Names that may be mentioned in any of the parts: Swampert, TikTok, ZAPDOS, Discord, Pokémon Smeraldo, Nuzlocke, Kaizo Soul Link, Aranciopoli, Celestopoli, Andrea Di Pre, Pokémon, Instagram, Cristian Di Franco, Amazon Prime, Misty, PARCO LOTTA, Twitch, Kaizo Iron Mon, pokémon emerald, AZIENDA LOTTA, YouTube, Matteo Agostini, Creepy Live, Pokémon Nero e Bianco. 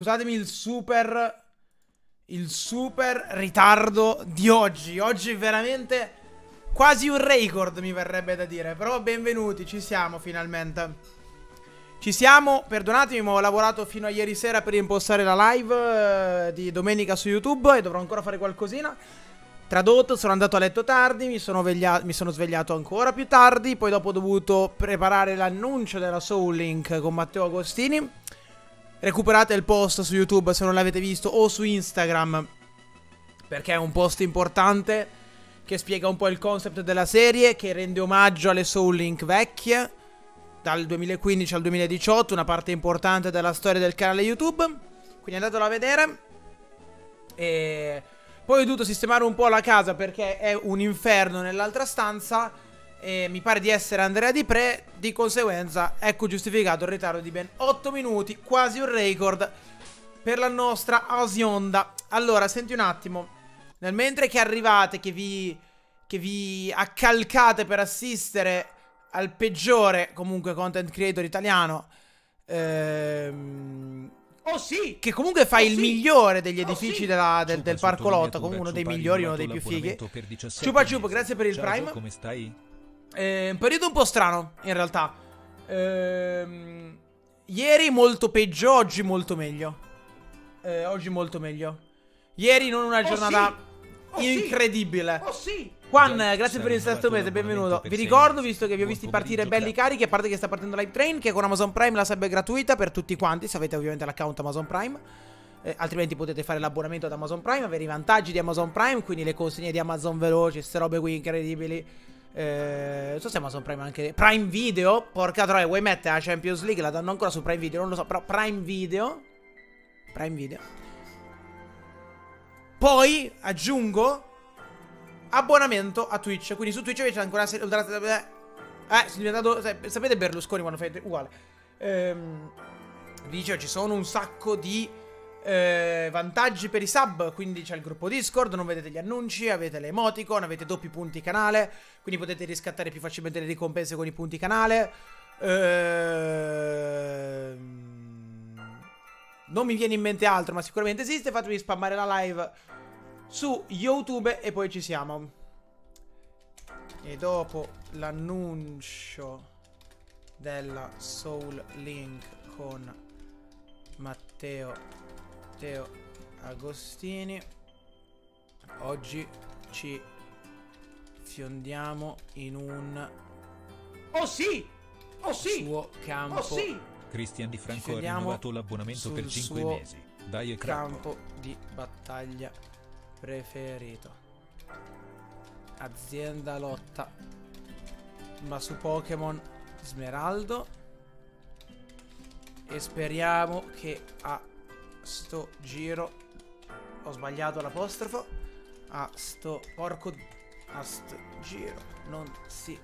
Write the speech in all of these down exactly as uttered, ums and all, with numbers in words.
Scusatemi il super... il super ritardo di oggi. Oggi è veramente quasi un record, mi verrebbe da dire. Però benvenuti, ci siamo finalmente. Ci siamo, perdonatemi, ma ho lavorato fino a ieri sera per impostare la live eh, di domenica su YouTube e dovrò ancora fare qualcosina. Tradotto, sono andato a letto tardi, mi sono, mi sono svegliato ancora più tardi. Poi dopo ho dovuto preparare l'annuncio della Soul Link con Matteo Agostini. Recuperate il post su YouTube se non l'avete visto, o su Instagram, perché è un post importante che spiega un po' il concept della serie, che rende omaggio alle Soul Link vecchie dal duemilaquindici al duemiladiciotto, una parte importante della storia del canale YouTube, quindi andatelo a vedere. E poi ho dovuto sistemare un po' la casa perché è un inferno nell'altra stanza e mi pare di essere Andrea Di Pre, di conseguenza ecco giustificato il ritardo di ben otto minuti, quasi un record per la nostra azienda. Allora, senti un attimo, nel mentre che arrivate, che vi, che vi accalcate per assistere al peggiore, comunque, content creator italiano, ehm, oh sì, che comunque fa oh il sì. migliore degli edifici oh sì. della, del, del parco Lotta, come uno dei migliori, uno dei più fighi. Ciupa Ciupa, grazie per il Ciao, Prime. Come stai? Eh, un periodo un po' strano, in realtà. eh, Ieri molto peggio, oggi molto meglio. eh, Oggi molto meglio. Ieri non una giornata oh sì. Oh incredibile oh sì. Juan, già, grazie per il sesto mese, benvenuto. Vi ricordo, visto che vi ho visti partire belli carichi, a parte che sta partendo Live Train, che con Amazon Prime la sub è gratuita per tutti quanti, se avete ovviamente l'account Amazon Prime. eh, Altrimenti potete fare l'abbonamento ad Amazon Prime, avere i vantaggi di Amazon Prime, quindi le consegne di Amazon veloci, queste robe qui incredibili. Eh, non so se Amazon Prime anche Prime Video, porca troia, vuoi mettere la Champions League? La danno ancora su Prime Video, non lo so, però Prime Video, Prime Video. Poi aggiungo abbonamento a Twitch, quindi su Twitch c'è ancora se... Eh, sono diventato... Sapete Berlusconi quando fai... Uguale. Ehm, dice, ci sono un sacco di eh, vantaggi per i sub, quindi c'è il gruppo Discord, non vedete gli annunci, avete le emoticon, avete doppi punti canale, quindi potete riscattare più facilmente le ricompense con i punti canale. ehm... Non mi viene in mente altro, ma sicuramente esiste. Fatemi spammare la live su YouTube e poi ci siamo. E dopo l'annuncio della Soul Link con Matteo Matteo Agostini, oggi ci fiondiamo in un oh sì! Oh sì! suo campo. Oh sì! Cristian Di Franco ha rinnovato l'abbonamento per cinque mesi. Dai, e campo di battaglia preferito. Azienda Lotta, ma su Pokémon Smeraldo. E speriamo che a sto giro ho sbagliato l'apostrofo. A sto porco a sto giro non si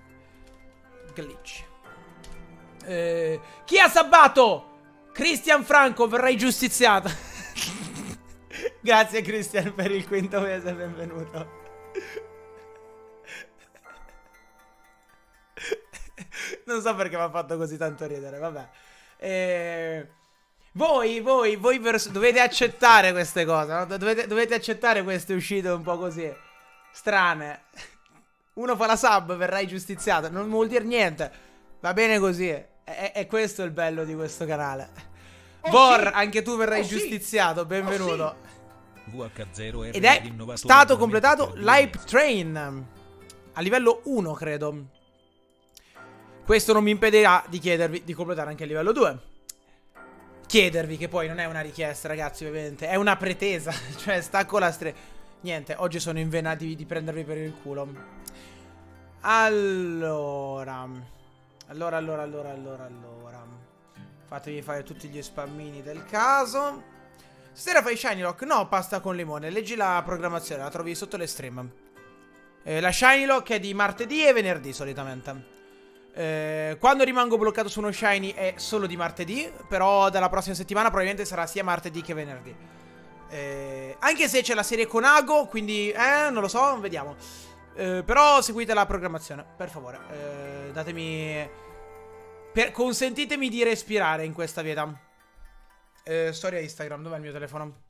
glitch. eh, Chi ha sabbato? Cristian Franco, verrai giustiziato. Grazie Cristian per il quinto mese, benvenuto. Non so perché mi ha fatto così tanto ridere, vabbè. eh, Voi, voi, voi dovete accettare queste cose, no? dovete, dovete accettare queste uscite un po' così strane. Uno fa la sub, verrai giustiziato, non vuol dire niente, va bene così. E, e questo è il bello di questo canale. Oh Vor, sì. anche tu verrai oh giustiziato, sì. benvenuto. Oh sì. Ed è stato completato l'Hype Train a livello uno, credo. Questo non mi impedirà di chiedervi di completare anche il livello due. Chiedervi, che poi non è una richiesta, ragazzi, ovviamente è una pretesa. Cioè, stacco la stre... Niente, oggi sono invenati di prendervi per il culo. Allora Allora, allora, allora, allora, allora fatevi fare tutti gli spammini del caso. Stasera fai Shiny Lock? No, pasta con limone. Leggi la programmazione, la trovi sotto le stream. eh, La Shiny Lock è di martedì e venerdì solitamente. Eh, quando rimango bloccato su uno shiny è solo di martedì, però dalla prossima settimana probabilmente sarà sia martedì che venerdì. Eh, anche se c'è la serie con Ago, quindi eh, non lo so, vediamo. Eh, però seguite la programmazione, per favore. Eh, datemi... Per... Consentitemi di respirare in questa vita. eh, storia Instagram, dov'è il mio telefono?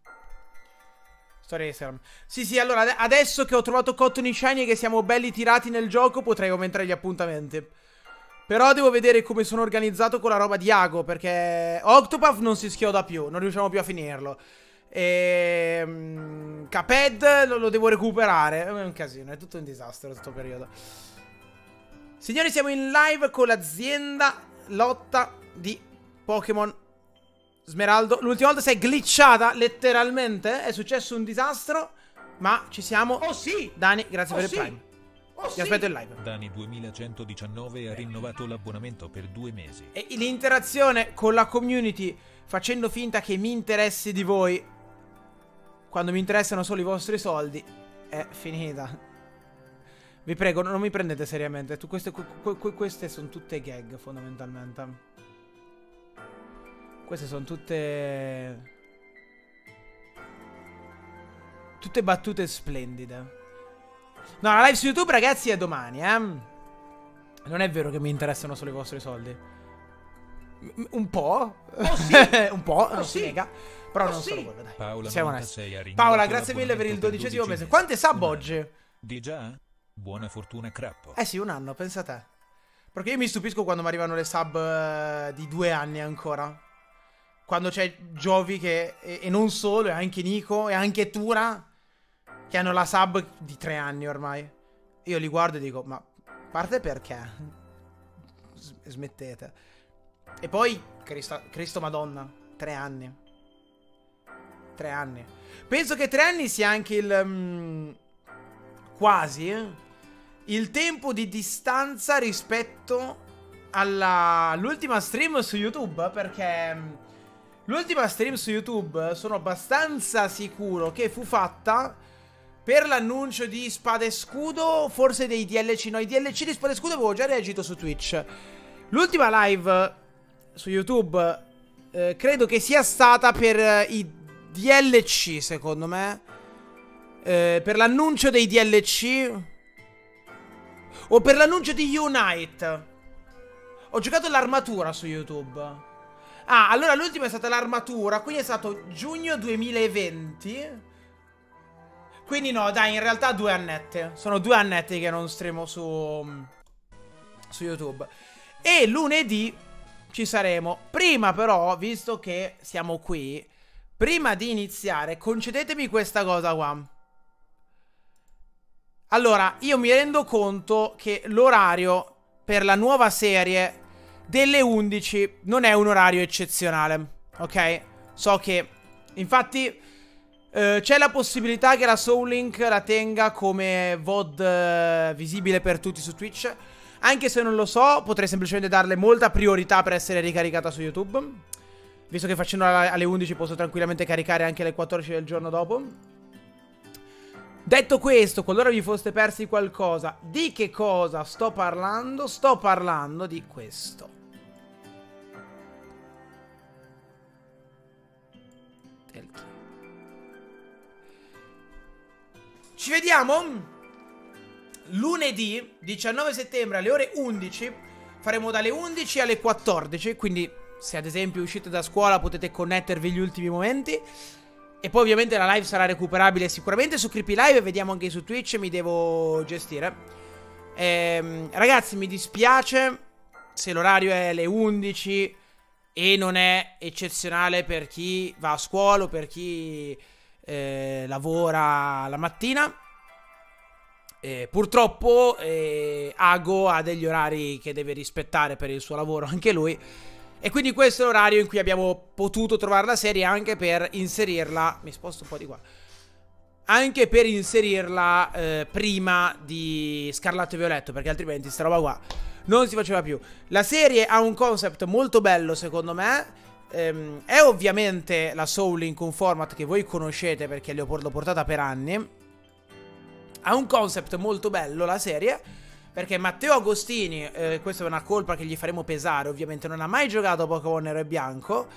Storia Instagram. Sì, sì, allora, ad adesso che ho trovato Cotton e Shiny e che siamo belli tirati nel gioco, potrei aumentare gli appuntamenti. Però devo vedere come sono organizzato con la roba di Iago, perché Octopath non si schioda più, non riusciamo più a finirlo. E... Caped lo, lo devo recuperare. È un casino, è tutto un disastro questo periodo. Signori, siamo in live con l'azienda lotta di Pokémon Smeraldo. L'ultima volta si è glitchata, letteralmente. È successo un disastro, ma ci siamo. Oh sì! Dani, grazie oh, per sì. il Prime. Oh, Ti sì. aspetto il live. Dani duemilacentodiciannove ha rinnovato l'abbonamento per due mesi. E l'interazione con la community, facendo finta che mi interessi di voi, quando mi interessano solo i vostri soldi, è finita. Vi prego, non mi prendete seriamente. Tu, queste, queste sono tutte gag, fondamentalmente. Queste sono tutte... Tutte battute splendide. No, la live su YouTube, ragazzi, è domani, eh. Non è vero che mi interessano solo i vostri soldi. Un po'. Oh, sì. Un po', oh, non si nega. Sì. Però oh, non sì. solo quello, dai. Paola, siamo onesti. Paola, grazie mille per il dodicesimo mese. Quante sub oggi? Di già? Buona fortuna, crappo. Eh sì, un anno, pensa a te. Perché io mi stupisco quando mi arrivano le sub uh, di due anni ancora. Quando c'è Giovi che... E, e non solo, e anche Nico, e anche Tura, che hanno la sub di tre anni ormai. Io li guardo e dico, ma... A parte perché? S smettete. E poi, Cristo, Cristo Madonna, tre anni. Tre anni. Penso che tre anni sia anche il... Um, quasi, eh? Il tempo di distanza rispetto all'ultima stream su YouTube, perché l'ultima stream su YouTube sono abbastanza sicuro che fu fatta per l'annuncio di Spada e Scudo, forse dei D L C, no, i D L C di Spada e Scudo avevo già reagito su Twitch. L'ultima live su YouTube eh, credo che sia stata per i D L C, secondo me, eh, per l'annuncio dei D L C... O per l'annuncio di Unite. Ho giocato l'armatura su YouTube. Ah, allora l'ultima è stata l'armatura, quindi è stato giugno duemilaventi. Quindi no, dai, in realtà due annette. Sono due annetti che non streamo su su YouTube. E lunedì ci saremo. Prima però, visto che siamo qui, prima di iniziare, concedetemi questa cosa qua. Allora, io mi rendo conto che l'orario per la nuova serie delle undici non è un orario eccezionale, ok? So che, infatti, eh, c'è la possibilità che la Soul Link la tenga come V O D eh, visibile per tutti su Twitch. Anche se non lo so, potrei semplicemente darle molta priorità per essere ricaricata su YouTube, visto che facendola alle undici posso tranquillamente caricare anche alle quattordici del giorno dopo. Detto questo, qualora vi foste persi qualcosa, di che cosa sto parlando? Sto parlando di questo. Ci vediamo lunedì diciannove settembre alle ore undici. Faremo dalle undici alle quattordici, quindi se ad esempio uscite da scuola potete connettervi gli ultimi momenti. E poi ovviamente la live sarà recuperabile sicuramente su Creepy Live, vediamo anche su Twitch, mi devo gestire. Ehm, ragazzi, mi dispiace se l'orario è alle undici e non è eccezionale per chi va a scuola o per chi eh, lavora la mattina. E purtroppo eh, Ago ha degli orari che deve rispettare per il suo lavoro, anche lui. E quindi questo è l'orario in cui abbiamo potuto trovare la serie anche per inserirla... Mi sposto un po' di qua. Anche per inserirla eh, prima di Scarlett e Violetto, perché altrimenti sta roba qua non si faceva più. La serie ha un concept molto bello, secondo me. Ehm, è ovviamente la Soul Link, un format che voi conoscete perché l'ho portata per anni. Ha un concept molto bello la serie... Perché Matteo Agostini, eh, questa è una colpa che gli faremo pesare, ovviamente non ha mai giocato a Pokémon Nero e Bianco,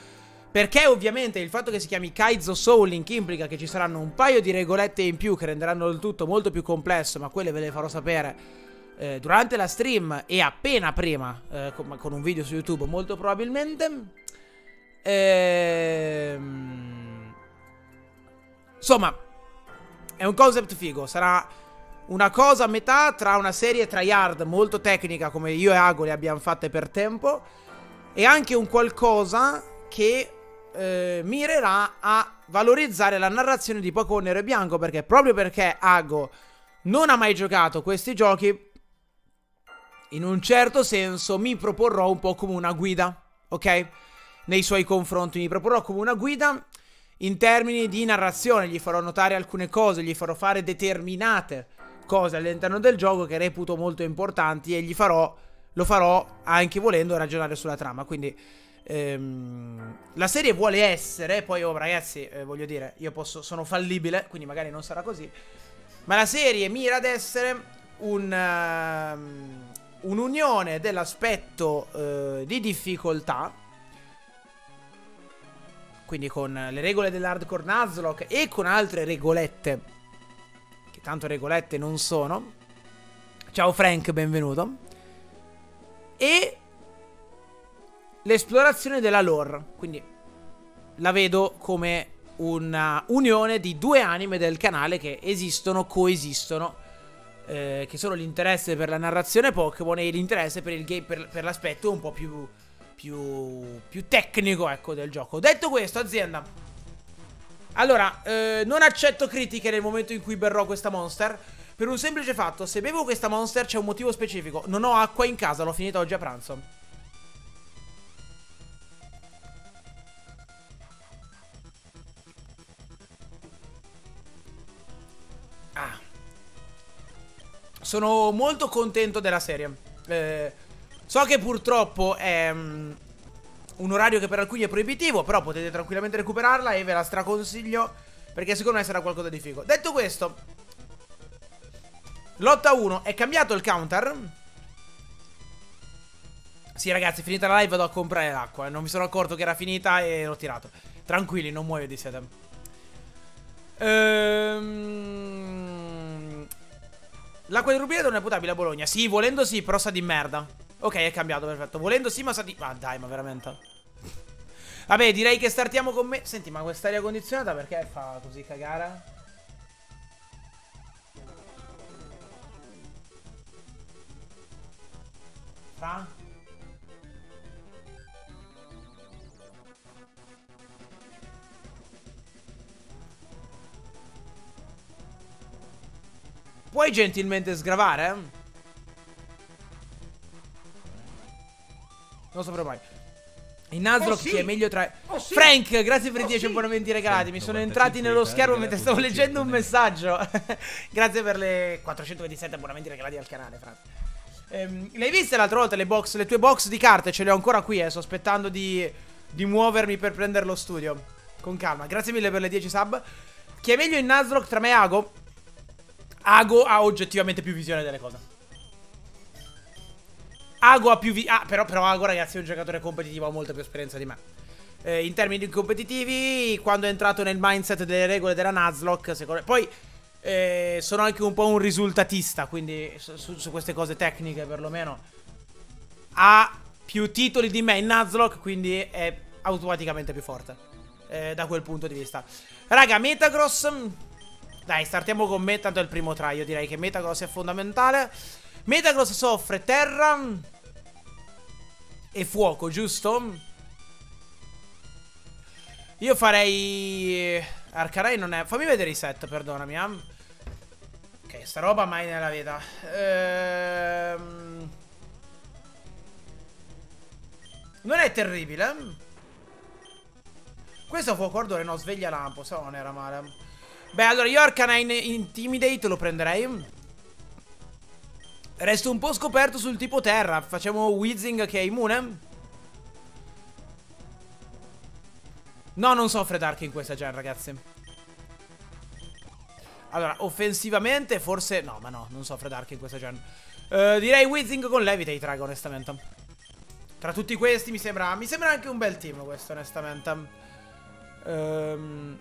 perché ovviamente il fatto che si chiami Kaizo Soul Link implica che ci saranno un paio di regolette in più che renderanno il tutto molto più complesso, ma quelle ve le farò sapere eh, durante la stream e appena prima, eh, con, con un video su YouTube molto probabilmente. Ehm... Insomma, è un concept figo. Sarà una cosa a metà tra una serie tryhard molto tecnica, come io e Ago le abbiamo fatte per tempo, e anche un qualcosa che eh, mirerà a valorizzare la narrazione di Pokémon Nero e Bianco, perché proprio perché Ago non ha mai giocato questi giochi, in un certo senso mi proporrò un po' come una guida, ok? Nei suoi confronti mi proporrò come una guida in termini di narrazione, gli farò notare alcune cose, gli farò fare determinate cose all'interno del gioco che reputo molto importanti, e gli farò, lo farò anche volendo ragionare sulla trama. Quindi ehm, la serie vuole essere, poi oh ragazzi, eh, voglio dire, io posso, sono fallibile, quindi magari non sarà così, ma la serie mira ad essere un, uh, un'unione dell'aspetto uh, di difficoltà, quindi con le regole dell'hardcore Nuzlocke e con altre regolette, che tanto regolette non sono. Ciao Frank, benvenuto. E l'esplorazione della lore, quindi la vedo come una unione di due anime del canale che esistono, coesistono, eh, che sono l'interesse per la narrazione Pokémon e l'interesse per il game, per, per l'aspetto un po' più... Più, più tecnico, ecco, del gioco. Detto questo, azienda, allora, eh, non accetto critiche nel momento in cui berrò questa Monster, per un semplice fatto: se bevo questa Monster c'è un motivo specifico. Non ho acqua in casa, l'ho finita oggi a pranzo. Ah, sono molto contento della serie. Eh... So che purtroppo è um, un orario che per alcuni è proibitivo, però potete tranquillamente recuperarla e ve la straconsiglio, perché secondo me sarà qualcosa di figo. Detto questo, lotta uno, è cambiato il counter. Sì ragazzi, finita la live vado a comprare l'acqua, eh. Non mi sono accorto che era finita e l'ho tirato. Tranquilli, non muoio di sete. Ehm... L'acqua di rubinetto non è potabile a Bologna. Sì, volendo sì, però sa di merda. Ok, è cambiato, perfetto. Volendo sì, ma sa di... Ma ah, dai, ma veramente. Vabbè, direi che startiamo con me. Senti, ma quest'aria condizionata perché fa così cagare? Fa? Puoi gentilmente sgravare? Non saprò mai. In Nuzlocke chi è meglio tra... Oh, sì. Frank, grazie per i dieci abbonamenti regalati. Mi sono entrati nello schermo mentre stavo leggendo un messaggio. Grazie per le quattrocentoventisette abbonamenti regalati al canale, Frank. Ehm, l'hai vista l'altra volta le box, le tue box di carte? Ce le ho ancora qui, eh. Sto aspettando di, di muovermi per prendere lo studio. Con calma. Grazie mille per le dieci sub. Chi è meglio in Nuzlocke tra me e Ago? Ago ha oggettivamente più visione delle cose. Ago ha più vi... Ah, però, però Ago, ragazzi, è un giocatore competitivo, ha molta più esperienza di me. Eh, in termini competitivi, quando è entrato nel mindset delle regole della Nuzlocke, secondo me... Poi, eh, sono anche un po' un risultatista, quindi su, su queste cose tecniche, perlomeno. Ha più titoli di me in Nuzlocke, quindi è automaticamente più forte. Eh, da quel punto di vista. Raga, Metagross... Dai, startiamo con me, tanto è il primo try. Io direi che Metagross è fondamentale. Metagross soffre terra e fuoco, giusto? Io farei... Arcarai non è... Fammi vedere i set, perdonami, eh. Ok, sta roba mai nella vita. Ehm... Non è terribile. Questo è fuoco ardore, no, sveglia lampo, se no non era male. Beh, allora io Arcanine Intimidate lo prenderei. Resto un po' scoperto sul tipo terra. Facciamo Weezing che è immune. No, non soffre Dark in questa gen, ragazzi. Allora, offensivamente forse... No, ma no, non soffre Dark in questa gen. uh, Direi Weezing con Levitate, raga, onestamente. Tra tutti questi mi sembra... Mi sembra anche un bel team questo, onestamente. um...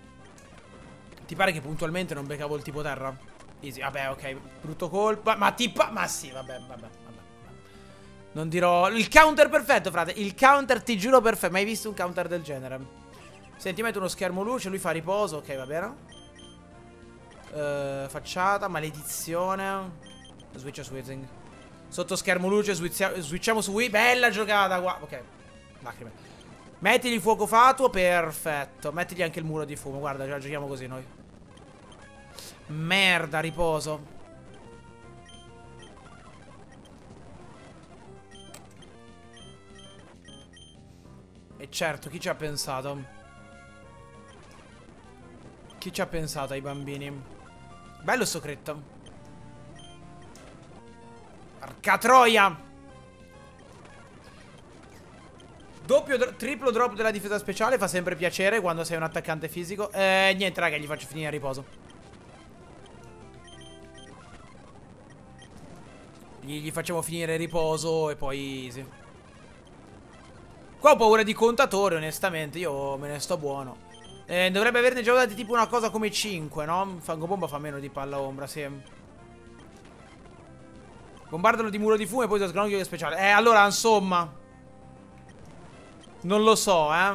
Ti pare che puntualmente non beccavo il tipo terra? Easy. Vabbè, ok, brutto colpa. Ma tipo... Ma sì, vabbè, vabbè, vabbè. Non dirò... Il counter perfetto, frate. Il counter, ti giuro, perfetto. Mai visto un counter del genere? Senti, metto uno schermo luce. Lui fa riposo. Ok, va bene. Uh, facciata. Maledizione. Switch a switching. Sotto schermo luce. Switchiamo su Wii. Bella giocata qua. Ok. Lacrime. Mettigli fuoco fatuo. Perfetto. Mettigli anche il muro di fumo. Guarda, ce la giochiamo così noi. Merda, riposo. E certo, chi ci ha pensato? Chi ci ha pensato ai bambini? Bello sto critto. Porca troia! Doppio, dro triplo drop della difesa speciale. Fa sempre piacere quando sei un attaccante fisico. Eh, niente raga, gli faccio finire a riposo. Gli, gli facciamo finire a riposo e poi... Sì. Qua ho paura di contatore, onestamente. Io me ne sto buono. eh, Dovrebbe averne già dati tipo una cosa come cinque, no? Fangobomba fa meno di palla ombra, sì. Bombardalo di muro di fumo e poi lo sgranocchio speciale. Eh, allora, insomma, non lo so, eh.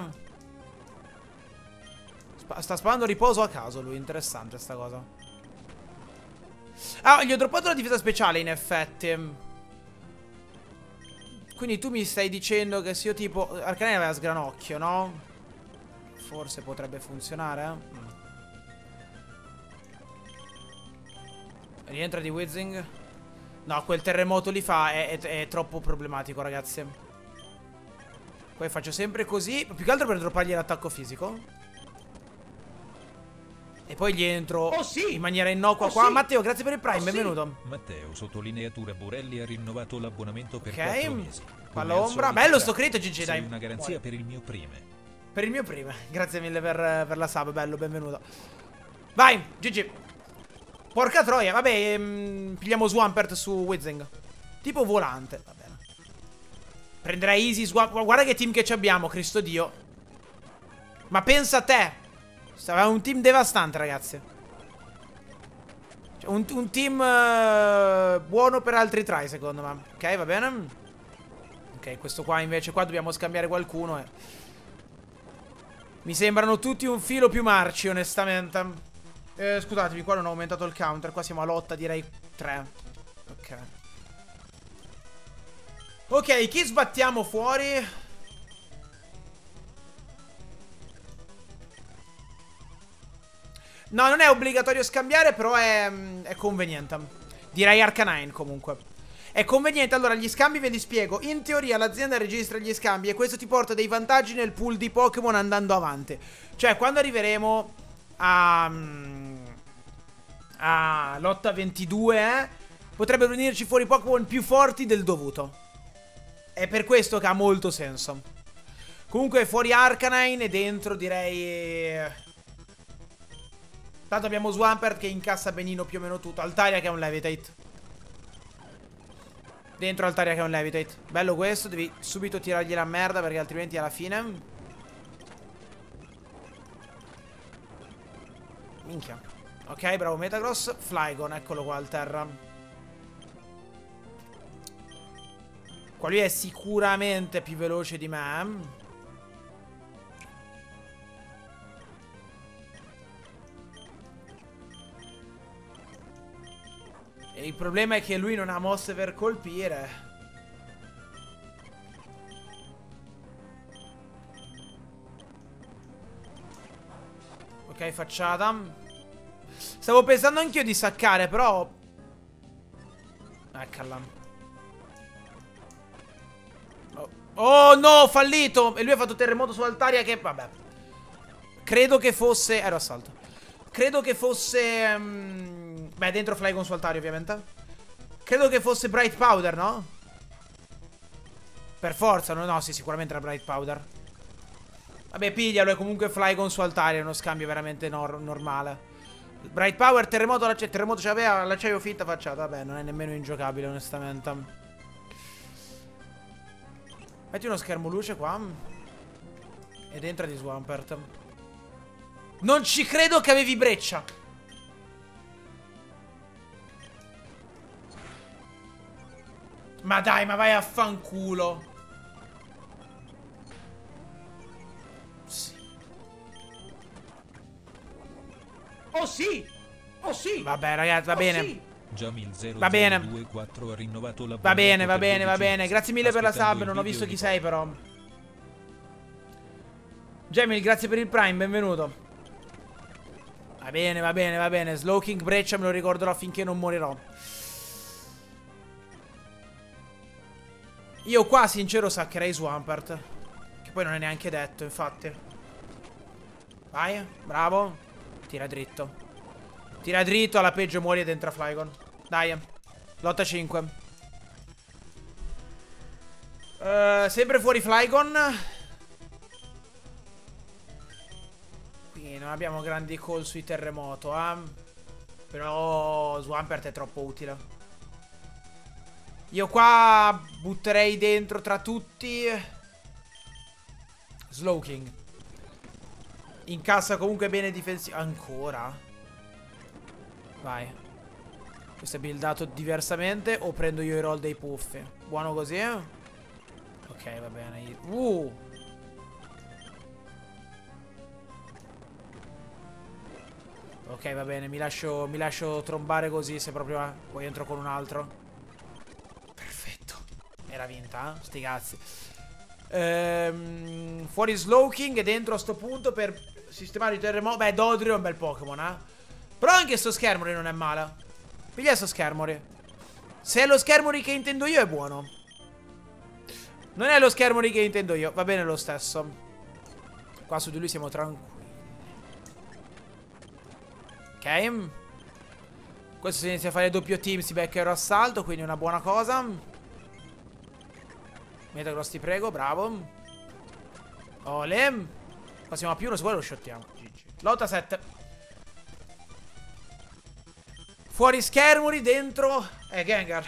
Sp Sta sparando riposo a caso lui. Interessante sta cosa. Ah, gli ho droppato la difesa speciale, in effetti. Quindi tu mi stai dicendo che se io tipo... Arcanine aveva sgranocchio, no? Forse potrebbe funzionare. Mm. Rientra di Wizzing. No, quel terremoto lì fa è, è, è troppo problematico, ragazzi. Poi faccio sempre così. Più che altro per droppargli l'attacco fisico. E poi gli entro oh, sì. in maniera innocua oh, qua. Sì. Matteo, grazie per il Prime, oh, benvenuto. Sì. Matteo, sottolineatura Borelli ha rinnovato l'abbonamento per okay. quattro mesi. Palla ombra. Bello sto critto, G G, dai. Una garanzia per il mio prime. Per il mio prime. Grazie mille per, per la sub, bello, benvenuto. Vai, G G. Porca troia, vabbè, mh, pigliamo Swampert su Wizzing. Tipo volante, va bene. Prenderai easy Swampert. Guarda che team che ci abbiamo, Cristo Dio. Ma pensa a te. Stava un team devastante, ragazzi. Cioè, un, un team uh, buono per altri try, secondo me. Ok, va bene. Ok, questo qua invece, qua dobbiamo scambiare qualcuno. Eh. Mi sembrano tutti un filo più marci, onestamente. Eh, scusatemi, qua non ho aumentato il counter. Qua siamo a lotta, direi tre. Ok. Ok, chi sbattiamo fuori? No, non è obbligatorio scambiare, però è, è conveniente. Direi Arcanine, comunque. È conveniente, allora, gli scambi ve li spiego. In teoria l'azienda registra gli scambi e questo ti porta dei vantaggi nel pool di Pokémon andando avanti. Cioè, quando arriveremo a... a lotta ventidue, eh, potrebbero venirci fuori Pokémon più forti del dovuto. È per questo che ha molto senso. Comunque, fuori Arcanine e dentro, direi... Tanto abbiamo Swampert che incassa benino più o meno tutto. Altaria che è un Levitate. Dentro Altaria che è un Levitate. Bello questo, devi subito tirargli la merda perché altrimenti alla fine... Minchia. Ok, bravo Metagross. Flygon, eccolo qua al terra. Qua lui è sicuramente più veloce di me. Il problema è che lui non ha mosse per colpire. Ok, facciata. Stavo pensando anch'io di saccare, però... Eccola. Oh, oh no, fallito! E lui ha fatto terremoto su Altaria che... Vabbè. Credo che fosse... Ero assalto. Credo che fosse... Um... Beh, dentro Flygon su Altaria, ovviamente. Credo che fosse Bright Powder, no? Per forza, no, no, sì, sicuramente era Bright Powder. Vabbè, piglialo, è comunque Flygon su Altaria, è uno scambio veramente nor normale. Bright Power, terremoto, l'acciaio, terremoto ce l'aveva, l'acciaio fitta facciata, vabbè, non è nemmeno ingiocabile, onestamente. Metti uno schermo luce qua. Ed entra di Swampert. Non ci credo che avevi breccia. Ma dai, ma vai a fanculo. Sì. Oh sì! Oh sì! Vabbè ragazzi, va oh, bene. Sì. Va bene. Va bene, va bene, va bene. Grazie mille per la sub, non ho visto chi sei però. Jamil, grazie per il Prime, benvenuto. Va bene, va bene, va bene. Slow King Breccia me lo ricorderò finché non morirò. Io qua, sincero, saccherei Swampert. Che poi non è neanche detto, infatti. Vai, bravo. Tira dritto. Tira dritto, alla peggio muori ed entra Flygon. Dai, lotta cinque. uh, Sempre fuori Flygon. Qui non abbiamo grandi call sui terremoto, eh? Però Swampert è troppo utile. Io qua butterei dentro tra tutti Slow King. Incassa comunque bene difensivo. Ancora? Vai. Questo è buildato diversamente. O prendo io i roll dei puffi. Buono così. Ok, va bene. Uh Ok, va bene. Mi lascio, mi lascio trombare così. Se proprio eh. Poi entro con un altro. Perfetto. Era vinta, eh? Sti cazzi. ehm, Fuori Slow King e dentro a sto punto per sistemare i terremoti. Beh, Dodrio è un bel Pokémon, eh. Però anche sto Skarmory non è male. Piglia sto Skarmory. Se è lo Skarmory che intendo io è buono. Non è lo Skarmory che intendo io. Va bene lo stesso. Qua su di lui siamo tranquilli. Ok. Questo si inizia a fare doppio team. Si becca il assalto. Quindi una buona cosa. Metagross ti prego. Bravo. Ole. Passiamo a più uno. Se vuoi lo shottiamo. Lotta sette. Fuori Skarmory, dentro eh, Gengar.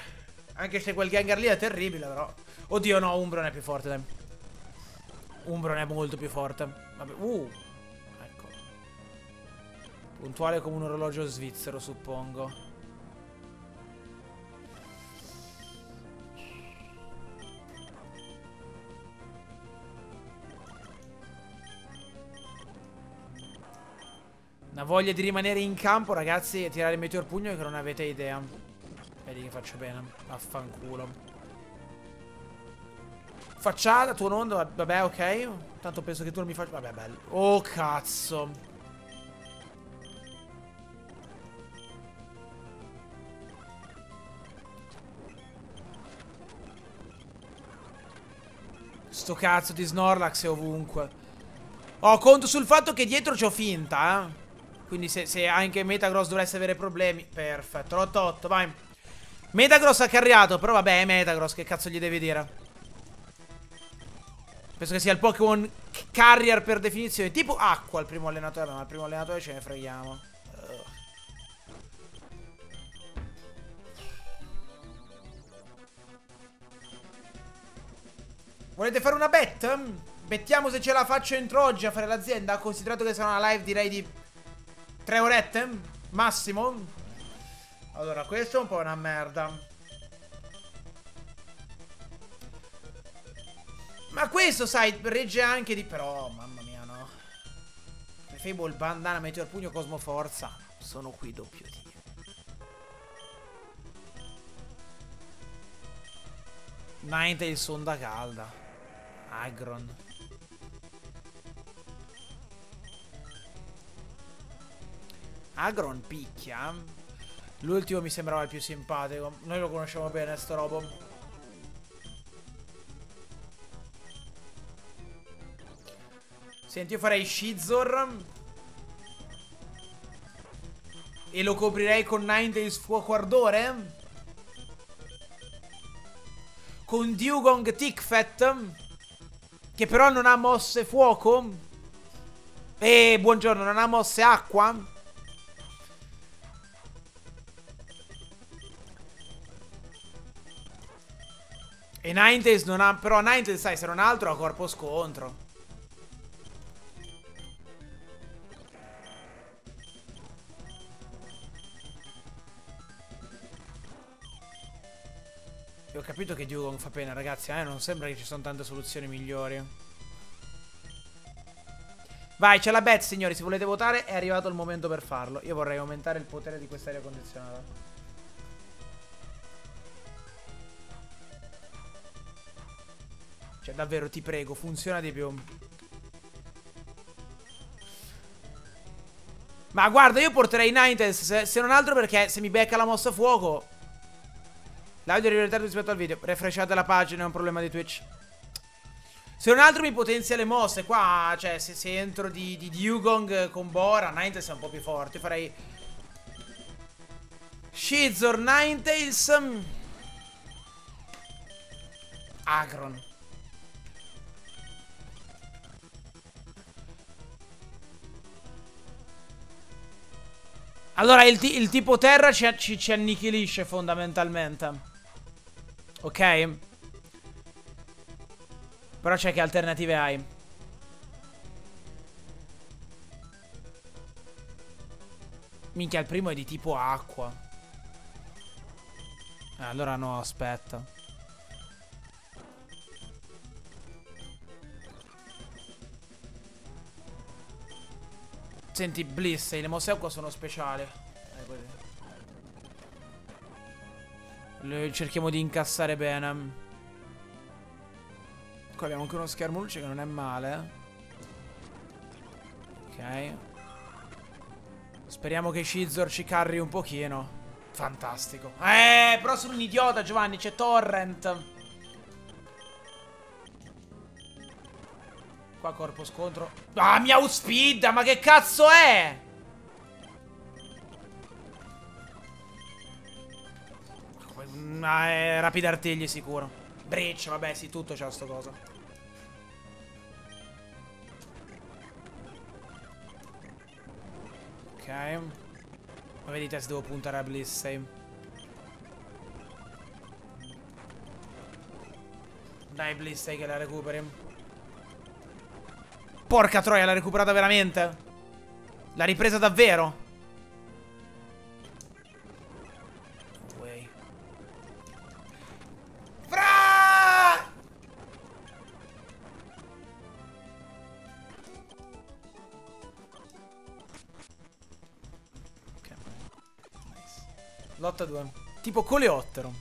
Anche se quel Gengar lì è terribile però. Oddio no, Umbreon è più forte, dai. Umbreon è molto più forte. Vabbè, uh ecco. Puntuale come un orologio svizzero, suppongo. Una voglia di rimanere in campo, ragazzi, e tirare il meteor pugno che non avete idea. Vedi che faccio bene. Affanculo. Facciata, tuo nondo. Vabbè, ok. Tanto penso che tu non mi faccia. Vabbè, bello. Oh, cazzo. Sto cazzo di Snorlax è ovunque. Oh, conto sul fatto che dietro c'ho finta, eh. Quindi se, se anche Metagross dovesse avere problemi. Perfetto, lotta otto, vai. Metagross ha carriato, però vabbè è Metagross, che cazzo gli devi dire. Penso che sia il Pokémon Carrier per definizione. Tipo acqua il primo allenatore. No, il primo allenatore ce ne freghiamo. Ugh. Volete fare una bet? Bettiamo se ce la faccio entro oggi a fare l'azienda. Considerato che sarà una live direi di tre orette? Massimo? Allora, questo è un po' una merda. Ma questo, sai, regge anche di... Però, mamma mia, no. Fable, bandana, meteor pugno, cosmoforza. Sono qui doppio T. Ninetale, sonda calda. Aggron. Aggron picchia. L'ultimo mi sembrava il più simpatico. Noi lo conosciamo bene sto robo. Senti, io farei Scizor e lo coprirei con Ninetales Fuoco Ardore, con Dewgong Tickfat, che però non ha mosse fuoco. E buongiorno, non ha mosse acqua. E Ninetales non ha... Però Ninetales, sai, se non altro ha corpo scontro. Ho capito che Dugon fa pena, ragazzi, eh, non sembra che ci sono tante soluzioni migliori. Vai, c'è la bet, signori, se volete votare è arrivato il momento per farlo. Io vorrei aumentare il potere di quest'aria condizionata. Cioè, davvero, ti prego, funziona di più. Ma guarda, io porterei Ninetales, se, se non altro perché se mi becca la mossa a fuoco... L'audio è ritardato rispetto al video. Refresciate la pagina, è un problema di Twitch. Se non altro mi potenzia le mosse. Qua, cioè, se, se entro di, di Dewgong con Bora, Ninetales è un po' più forte. Io farei Scizor, Ninetales, Aggron. Allora, il, il tipo terra ci, ci, ci annichilisce fondamentalmente. Ok. Però c'è che alternative hai. Minchia, il primo è di tipo acqua. Eh, allora no, aspetta. Senti, Bliss, le mosse acqua sono speciali. Le cerchiamo di incassare bene. Qua abbiamo anche uno schermo luce che non è male. Ok. Speriamo che Scizor ci carri un pochino. Fantastico. Eh, però sono un idiota, Giovanni, c'è Torrent. Qua corpo scontro. Ah, mi outspeed, ma che cazzo è? Ah, è rapida artigli sicuro. Breccia, vabbè, sì, tutto c'ha sto coso. Ok. Ma vedete se devo puntare a Blissey. Dai, Blissey, che la recuperi. Porca troia, l'ha recuperata veramente? L'ha ripresa davvero? Lotta due. Tipo coleottero.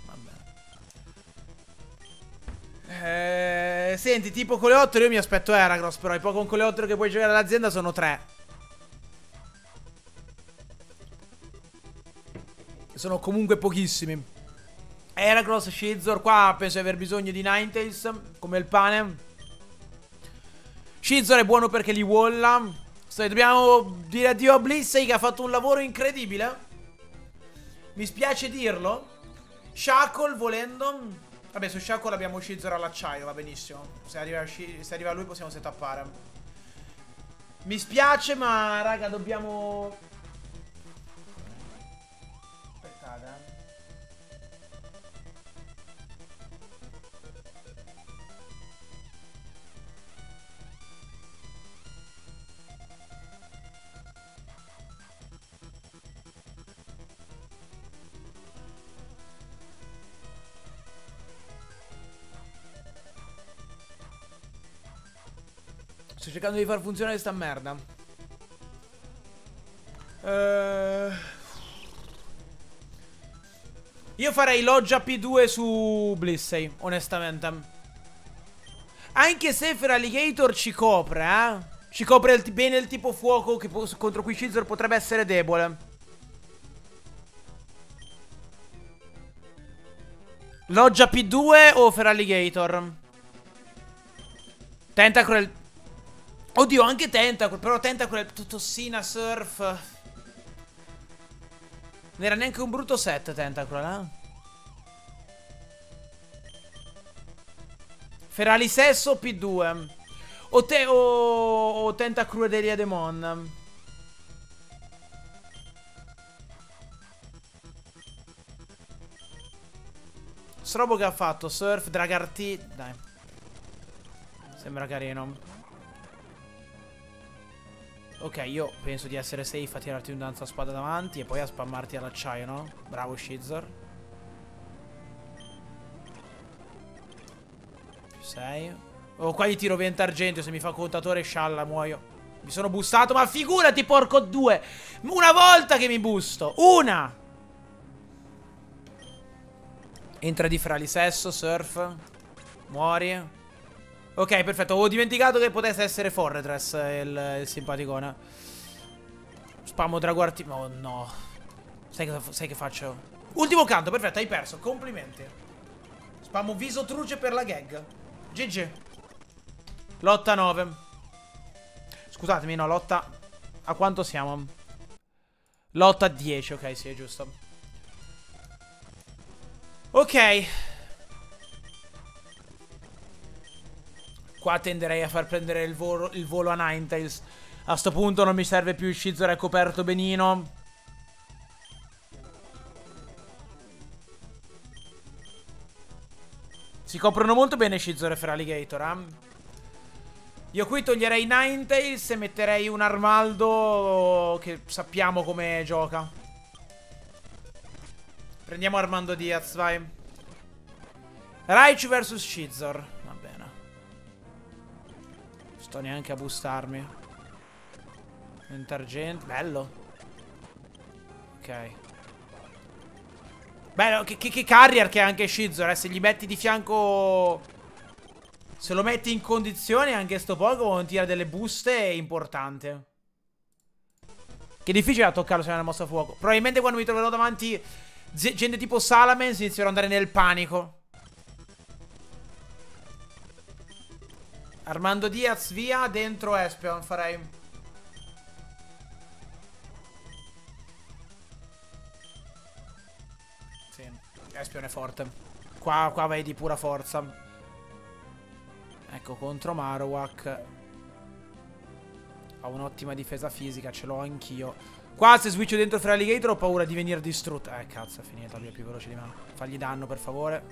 Vabbè. Eh, senti, tipo coleottero io mi aspetto Heracross, però i Pokémon coleottero che puoi giocare all'azienda sono tre. Sono comunque pochissimi. Heracross, Scizor, qua penso di aver bisogno di Ninetales, come il pane. Scizor è buono perché li walla. Sì, dobbiamo dire addio a Blissey che ha fatto un lavoro incredibile. Mi spiace dirlo. Shackle volendo. Vabbè, su Shackle abbiamo Scizor all'acciaio, va benissimo. Se arriva, se arriva lui possiamo setappare. Mi spiace, ma raga, dobbiamo... Aspettate. Sto cercando di far funzionare sta merda. Uh... Io farei loggia P due su Blissey, onestamente. Anche se Feraligator ci copre, eh. Ci copre il bene il tipo fuoco che contro cui Scizor potrebbe essere debole. Loggia P due o Feraligator? Tentacruel... Oddio, anche Tentacle, però Tentacle Tossina, Surf. Non era neanche un brutto set Tentacle, eh? Feralisesso P due. O, te o, o Tentacle Delia Demon. Srobo che ha fatto? Surf, Dragarty. Dai. Sembra carino. Ok, io penso di essere safe a tirarti un danza a spada davanti e poi a spammarti all'acciaio, no? Bravo Scizor. sei. Oh, qua gli tiro venti argento. Se mi fa contatore, scialla, muoio. Mi sono bussato, ma figurati, porco due. Una volta che mi busto. Una. Entra di fralisesso, surf. Muori. Ok, perfetto. Ho dimenticato che potesse essere Forretress il, il simpaticone. Spammo traguardi. Oh, no. Sai che, sai che faccio? Ultimo canto, perfetto. Hai perso. Complimenti. Spammo viso truce per la gag. G G. Lotta nove. Scusatemi, no, lotta... A quanto siamo? Lotta dieci, ok, sì, è giusto. Ok. Qua tenderei a far prendere il volo, il volo a Ninetales. A sto punto non mi serve più il Scizor, è coperto benino. Si coprono molto bene Scizor e Feraligator, eh? Io qui toglierei Ninetales e metterei un Armaldo che sappiamo come gioca. Prendiamo Armando Diaz, vai. Raichu vs Scizor. Va bene. Non sto neanche a bustarmi. Intergente. Bello. Ok. Bello, che, che, che carrier che ha anche Scizor, eh. Se gli metti di fianco... Se lo metti in condizione, anche sto Pokémon tira delle buste importanti. Che difficile da toccarlo se non è una mossa a fuoco. Probabilmente quando mi troverò davanti gente tipo Salamence inizierò ad andare nel panico. Armando Diaz via, dentro Espeon farei. Sì, Espeon è forte. Qua, qua vai di pura forza. Ecco, contro Marowak ha un'ottima difesa fisica, ce l'ho anch'io. Qua se switcho dentro Feraligatr ho paura di venire distrutta. Eh, cazzo, è finita, lui è più veloce di me. Fagli danno, per favore.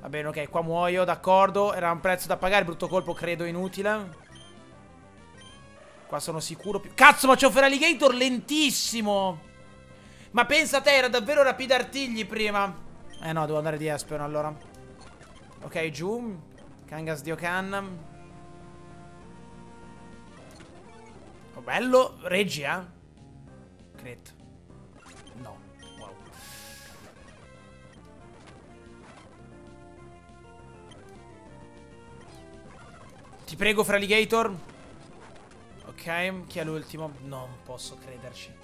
Va bene, ok, qua muoio, d'accordo. Era un prezzo da pagare, brutto colpo, credo inutile. Qua sono sicuro più... Cazzo, ma c'ho Feraligatr lentissimo! Ma pensa a te, era davvero rapidartigli prima. Eh no, devo andare di Espeon allora. Ok, giù... Kangas Diocan. Oh, bello. Reggi, eh. Crit. No. Wow. Ti prego, Feraligator. Ok. Chi è l'ultimo? Non posso crederci.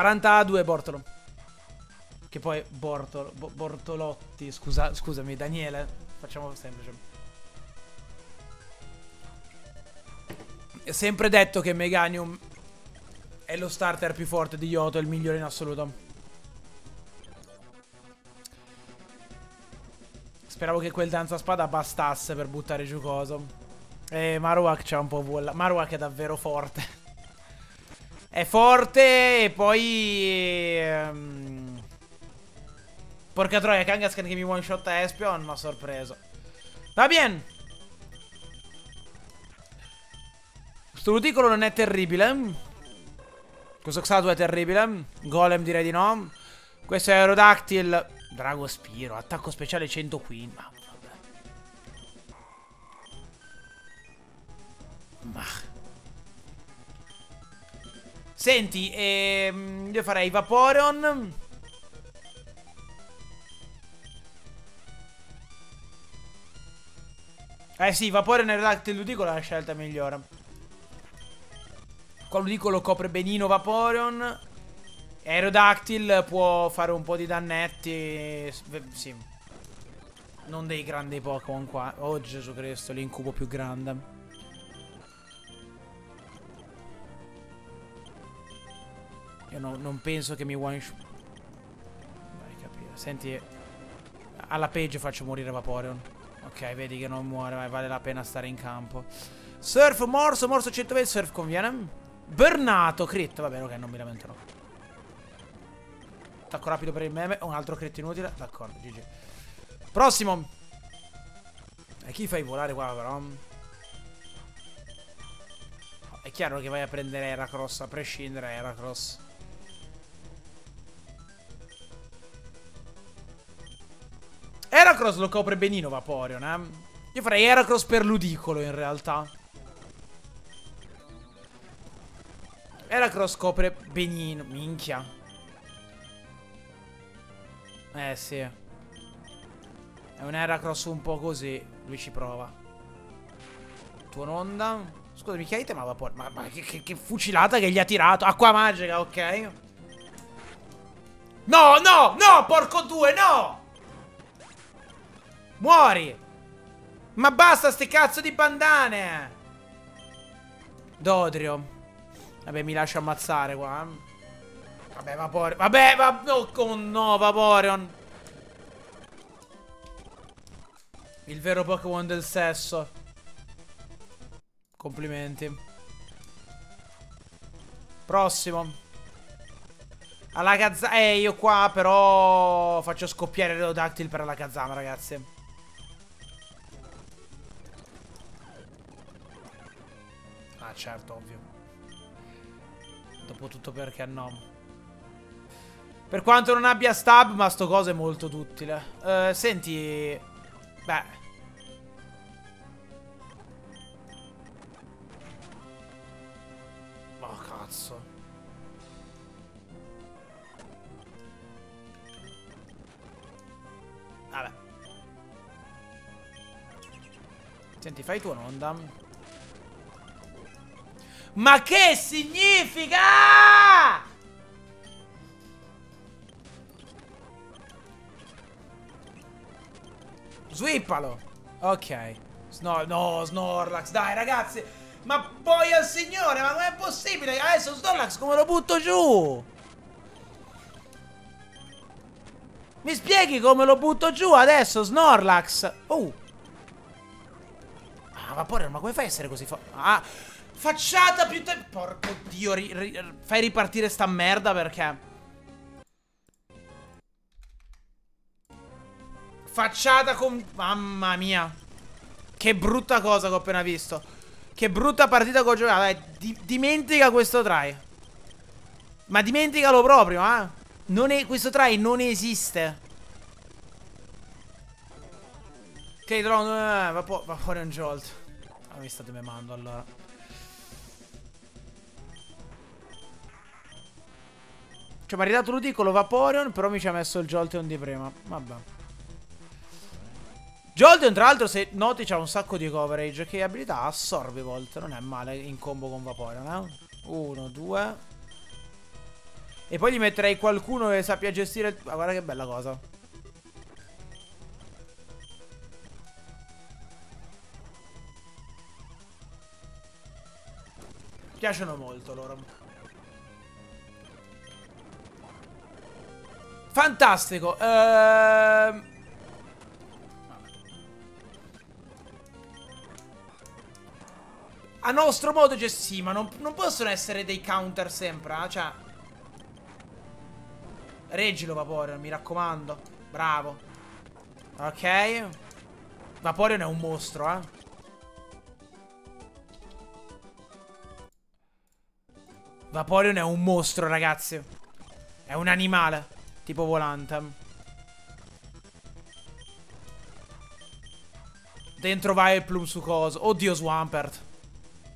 quaranta a due Bortolo. Che poi Bortolo, Bo Bortolotti, scusa, scusami Daniele, facciamo semplice. È sempre detto che Meganium è lo starter più forte di Johto, è il migliore in assoluto. Speravo che quel danza spada bastasse per buttare giù coso. E Marowak c'ha un po' vola. Marowak è davvero forte. È forte e poi... Um, porca troia, Kangaskhan che mi one shot a Espeon, ma sorpreso. Va bene. Sto Ludicolo non è terribile. Questo Xatu è terribile. Golem direi di no. Questo è Aerodactyl. Dragospiro, attacco speciale centoquindici. Ma vabbè. Ma... Senti, ehm, io farei Vaporeon. Eh sì, Vaporeon e Aerodactyl Ludicolo è la scelta migliore. Qua Ludicolo copre benino Vaporeon. Aerodactyl può fare un po' di dannetti. Sì. Non dei grandi Pokémon qua. Oh Gesù Cristo, l'incubo più grande. Io no, non penso che mi one shot. Dai, capito. Senti, alla peggio faccio morire Vaporeon. Ok, vedi che non muore, vai, vale la pena stare in campo. Surf, morso, morso centoventi, surf conviene. Burnato, crit, vabbè, ok, non mi lamenterò. Attacco rapido per il meme, un altro crit inutile. D'accordo, G G. Prossimo. E chi fai volare qua però? È chiaro che vai a prendere Heracross, a prescindere da Heracross. Heracross lo copre benino Vaporeon, eh? Io farei Heracross per Ludicolo in realtà. Heracross copre benino, minchia. Eh sì. È un Heracross un po' così, lui ci prova. Tuononda. Scusami, che item aveva portato? Ma, ma che, che, che fucilata che gli ha tirato. Acqua magica, ok. No, no, no, porco due, no. Muori. Ma basta ste cazzo di bandane. Dodrio. Vabbè, mi lascio ammazzare qua. Vabbè, Vaporeon. Vabbè, va... oh no, Vaporeon. Il vero Pokémon del sesso. Complimenti. Prossimo. Alla Gazzama. Eh, io qua però faccio scoppiare il Leodactyl per la Gazzama, ragazzi. Ah, certo, ovvio. Dopotutto perché no. Per quanto non abbia stab, ma sto coso è molto utile. Eh, senti... Beh... Vabbè. Senti, fai tu un'onda. Ma che significa? Swippalo. Ok. Snor no, Snorlax. Dai, ragazzi. Ma poi al signore, ma com'è possibile? Adesso Snorlax come lo butto giù? Mi spieghi come lo butto giù adesso, Snorlax? Oh! Ah, Vaporeon, ma come fai a essere così forte? Ah! Facciata più tempo! Porco Dio, ri ri fai ripartire sta merda perché... Facciata con... Mamma mia! Che brutta cosa che ho appena visto! Che brutta partita che ho giocato, eh. Di dimentica questo try. Ma dimenticalo proprio, eh. Non è questo try non esiste. Ok, trovo... Eh, va, va fuori un jolt. Ah, mi state memando allora. Cioè, mi ha ridato Ludicolo Vaporeon, però mi ci ha messo il Jolteon di prima. Vabbè. Jolteon, tra l'altro, se noti, c'ha un sacco di coverage. Che abilità assorbe volte. Non è male in combo con Vaporeon, eh? Uno, due. E poi gli metterei qualcuno che sappia gestire il... Ah, guarda che bella cosa. Mi piacciono molto loro. Fantastico. Ehm... A nostro modo gestire, sì, ma non, non possono essere dei counter sempre, eh? Cioè, reggilo Vaporeon, mi raccomando. Bravo. Ok. Vaporeon è un mostro, eh. Vaporeon è un mostro, ragazzi. È un animale. Tipo volante. Dentro va il Plume su coso. Oddio, Swampert.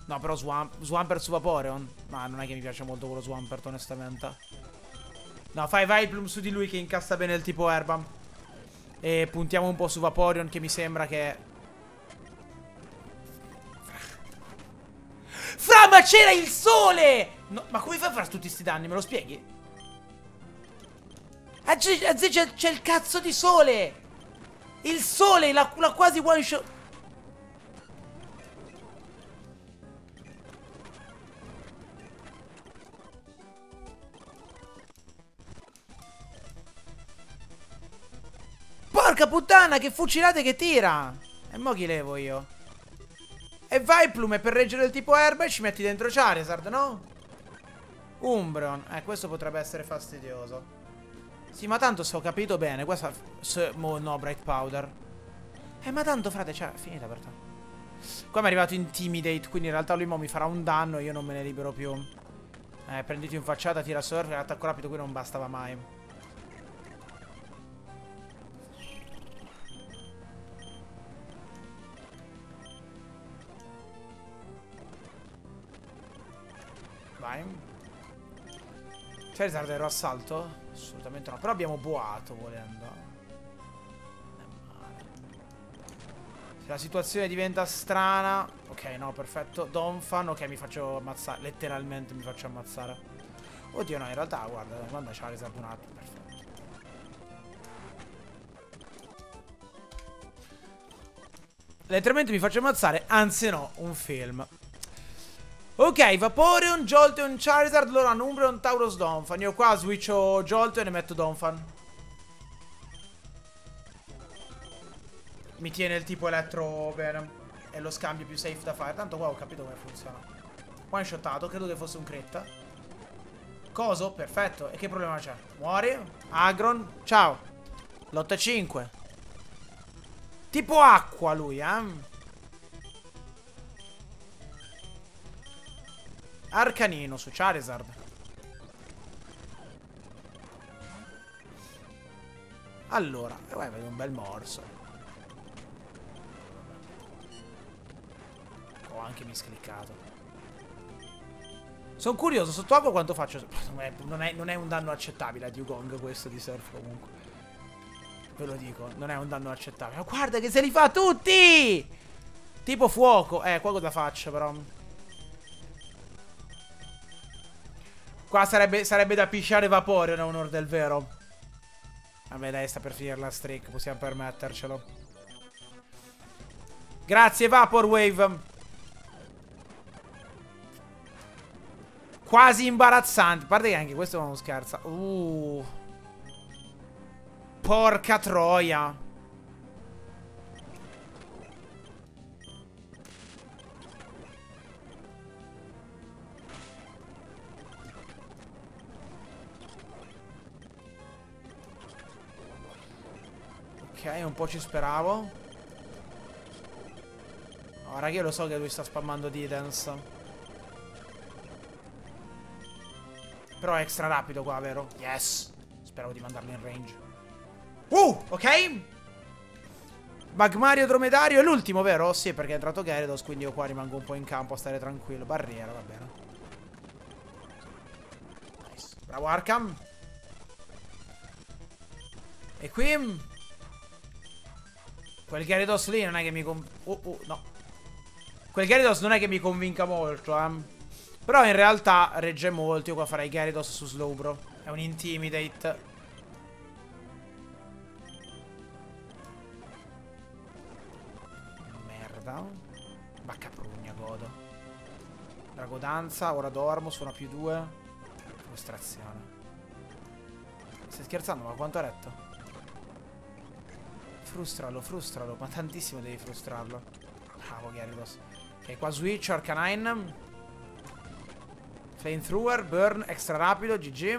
No, però Swamp Swampert su Vaporeon. Ma non è che mi piace molto quello Swampert, onestamente. No, fai vai Plume su di lui che incassa bene il tipo erba. E puntiamo un po' su Vaporeon che mi sembra che... Fra, ma c'era il sole! No, ma come fai a fare tutti sti danni? Me lo spieghi? Ah, c'è il cazzo di sole! Il sole, la, la quasi one shot... Porca puttana, che fucilate che tira. E mo chi levo io? E vai Plume per reggere il tipo erba e ci metti dentro Charizard, no? Umbreon. Eh, questo potrebbe essere fastidioso. Sì, ma tanto se ho capito bene, questa... Oh, no, Bright Powder. Eh, ma tanto, frate, cioè... Finita per te. Qua mi è arrivato Intimidate, quindi in realtà lui mo mi farà un danno e io non me ne libero più. Eh, prenditi in facciata, tira surf e attacco rapido, qui non bastava mai. Vai. Charizard ero assalto? Assolutamente no, però abbiamo boato volendo. Non è male. Se la situazione diventa strana. Ok, no, perfetto. Donphan, ok, mi faccio ammazzare. Letteralmente mi faccio ammazzare. Oddio no, in realtà guarda, manda Charizard un attimo, perfetto. Letteralmente mi faccio ammazzare, anzi no, un film. Ok, Vaporeon, Jolteon, Charizard, Loran, Umbreon, Tauros, Donphan. Io qua switcho Jolteon e metto Donphan. Mi tiene il tipo elettro bene. E lo scambio più safe da fare. Tanto qua ho capito come funziona. One shotato, credo che fosse un crit. Coso, perfetto. E che problema c'è? Muori. Aggron, ciao. L'ottantacinque. Tipo acqua lui, eh. Arcanino su Charizard. Allora, vai, vedo un bel morso. Ho anche miscliccato. Sono curioso, sotto acqua quanto faccio? Non è, non è, non è un danno accettabile a Dewgong questo di surf comunque. Ve lo dico, non è un danno accettabile. Ma guarda che se li fa tutti! Tipo fuoco. Eh, qua cosa faccio però? Qua sarebbe, sarebbe da pisciare Vaporeon a onor del vero. Vabbè dai, sta per finire la streak, possiamo permettercelo. Grazie Vaporwave. Quasi imbarazzante. A parte che anche questo non scherza. Uh. Porca troia. Ok, un po' ci speravo. Oh, raga, io lo so che lui sta spammando Didens. Però è extra rapido qua, vero? Yes! Speravo di mandarlo in range. Uh! Ok! Magmario Dromedario è l'ultimo, vero? Sì, perché è entrato Gyarados, quindi io qua rimango un po' in campo a stare tranquillo. Barriera, va bene. Nice. Bravo Arkham. E qui... Quel Gyarados lì non è che mi con... Oh, oh, no. Quel Gyarados non è che mi convinca molto, eh. Però in realtà regge molto. Io qua farei Gyarados su Slowbro. È un Intimidate. Merda. Bacca prugna, godo. Dragodanza, ora dormo, sono più due. Frustrazione. Stai scherzando, ma quanto ha retto? Frustralo, frustralo, ma tantissimo devi frustrarlo. Bravo Gyarados. Ok, qua switch, Arcanine, Flamethrower, burn, extra rapido, G G.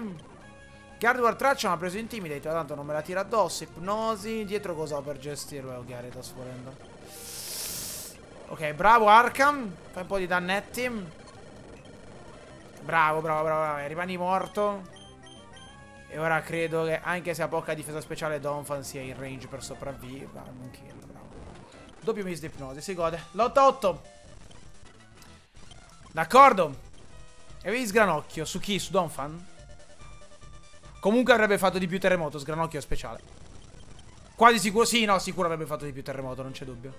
Guardward Traccia mi ha preso Intimidate, ma tanto non me la tira addosso. Ipnosi, dietro cosa ho per gestirlo? Oh, Gyarados volendo. Ok, bravo Arkham. Fai un po' di dannetti. Bravo, bravo, bravo, bravo. Rimani morto. E ora credo che anche se ha poca difesa speciale Donphan sia in range per sopravvivere. Non kill, bravo. Doppio miss di ipnosi, si gode. L'otto otto. D'accordo. E vedi sgranocchio. Su chi? Su Donphan? Comunque avrebbe fatto di più terremoto. Sgranocchio speciale. Quasi sicuro. Sì, no, sicuro avrebbe fatto di più terremoto, non c'è dubbio.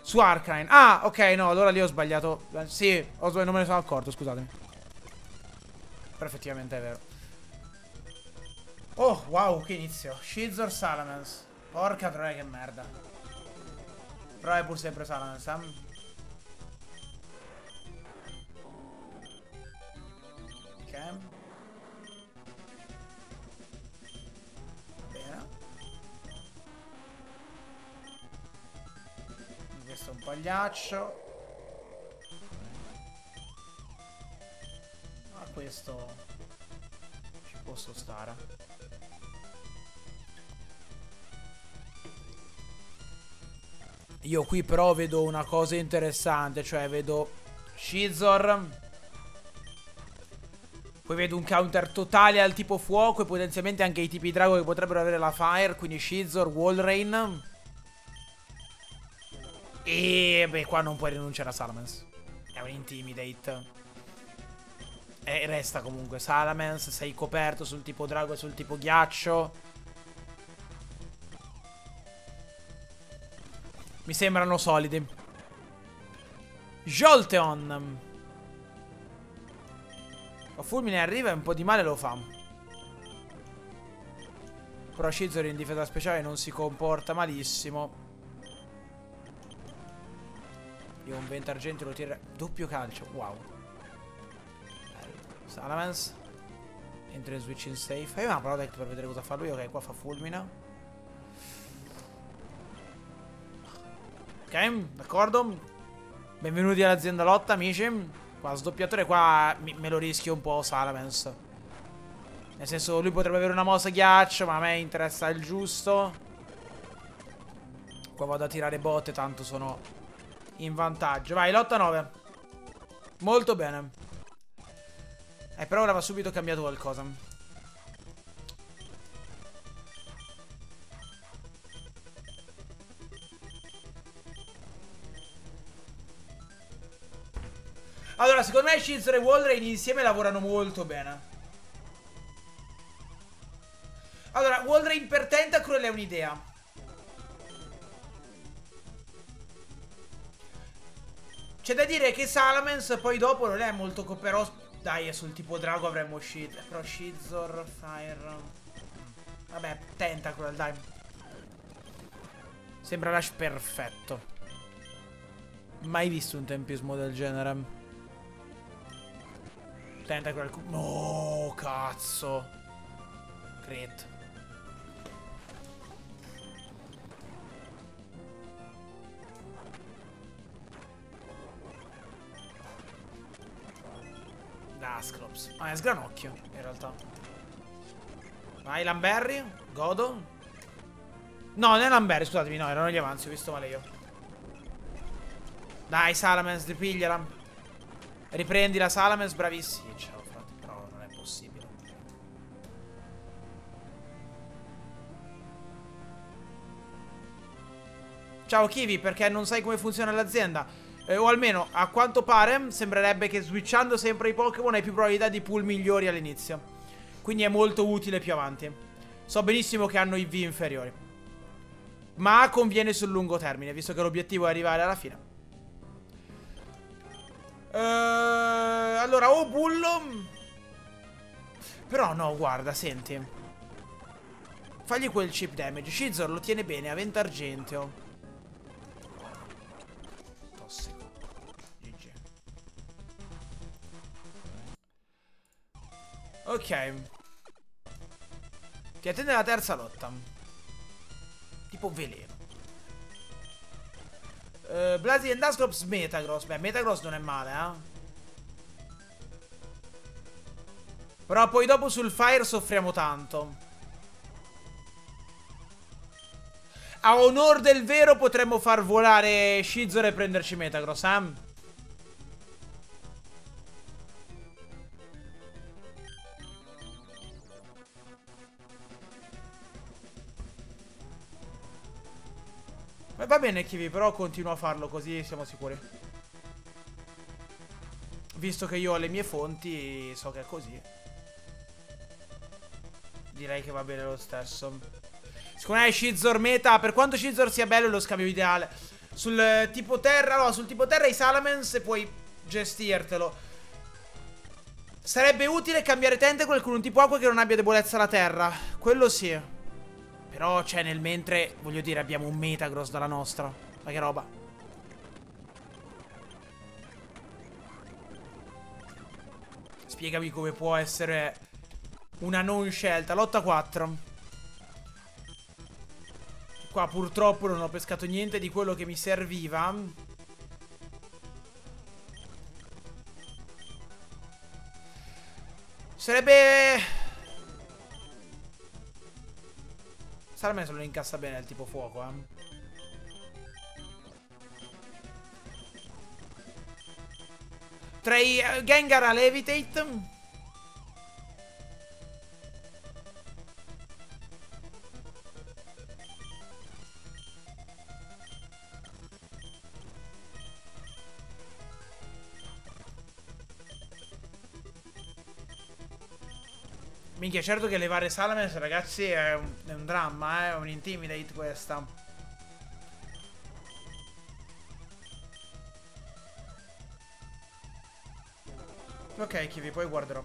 Su Arcanine. Ah, ok, no, allora lì ho sbagliato. Sì, ho sbagliato, non me ne sono accorto, scusatemi. Però effettivamente è vero. Oh, wow, che inizio. Scizor, Salamence. Porca troia, che merda. Però è pur sempre Salamence, eh? Ok. Va bene. questo è un pagliaccio. Ma questo ci può stare. Io qui però vedo una cosa interessante, cioè vedo Scizor. Poi vedo un counter totale al tipo fuoco e potenzialmente anche i tipi drago che potrebbero avere la fire, quindi Scizor, Walrein. E beh, qua non puoi rinunciare a Salamence. È un intimidate. E resta comunque Salamence, sei coperto sul tipo drago e sul tipo ghiaccio. Mi sembrano solidi. Jolteon. O fulmine arriva e un po' di male lo fa. Però Scizor in difesa speciale non si comporta malissimo. Io un vento argente lo tira. Doppio calcio. Wow. Salamence entra in switch in safe. Fai una protect per vedere cosa fa lui. Ok, qua fa fulmina. Ok, d'accordo. Benvenuti all'azienda lotta, amici. Qua sdoppiatore qua mi, me lo rischio un po' Salamence. Nel senso, lui potrebbe avere una mossa ghiaccio, ma a me interessa il giusto. Qua vado a tirare botte, tanto sono in vantaggio. Vai, lotta nove. Molto bene. Eh, però ora va subito cambiato qualcosa. Allora, secondo me Scizor e Walrein insieme lavorano molto bene. Allora, Walrein per Tentacruel è un'idea. C'è da dire che Salamence poi dopo non è molto coperoso. Dai, è sul tipo drago avremmo Scizor. Però Scizor, Fire... Vabbè, Tentacruel, dai. Sembra rush perfetto. Mai visto un tempismo del genere. Tentacruel. No, cazzo. Crit. Dasclops. Ah, è sgranocchio, in realtà. Vai, Lamberry. Godo. No, non è Lamberry, scusatemi. No, erano gli avanzi, ho visto male io. Dai, Salamence, ripigliala. Riprendi la Salamence, bravissimi. Ciao, frate, però non è possibile. Ciao Kiwi, perché non sai come funziona l'azienda. eh, O almeno, a quanto pare, sembrerebbe che switchando sempre i Pokémon hai più probabilità di pool migliori all'inizio. Quindi è molto utile più avanti. So benissimo che hanno I V inferiori, ma conviene sul lungo termine, visto che l'obiettivo è arrivare alla fine. Uh, allora, o bullo. Però no, guarda, senti. Fagli quel chip damage. Scizor lo tiene bene, a vento argenteo. Tossico. G G. Ok. Ti attende la terza lotta. Tipo veleno. Uh, Blasi e Dasclops, Metagross. Beh, Metagross non è male, eh. Però poi dopo sul Fire soffriamo tanto. A onor del vero potremmo far volare Scizor e prenderci Metagross, eh. Va bene Kiwi, però continuo a farlo così siamo sicuri. Visto che io ho le mie fonti, so che è così. Direi che va bene lo stesso. Secondo me Scizor meta, per quanto Scizor sia bello, è lo scambio ideale. Sul tipo terra, no, sul tipo terra i Salamence puoi gestirtelo. Sarebbe utile cambiare Tentacruel con un tipo acqua che non abbia debolezza alla terra. Quello sì. Però, cioè, nel mentre, voglio dire, abbiamo un Metagross dalla nostra. Ma che roba. Spiegami come può essere una non scelta. Lotta quattro. Qua purtroppo non ho pescato niente di quello che mi serviva. Sarebbe... Sarà se lo incassa bene il tipo fuoco, eh. Tra i uh, Gengar a Levitate. Minchia, certo che levare Salamence, ragazzi, è un, è un dramma, eh? È un intimidate questa. Ok, Kiwi, poi guarderò.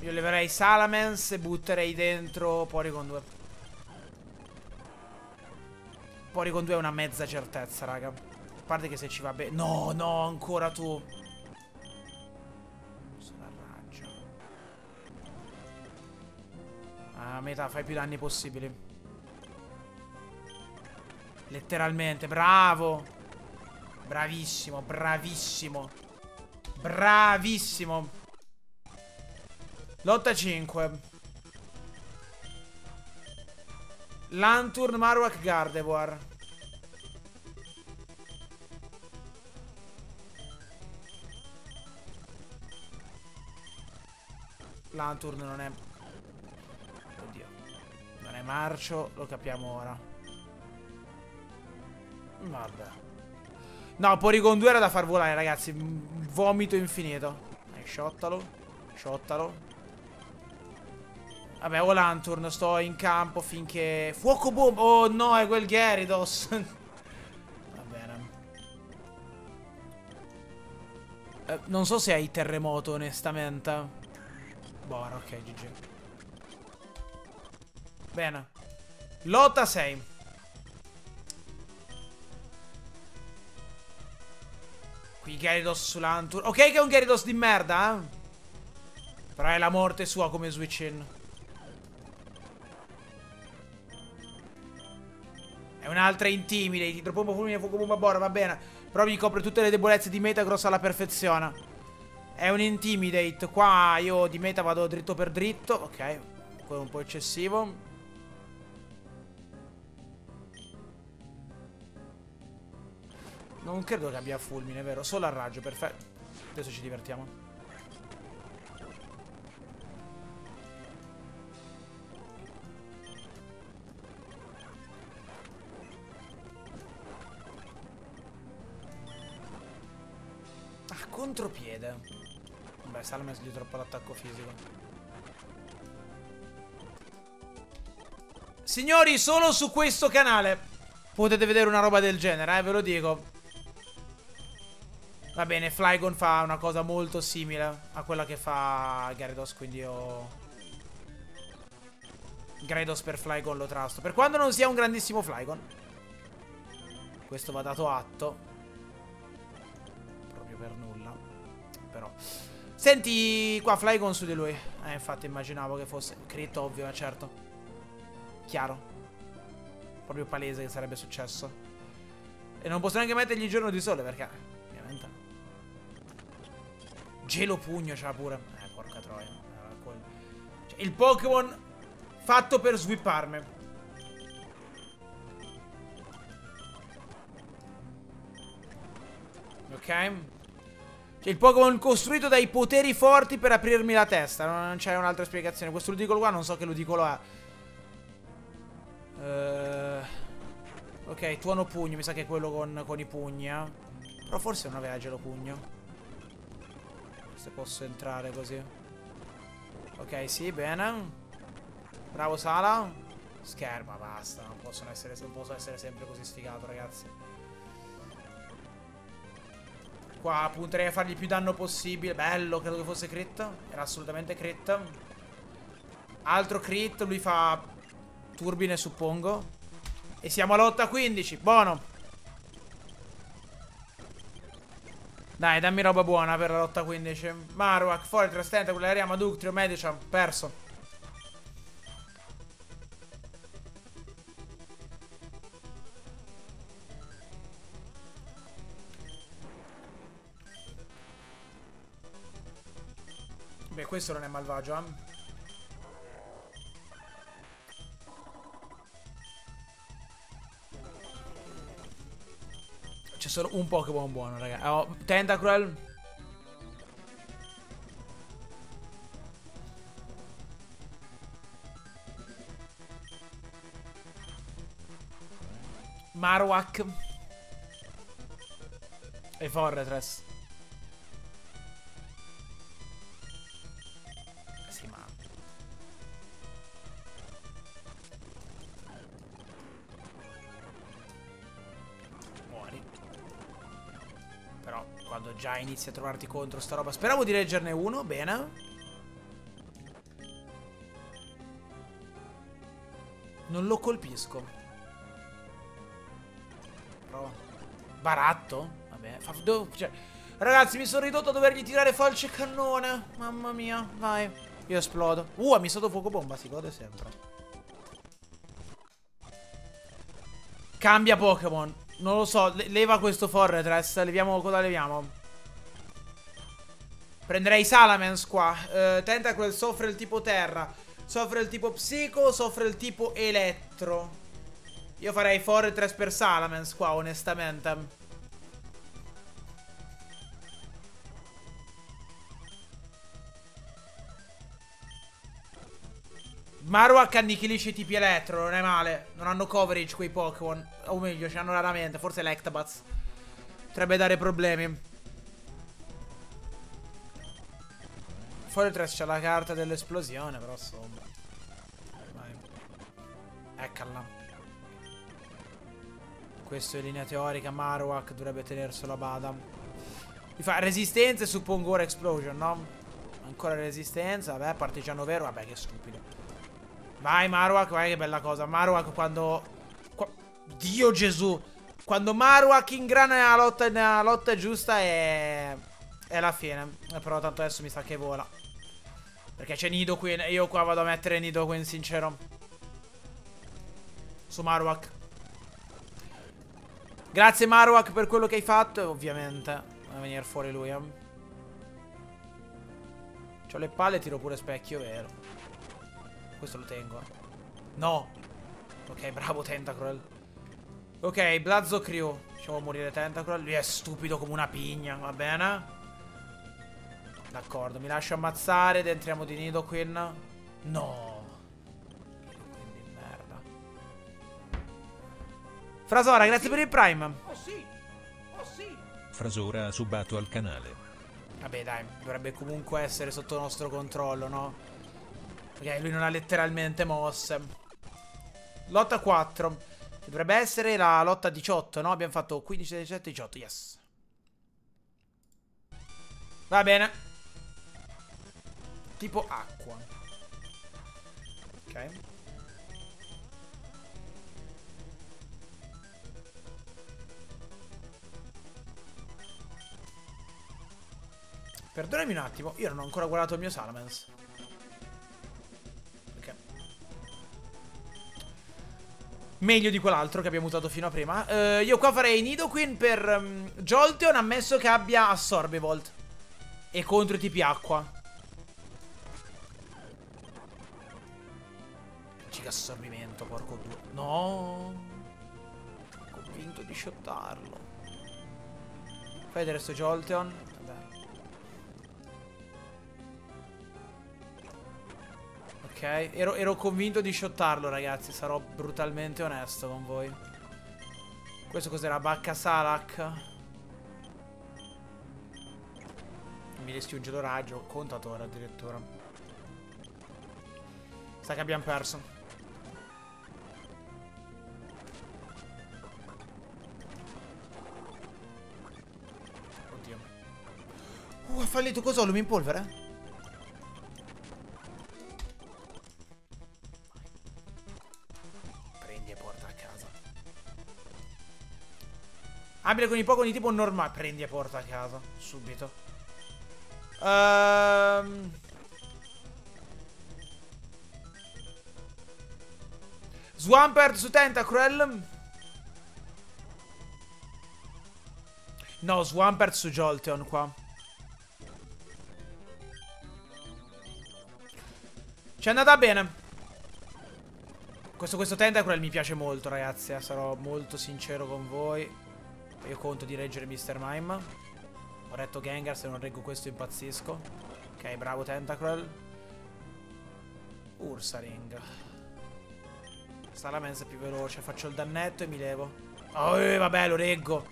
Io leverei Salamence e butterei dentro Porygon due. Porygon due è una mezza certezza, raga. A parte che se ci va bene... No, no, ancora tu. Sono al raggio. Ah, metà, fai più danni possibili. Letteralmente, bravo. Bravissimo, bravissimo. Bravissimo. Lotta cinque. Lanturn, Marowak, Gardevoir. Lanturn non è... Oddio. Non è marcio, lo capiamo ora. Vabbè. No, Porygon due era da far volare, ragazzi. Vomito infinito. Dai, sciottalo. Sciottalo. Vabbè, ho Lanturn, sto in campo finché... Fuoco bomba! Oh no, è quel Gyarados! Va bene. Eh, non so se hai terremoto, onestamente. Buono, ok, G G. Bene. Lotta sei. Qui Gyarados su Lanturn. Ok che è un Gyarados di merda, eh? Però è la morte sua come switch-in. È un'altra intimidate, idropombo, fulmine, fuoco, bomba, bora, va bene. Però mi copre tutte le debolezze di Metagross alla perfezione. È un intimidate. Qua io di meta vado dritto per dritto. Ok, quello un po' eccessivo. Non credo che abbia fulmine, vero? Solo a raggio, perfetto. Adesso ci divertiamo. Contropiede. Beh, Salamence gli troppo l'attacco fisico. Signori, solo su questo canale potete vedere una roba del genere, eh, ve lo dico. Va bene, Flygon fa una cosa molto simile a quella che fa Gyarados, quindi io... Gyarados per Flygon lo trasto. Per quando non sia un grandissimo Flygon. Questo va dato atto. Per nulla. Però senti qua Flygon su di lui. Eh, infatti immaginavo che fosse crit, ovvio, ma certo. Chiaro. Proprio palese che sarebbe successo. E non posso neanche mettergli il giorno di sole perché ovviamente gelo pugno c'ha pure. Eh, porca troia. Cioè, il Pokémon fatto per swipparmi. Ok. Cioè, il Pokémon costruito dai poteri forti per aprirmi la testa. Non, non c'è un'altra spiegazione. Questo ludicolo qua non so che ludicolo ha. uh, Ok, tuono pugno. Mi sa che è quello con, con i pugni, eh? Però forse non aveva gelo pugno. Se posso entrare così. Ok, sì, bene. Bravo Sala. Scherma, basta. Non possono essere, non posso essere sempre così sfigato, ragazzi. Qua punterei a fargli più danno possibile. Bello, credo che fosse crit. Era assolutamente crit. Altro crit, lui fa turbine suppongo. E siamo all'otto a quindici. Buono. Dai, dammi roba buona per l'otto a quindici. Marowak, Fortress, Tentacle, Ariama, Ductrio, Medicham. Perso. Beh, questo non è malvagio, eh. C'è solo un Pokémon buono, raga. Oh, Tentacruel. Marowak. E Fortress. Sì, ma... Quando già inizi a trovarti contro sta roba. Speravo di leggerne uno, bene. Non lo colpisco. Prova. Baratto? Vabbè. Fa, do, cioè. Ragazzi, mi sono ridotto a dovergli tirare falce e cannone. Mamma mia, vai. Io esplodo. Uh, ha missato fuoco bomba, si gode sempre. Cambia Pokémon. Non lo so, le leva questo Fortress. Leviamo, cosa leviamo? Prenderei Salamence qua. uh, Tentacle soffre il tipo terra, soffre il tipo psico, soffre il tipo elettro. Io farei Fortress per Salamence qua, onestamente. Marowak annichilisce i tipi elettro, non è male. Non hanno coverage quei Pokémon. O meglio, ce l'hanno raramente, forse l'Ectabuzz. Potrebbe dare problemi. Fortress c'ha la carta dell'esplosione, però insomma. Vai. Eccola. Questo in linea teorica Marowak dovrebbe tenerselo a bada. Mi fa resistenza e suppongo ora explosion, no? Ancora resistenza, vabbè, partigiano vero, vabbè, che stupido. Vai Marowak, vai, che bella cosa. Marowak quando... Qua... Dio Gesù. Quando Marowak ingrana nella lotta, nella lotta giusta è... è la fine. Però tanto adesso mi sa che vola. Perché c'è Nido qui. Io qua vado a mettere Nido qui, in sincero. Su Marowak. Grazie Marowak per quello che hai fatto. E ovviamente va a venire fuori lui, eh. C'ho le palle e tiro pure specchio, vero. Questo lo tengo. No. Ok, bravo Tentacruel. Ok, Blazocrew. Facciamo morire Tentacruel. Lui è stupido come una pigna, va bene. D'accordo, mi lascio ammazzare ed entriamo di Nidoqueen. No. Quindi merda. Frasora, grazie per il Prime. Oh sì. Oh sì. Frasora ha subato al canale. Vabbè, dai, dovrebbe comunque essere sotto nostro controllo, no? Ok, lui non ha letteralmente mosse. Lotta quattro. Dovrebbe essere la lotta diciotto, no? Abbiamo fatto quindici, diciassette, diciotto, yes. Va bene. Tipo acqua. Ok. Perdonami un attimo, io non ho ancora guardato il mio Salamence. Meglio di quell'altro che abbiamo usato fino a prima. uh, Io qua farei Nidoqueen per um, Jolteon, ammesso che abbia Absorbivolt. E contro i tipi acqua. Giga assorbimento, porco due. No. Convinto di shottarlo. Fai vedere sto Jolteon. Ok, ero, ero convinto di shottarlo, ragazzi. Sarò brutalmente onesto con voi. Questo cos'era? Bacca Salak. Mi restringe lo raggio. Contatore addirittura. Sa che abbiamo perso. Oddio. Uh, ha fallito. Cos'ho? Lumi in polvere? Abile con i Pokémon di tipo normale. Prendi e porta a casa subito. Ehm... Swampert su Tentacruel. No, Swampert su Jolteon qua. Ci è andata bene. Questo, questo Tentacruel mi piace molto, ragazzi. Eh. Sarò molto sincero con voi. Io conto di reggere mister Mime. Ho retto Gengar, se non reggo questo impazzisco. Ok, bravo Tentacruel. Ursaring. Salamence è più veloce. Faccio il dannetto e mi levo. Oh, eh, vabbè, lo reggo.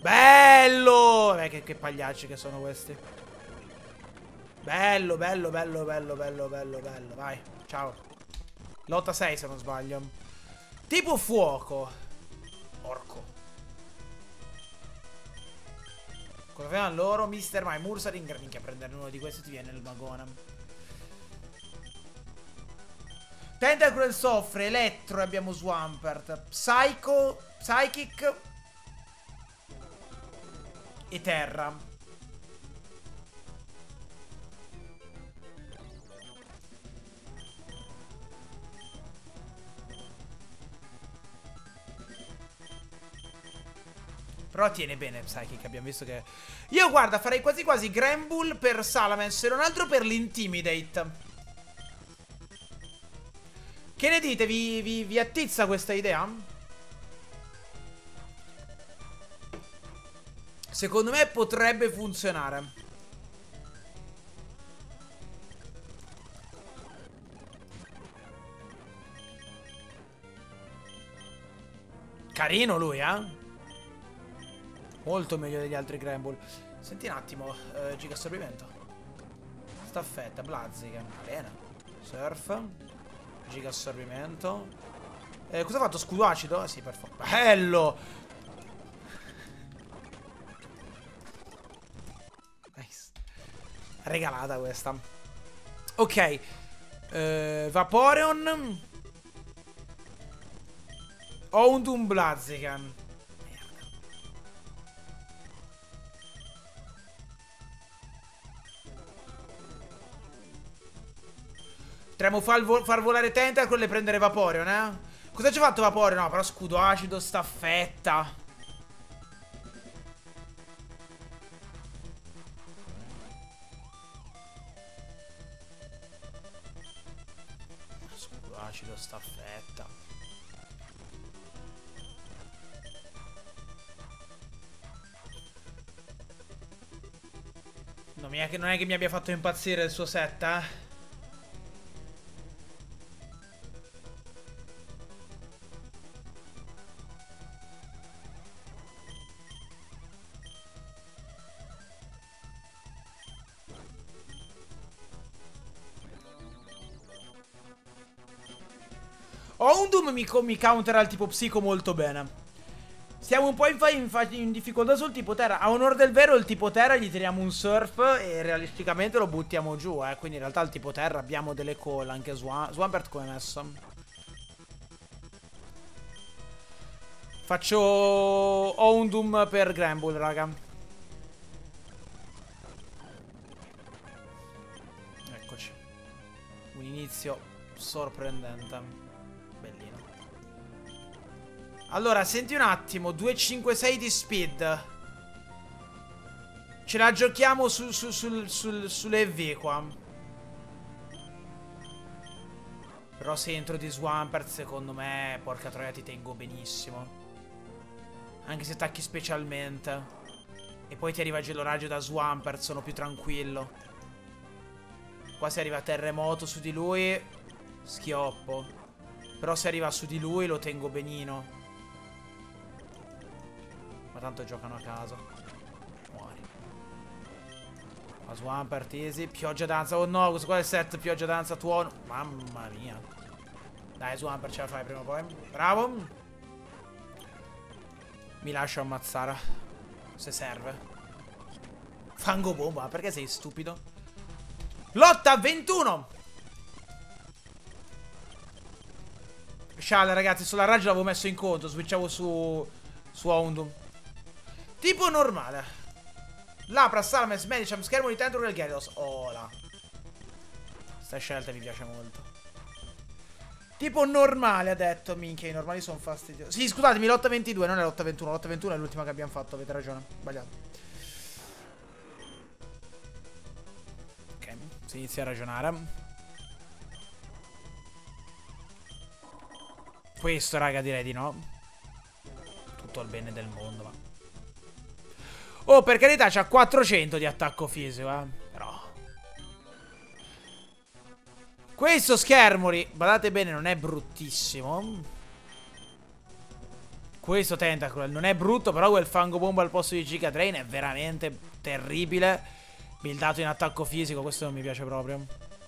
Bello! Vabbè, che, che pagliacci che sono questi. Bello, bello, bello, bello, bello, bello, bello. Vai, ciao. Lotta sei se non sbaglio. Tipo fuoco. Orco. Cosa avevano loro? mister Mime, Ursaring. Minchia, prenderne uno di questi ti viene il magona. Tentacruel soffre, Elettro, abbiamo Swampert, Psycho, Psychic e Terra. Però tiene bene Psychic, abbiamo visto che... Io guarda, farei quasi quasi Granbull per Salamence, se non altro per l'Intimidate. Che ne dite? Vi, vi, vi attizza questa idea? Secondo me potrebbe funzionare. Carino lui, eh? Molto meglio degli altri Granbull. Senti un attimo, eh, Giga Assorbimento. Staffetta, Blaziken. Bene. Surf. Giga assorbimento. Eh, cosa ha fatto? Scudo acido? Ah, sì, per favore. Bello! Nice. Regalata questa. Ok. Eh, Vaporeon. Ho un Doom Blaziken. Potremmo far, vol far volare Tentacruel e prendere Vaporeon, eh? Cosa ci ha fatto Vaporeon? No, però scudo acido, staffetta. Scudo acido, staffetta. Non è che, non è che mi abbia fatto impazzire il suo set, eh? Mi, mi counterà il tipo psico molto bene. Siamo un po' in, in, in difficoltà sul tipo terra. A onor del vero il tipo terra gli tiriamo un surf e realisticamente lo buttiamo giù, eh. Quindi in realtà il tipo terra abbiamo delle call. Anche Swam Swampert come messo. Faccio Houndoom per Granbull, raga. Eccoci. Un inizio sorprendente. Allora, senti un attimo, due cinque sei di speed. Ce la giochiamo su, su, sul, sul, sull'E V qua. Però se entro di Swampert, secondo me, porca troia, ti tengo benissimo. Anche se attacchi specialmente. E poi ti arriva geloraggio da Swampert, sono più tranquillo. Qua se arriva terremoto su di lui, schioppo. Però se arriva su di lui lo tengo benino. Tanto giocano a caso. Muori. La Swampert easy. Pioggia danza. Oh no, questo qua è il set. Pioggia danza, tuono. Mamma mia. Dai Swampert, ce la fai prima o poi. Bravo. Mi lascio ammazzare. Se serve. Fango bomba. Perché sei stupido? Lotta ventuno. Sciala, ragazzi. Sulla raggia l'avevo messo in conto. Switchavo su... su Houndoom. Tipo normale. Lapras, Salamence, Medicham, schermo di Tendril, Gyarados. Oh là. Questa scelta mi piace molto. Tipo normale ha detto. Minchia, i normali sono fastidiosi. Sì, scusatemi, l'otta ventidue, non è l'otta ventuno. L'otta ventuno è l'ultima che abbiamo fatto, avete ragione. Sbagliato. Ok, si inizia a ragionare. Questo, raga, direi di no. Tutto il bene del mondo, ma... Oh, per carità, c'ha quattrocento di attacco fisico, eh. Però... Questo Skarmory, badate bene, non è bruttissimo. Questo Tentacle non è brutto, però quel fango bomba al posto di Giga Drain è veramente terribile. Buildato in attacco fisico, questo non mi piace proprio.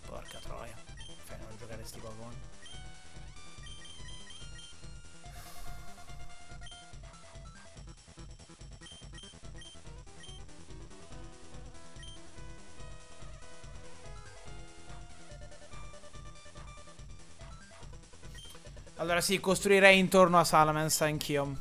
Porca troia. Fai non giocare sti Pokémon. Allora sì, costruirei intorno a Salamence anch'io.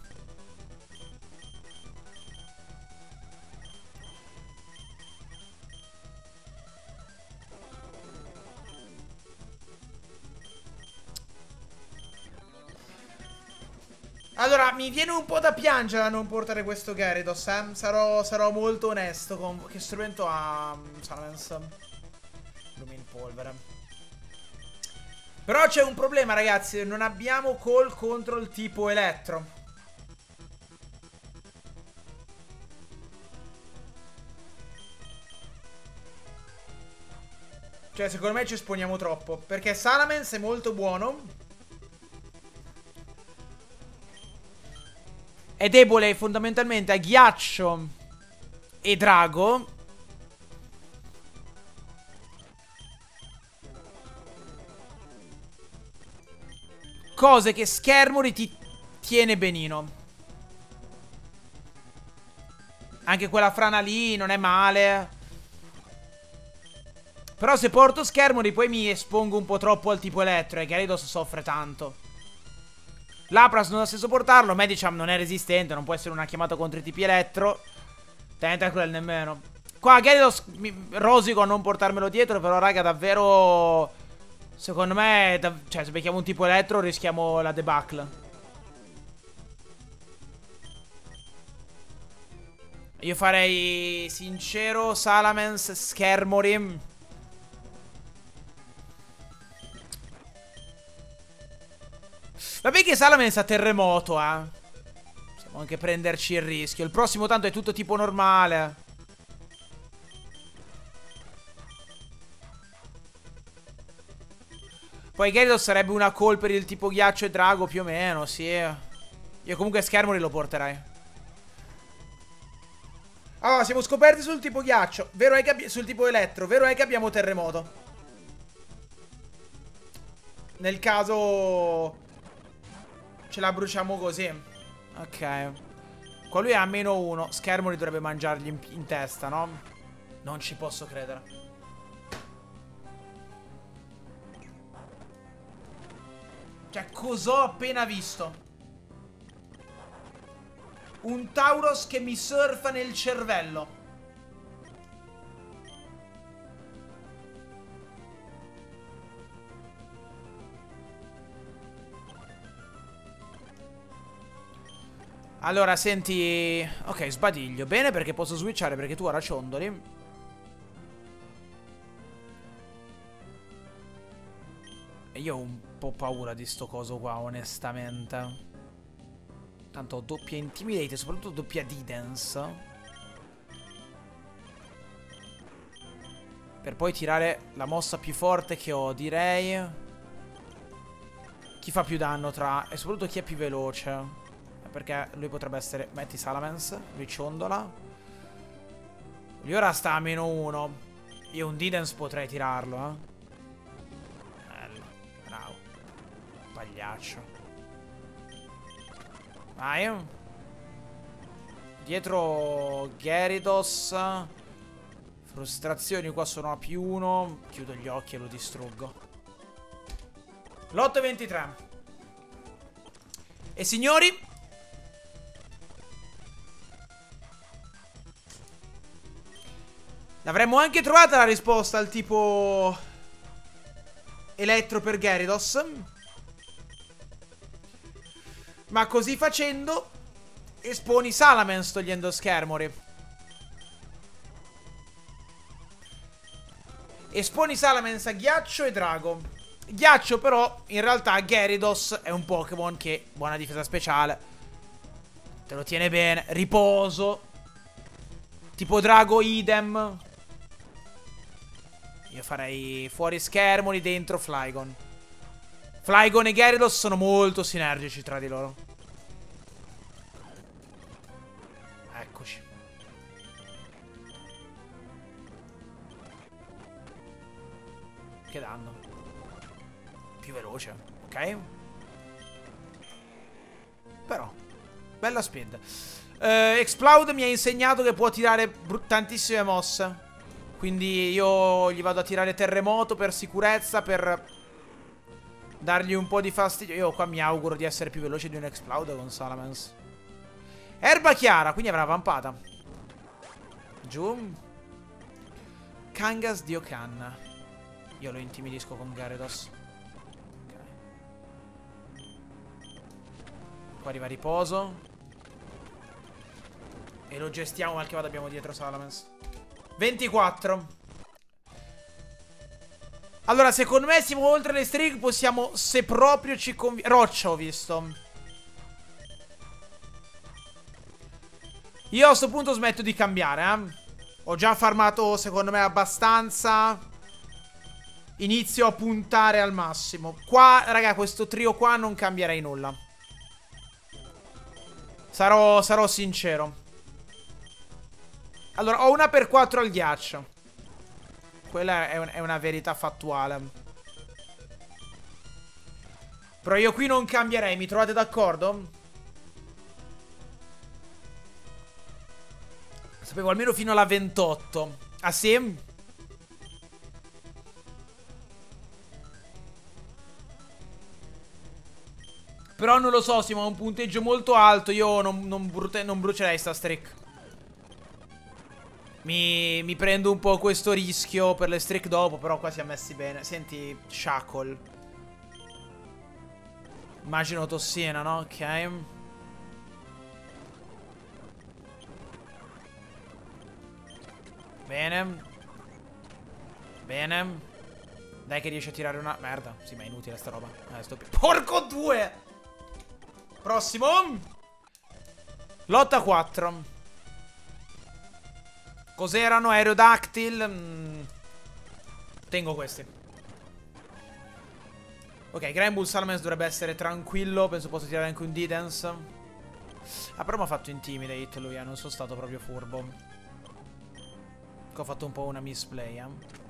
Allora, mi viene un po' da piangere a non portare questo Gyarados, eh? Sarò, sarò molto onesto con... Che strumento ha Salamence? Lumin polvere. Però c'è un problema, ragazzi. Non abbiamo call contro il tipo elettro. Cioè, secondo me ci esponiamo troppo. Perché Salamence è molto buono. È debole fondamentalmente a ghiaccio e drago. Cose che Skarmory ti tiene benino. Anche quella frana lì non è male. Però se porto Skarmory poi mi espongo un po' troppo al tipo elettro. E Gyarados soffre tanto. Lapras non ha senso portarlo. Medicham non è resistente. Non può essere una chiamata contro i tipi elettro. Tentacruel nemmeno. Qua Gyarados mi rosico a non portarmelo dietro. Però raga davvero... Secondo me, da, cioè, se becchiamo un tipo elettro rischiamo la debacle. Io farei, sincero, Salamence, Skarmory. Vabbè che Salamence ha terremoto, eh. Possiamo anche prenderci il rischio. Il prossimo tanto è tutto tipo normale. Poi Gyarados sarebbe una call per il tipo ghiaccio e drago più o meno, sì. Io comunque Skarmory lo porterai. Allora, siamo scoperti sul tipo ghiaccio. Vero è che sul tipo elettro, vero è che abbiamo terremoto. Nel caso ce la bruciamo così. Ok. Qua lui ha meno uno. Skarmory dovrebbe mangiargli in, in testa, no? Non ci posso credere. Cioè, cos'ho appena visto? Un Tauros che mi surfa nel cervello. Allora, senti... Ok, sbadiglio. Bene, perché posso switchare, perché tu ora ciondoli. E io ho un po' paura di sto coso qua, onestamente. Tanto ho doppia Intimidate e soprattutto doppia Didance. Per poi tirare la mossa più forte che ho, direi. Chi fa più danno tra... E soprattutto chi è più veloce. Perché lui potrebbe essere... Metti Salamence, lui ciondola. Lui ora sta a meno uno. Io un Didance potrei tirarlo, eh. Pagliaccio. Vai. Dietro Gyarados. Frustrazioni qua sono a più uno. Chiudo gli occhi e lo distruggo. L'otto ventitré. E signori, L'avremmo anche trovata la risposta al tipo elettro per Gyarados, ma così facendo esponi Salamence togliendo Skarmory. Esponi Salamence a Ghiaccio e Drago. Ghiaccio però, in realtà Gyarados è un Pokémon che buona difesa speciale, te lo tiene bene, riposo. Tipo Drago idem. Io farei fuori Skarmory, dentro Flygon. Flygon e Gyarados sono molto sinergici tra di loro. Eccoci. Che danno? Più veloce, ok? Però bella speed. uh, Exploud mi ha insegnato che può tirare tantissime mosse, quindi io gli vado a tirare terremoto per sicurezza, per dargli un po' di fastidio. Io qua mi auguro di essere più veloce di un Exploud con Salamence. Erba chiara, quindi avrà vampata. Giù Kangas Diocanna. Io lo intimidisco con Gyarados. Ok. Qua arriva riposo. E lo gestiamo, mal che vada abbiamo dietro Salamence. ventiquattro. Allora, secondo me siamo oltre le string. Possiamo, se proprio ci conviene... Roccia ho visto. Io a sto punto smetto di cambiare, eh. Ho già farmato, secondo me, abbastanza. Inizio a puntare al massimo. Qua, raga, questo trio qua non cambierei nulla. Sarò, sarò sincero. Allora, ho una per quattro al ghiaccio. Quella è, un, è una verità fattuale. Però io qui non cambierei, mi trovate d'accordo? Sapevo almeno fino alla ventotto. Ah sì? Però non lo so, siamo a un punteggio molto alto. Io non, non, brute, non brucerei sta streak. Mi, mi prendo un po' questo rischio per le streak dopo. Però qua si è messi bene. Senti, Shackle. Immagino tossina, no? Ok. Bene. Bene. Dai che riesci a tirare una... Merda. Sì, ma è inutile sta roba. Eh, sto... Porco due! Prossimo. Lotta quattro. Cos'erano? Aerodactyl. mm. Tengo questi. Ok, Granbull Salamence dovrebbe essere tranquillo. Penso posso tirare anche un Didance. Ah, però mi ha fatto intimidate lui, eh. Non sono stato proprio furbo. Ho fatto un po' una misplay, eh.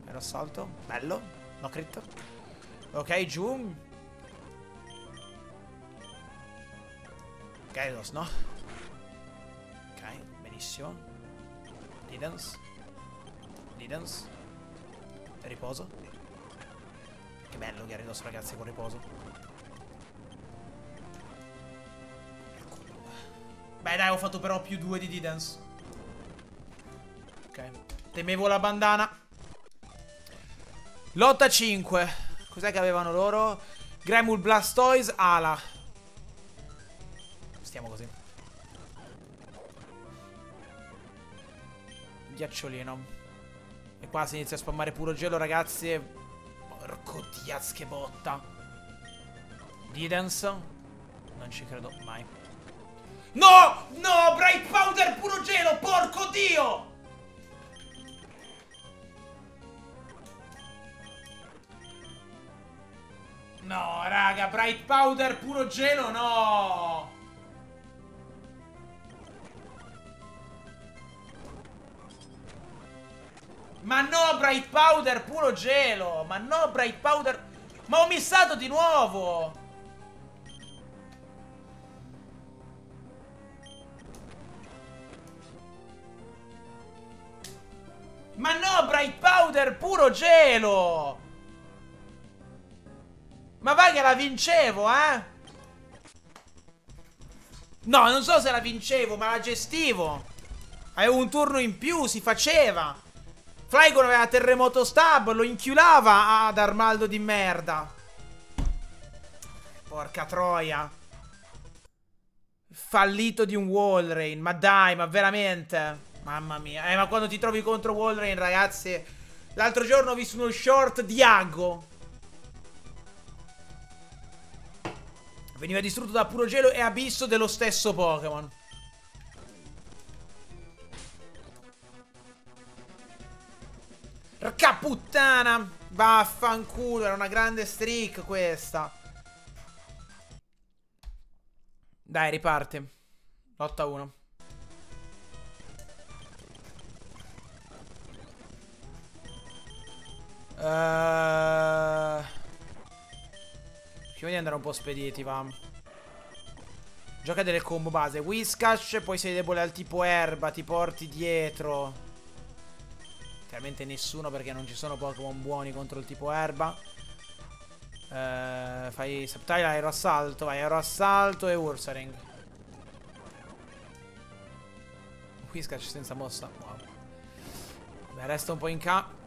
Era assalto. Bello. No crit. Ok, giù Gyarados, no? Ok, benissimo. Didance. Didance. Riposo. Che bello Gyarados, ragazzi, con riposo. Ecco. Beh, dai, ho fatto però più due di Didance. Ok. Temevo la bandana. Lotta cinque. Cos'è che avevano loro? Greymouth, Blastoise, Ala. Stiamo così. Ghiacciolino. E qua si inizia a spammare puro gelo, ragazzi. Porco diaz che botta. Didance. Non ci credo mai. No! No! Bright Powder puro gelo! Porco dio! No, raga, Bright Powder puro gelo, no! Ma no, Bright Powder puro gelo. Ma no, Bright Powder. Ma ho missato di nuovo. Ma no, Bright Powder puro gelo. Ma va che la vincevo, eh. No, non so se la vincevo, ma la gestivo. Avevo un turno in più, si faceva. Flygon aveva terremoto stab, lo inchiulava ad Armaldo di merda. Porca troia. Fallito di un Walrein. Ma dai, ma veramente. Mamma mia. Eh, ma quando ti trovi contro Walrein, ragazzi. L'altro giorno ho visto uno short di Ago. Veniva distrutto da puro gelo e abisso dello stesso Pokémon. Rca puttana. Vaffanculo, era una grande streak questa. Dai, riparte. otto a uno. Ehm... Uh... Prima di andare un po' spediti, va. Gioca delle combo base. Whiscash, poi sei debole al tipo erba, ti porti dietro. Chiaramente nessuno, perché non ci sono Pokémon buoni contro il tipo erba. Eh, fai Sceptile, aero assalto, vai, aero assalto e Ursaring. Whiscash senza mossa. Wow. Beh, resta un po' in campo.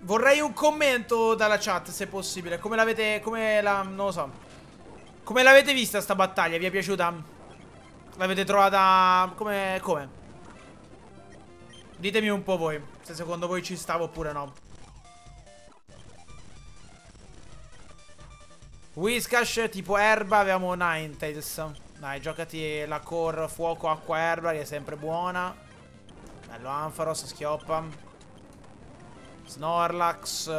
Vorrei un commento dalla chat, se possibile. Come l'avete... come la... non lo so. Come l'avete vista sta battaglia? Vi è piaciuta? L'avete trovata... come... come? Ditemi un po' voi, se secondo voi ci stavo oppure no. Whiscash tipo erba, avevamo Ninetales. Dai, giocati la core fuoco, acqua, erba, che è sempre buona. Bello, Ampharos, schioppa. Snorlax, uh,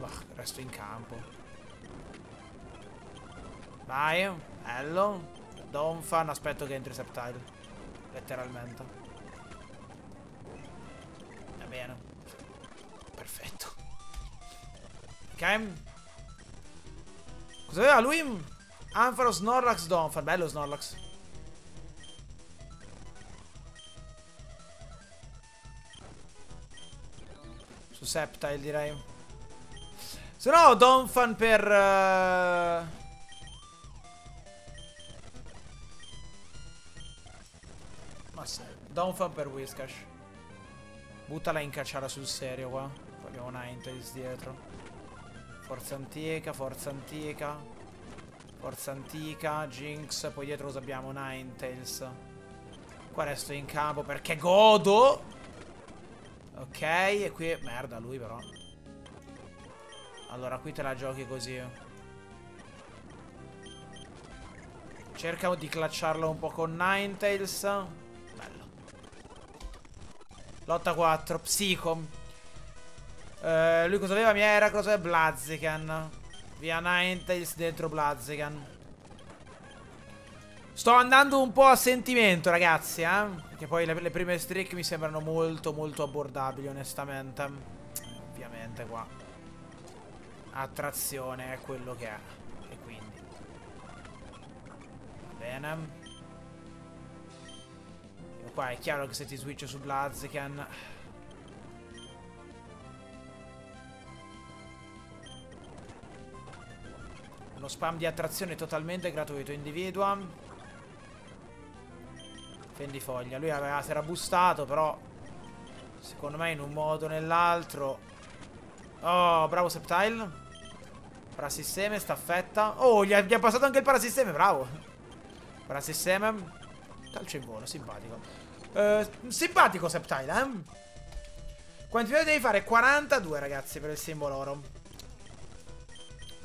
bah, resto in campo. Vai, bello. Donphan, aspetto che entri Sceptile. Letteralmente. Va bene. Perfetto. Ok. Cosa aveva lui? Ampharos, Snorlax, Donphan. Bello Snorlax. Sceptile, direi. Se no Donphan per uh... ma se... Donphan per Whiscash. Buttala in cacciara sul serio qua. Abbiamo Ninetales dietro. Forza antica, forza antica, forza antica, Jinx. Poi dietro cosa abbiamo? Ninetales. Qua resto in campo perché godo. Ok, e qui è merda lui però. Allora qui te la giochi così. Cerca di clacciarlo un po' con Ninetales. Bello. Lotta quattro, Psico. eh, Lui cosa aveva? Mia era cosa? Blaziken. Via Ninetales dentro Blaziken. Sto andando un po' a sentimento, ragazzi, eh? Perché poi le, le prime streak mi sembrano molto, molto abbordabili, onestamente. Ovviamente qua attrazione è quello che è. E quindi bene. E qua è chiaro che se ti switch su Blaziken. Uno spam di attrazione totalmente gratuito. Individua. Fendifoglia, lui aveva, si era boostato, però secondo me in un modo o nell'altro. Oh, bravo Sceptile. Parasisteme, staffetta. Oh, gli ha, gli ha passato anche il parasisteme, bravo. Parasisteme. Calcio in volo, simpatico. eh, Simpatico Sceptile, eh. Quantità devi fare? quarantadue, ragazzi, per il simbolo oro.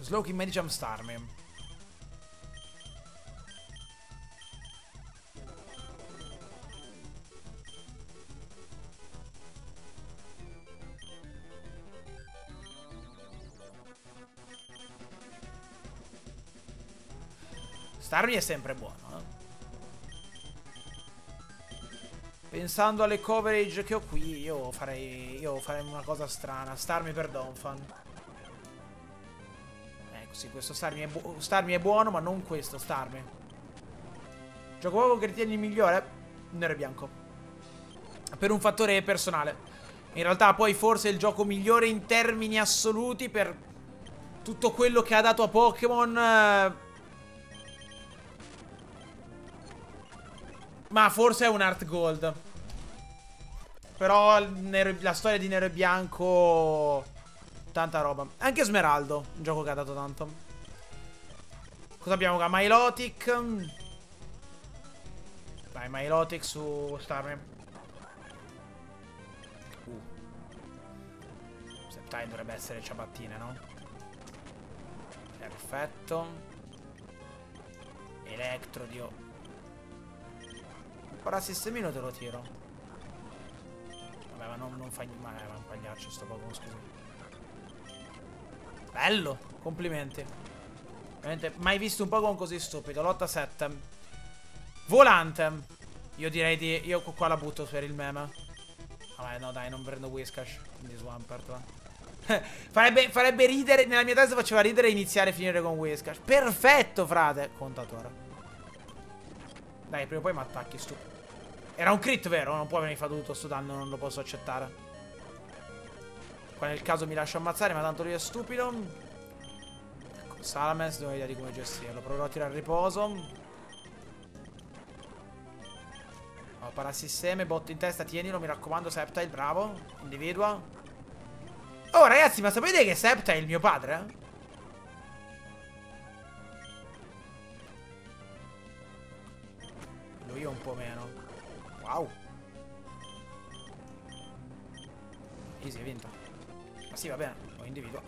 Slow King Medium Starmie. Starmie è sempre buono, eh? Pensando alle coverage che ho qui, io farei, io farei una cosa strana. Starmie per Donphan. Ecco, sì, questo Starmie è, bu Starmie è buono, ma non questo Starmie. Gioco poco che ritieni il migliore? Nero e Bianco. Per un fattore personale. In realtà poi forse è il gioco migliore in termini assoluti per tutto quello che ha dato a Pokémon. Ma forse è un Heart Gold. Però nero, la storia di Nero e Bianco, tanta roba. Anche Smeraldo, un gioco che ha dato tanto. Cosa abbiamo qua? Milotic. Vai, Milotic su Starmie. Uh. Septile dovrebbe essere ciabattine, no? Perfetto. Electrodio. Ora sistemino te lo tiro. Vabbè, ma non, non fai male, ma è un pagliaccio sto Pokémon, scusa. Bello, complimenti. Veramente mai visto un Pokémon così stupido. Lotta sette. Volante. Io direi di... io qua la butto per il meme. Vabbè, no dai, non prendo Whiscash. Quindi Swampert, va. farebbe, farebbe ridere. Nella mia testa faceva ridere iniziare e finire con Whiscash. Perfetto, frate. Contatore. Dai, prima o poi mi attacchi, stupido. Era un crit, vero? Non può avermi fatto tutto sto danno, non lo posso accettare. Qua nel caso mi lascio ammazzare, ma tanto lui è stupido. Ecco, Salamence, non ho idea di come gestirlo. Proverò a tirare a riposo. Ho parassisteme, botto in testa, tienilo, mi raccomando, Sceptile, bravo. Individua. Oh, ragazzi, ma sapete che Sceptile è il mio padre? Io un po' meno. Wow. Easy, è vinto. Ma sì, va bene. Lo individuo.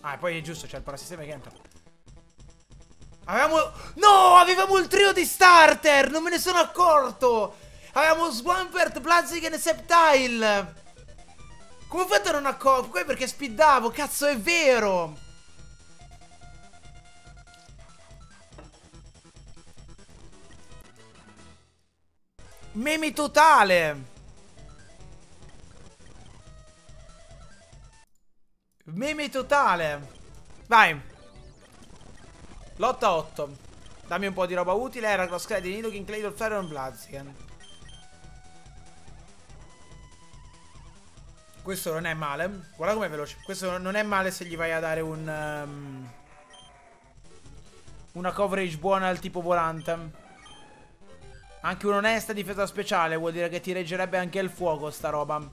Ah, e poi è giusto, c'è il parasistema che entra. Avevamo... no, avevamo il trio di starter. Non me ne sono accorto. Avevamo Swampert, Blaziken e Sceptile. Come ho fatto a non accorto? Poi perché speedavo. Cazzo, è vero. Meme totale. Meme totale. Vai. Lotta otto. Dammi un po' di roba utile. Era Crosscred, Nidoking, Claydolflare e Blaziken. Questo non è male. Guarda com'è veloce. Questo non è male se gli vai a dare un um, una coverage buona al tipo volante. Anche un'onesta difesa speciale vuol dire che ti reggerebbe anche il fuoco sta roba.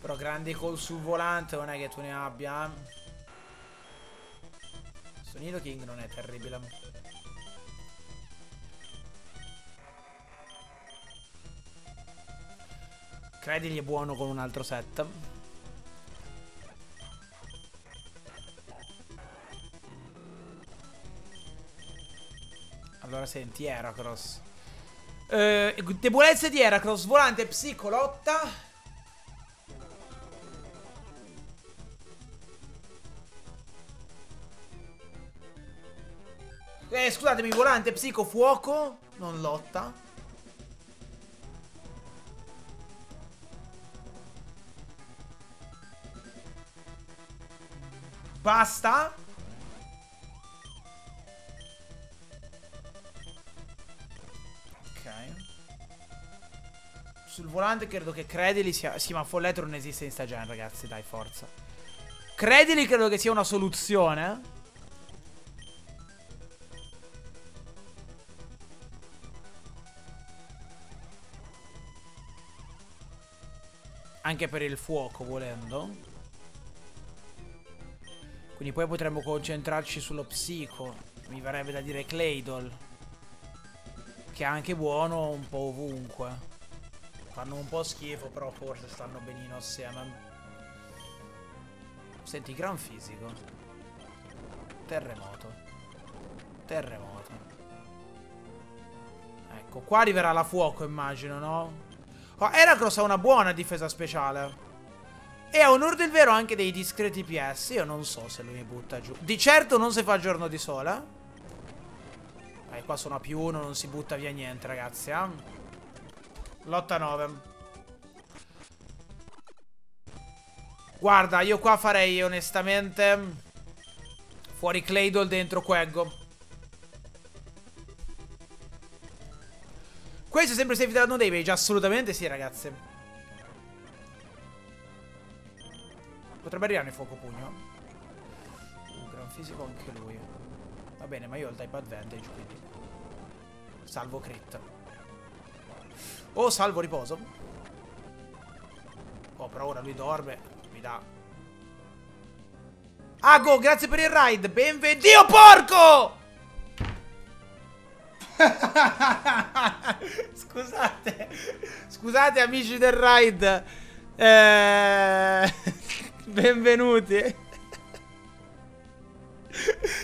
Però grandi col sul volante non è che tu ne abbia. Questo Nidoking non è terribile. Credili è buono con un altro set. Allora senti, Heracross. Eh, debolezze di Heracross, volante, psico, lotta. Eh, scusatemi, volante, psico, fuoco, non lotta. Basta. Sul volante credo che Credili sia... sì, ma Folletto non esiste in stagione, ragazzi, dai, forza. Credili credo che sia una soluzione. Anche per il fuoco, volendo. Quindi poi potremmo concentrarci sullo psico. Mi verrebbe da dire Claydol, che è anche buono un po' ovunque. Fanno un po' schifo, però forse stanno benino assieme. Senti, gran fisico. Terremoto. Terremoto. Ecco, qua arriverà la fuoco, immagino, no? Oh, Heracross ha una buona difesa speciale. e a onor del vero anche dei discreti P S. Io non so se lui mi butta giù. Di certo non si fa giorno di sola. Vai, qua sono a più uno, non si butta via niente, ragazzi, eh? Lotta nove. Guarda, io qua farei onestamente fuori Claydol, dentro Queggo. Questo è sempre safe da no damage? Assolutamente sì, ragazzi. Potrebbe arrivare nel fuoco pugno. Un gran fisico anche lui. Va bene, ma io ho il type advantage, quindi salvo crit. O salvo riposo. Oh, però ora lui dorme. Ago, grazie per il ride. Benvenuto. Dio porco! Scusate. Scusate amici del ride, eh... benvenuti.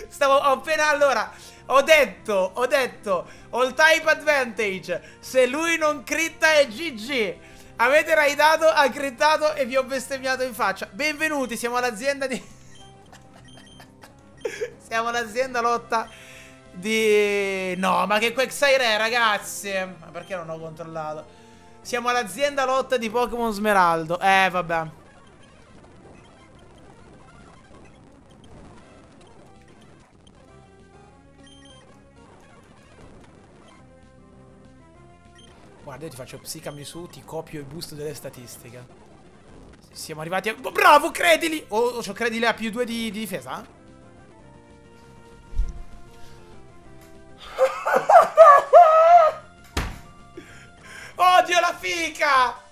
Stavo appena allora Ho detto Ho detto ho il type advantage. Se lui non critta è G G. Avete raidato, ha crittato e vi ho bestemmiato in faccia. Benvenuti, siamo all'azienda di... siamo all'azienda lotta di... No, ma che Quagsire è, ragazzi? Ma perché non ho controllato? Siamo all'azienda lotta di Pokémon Smeraldo. Eh, vabbè. Guarda, io ti faccio psicami su, ti copio il busto delle statistiche. Siamo arrivati a... Bravo, credili! Oh, c'ho credili a più due di, di difesa? Odio la fica!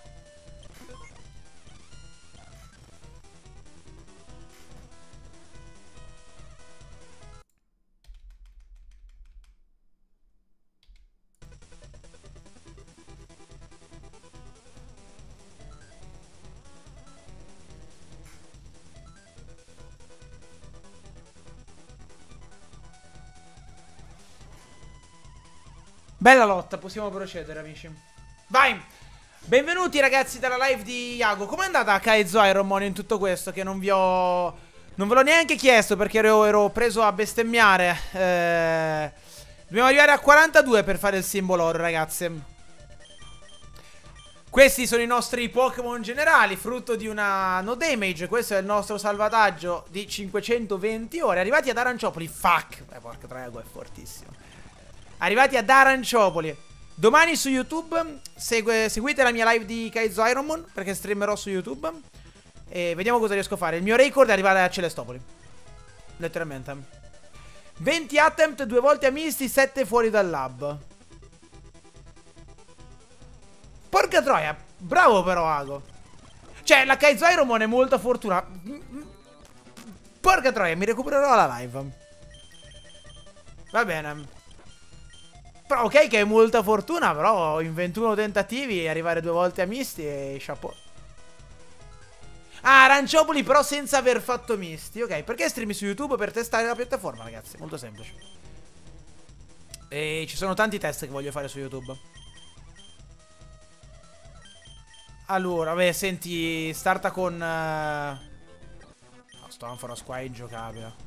Bella lotta, possiamo procedere, amici. Vai! Benvenuti ragazzi dalla live di Iago. Com'è andata a Kaizo Iron Mon in tutto questo? Che non vi ho... non ve l'ho neanche chiesto perché ero, ero preso a bestemmiare. Eh... Dobbiamo arrivare a quarantadue per fare il simbolo oro, ragazzi. Questi sono i nostri Pokémon generali, frutto di una no damage. Questo è il nostro salvataggio di cinquecentoventi ore. Arrivati ad Aranciopoli. Fuck! Eh, porca trago, è fortissimo. Arrivati ad Aranciopoli. Domani su YouTube segue, seguite la mia live di Kaizo Iron Mon, perché streamerò su YouTube. E vediamo cosa riesco a fare. Il mio record è arrivare a Celestopoli. Letteralmente venti attempt, due volte a Misty, sette fuori dal lab. Porca troia. Bravo però Ago. Cioè la Kaizo Iron Mon è molta fortuna. Porca troia, mi recupererò la live. Va bene. Però ok che hai molta fortuna, però in ventuno tentativi arrivare due volte a Misty e chapeau. Ah, Aranciopoli però senza aver fatto Misty. Ok, perché streami su YouTube? Per testare la piattaforma, ragazzi. Molto semplice. E ci sono tanti test che voglio fare su YouTube. Allora, beh, senti, starta con... Uh... No, sto Anforos qua è ingiocabile.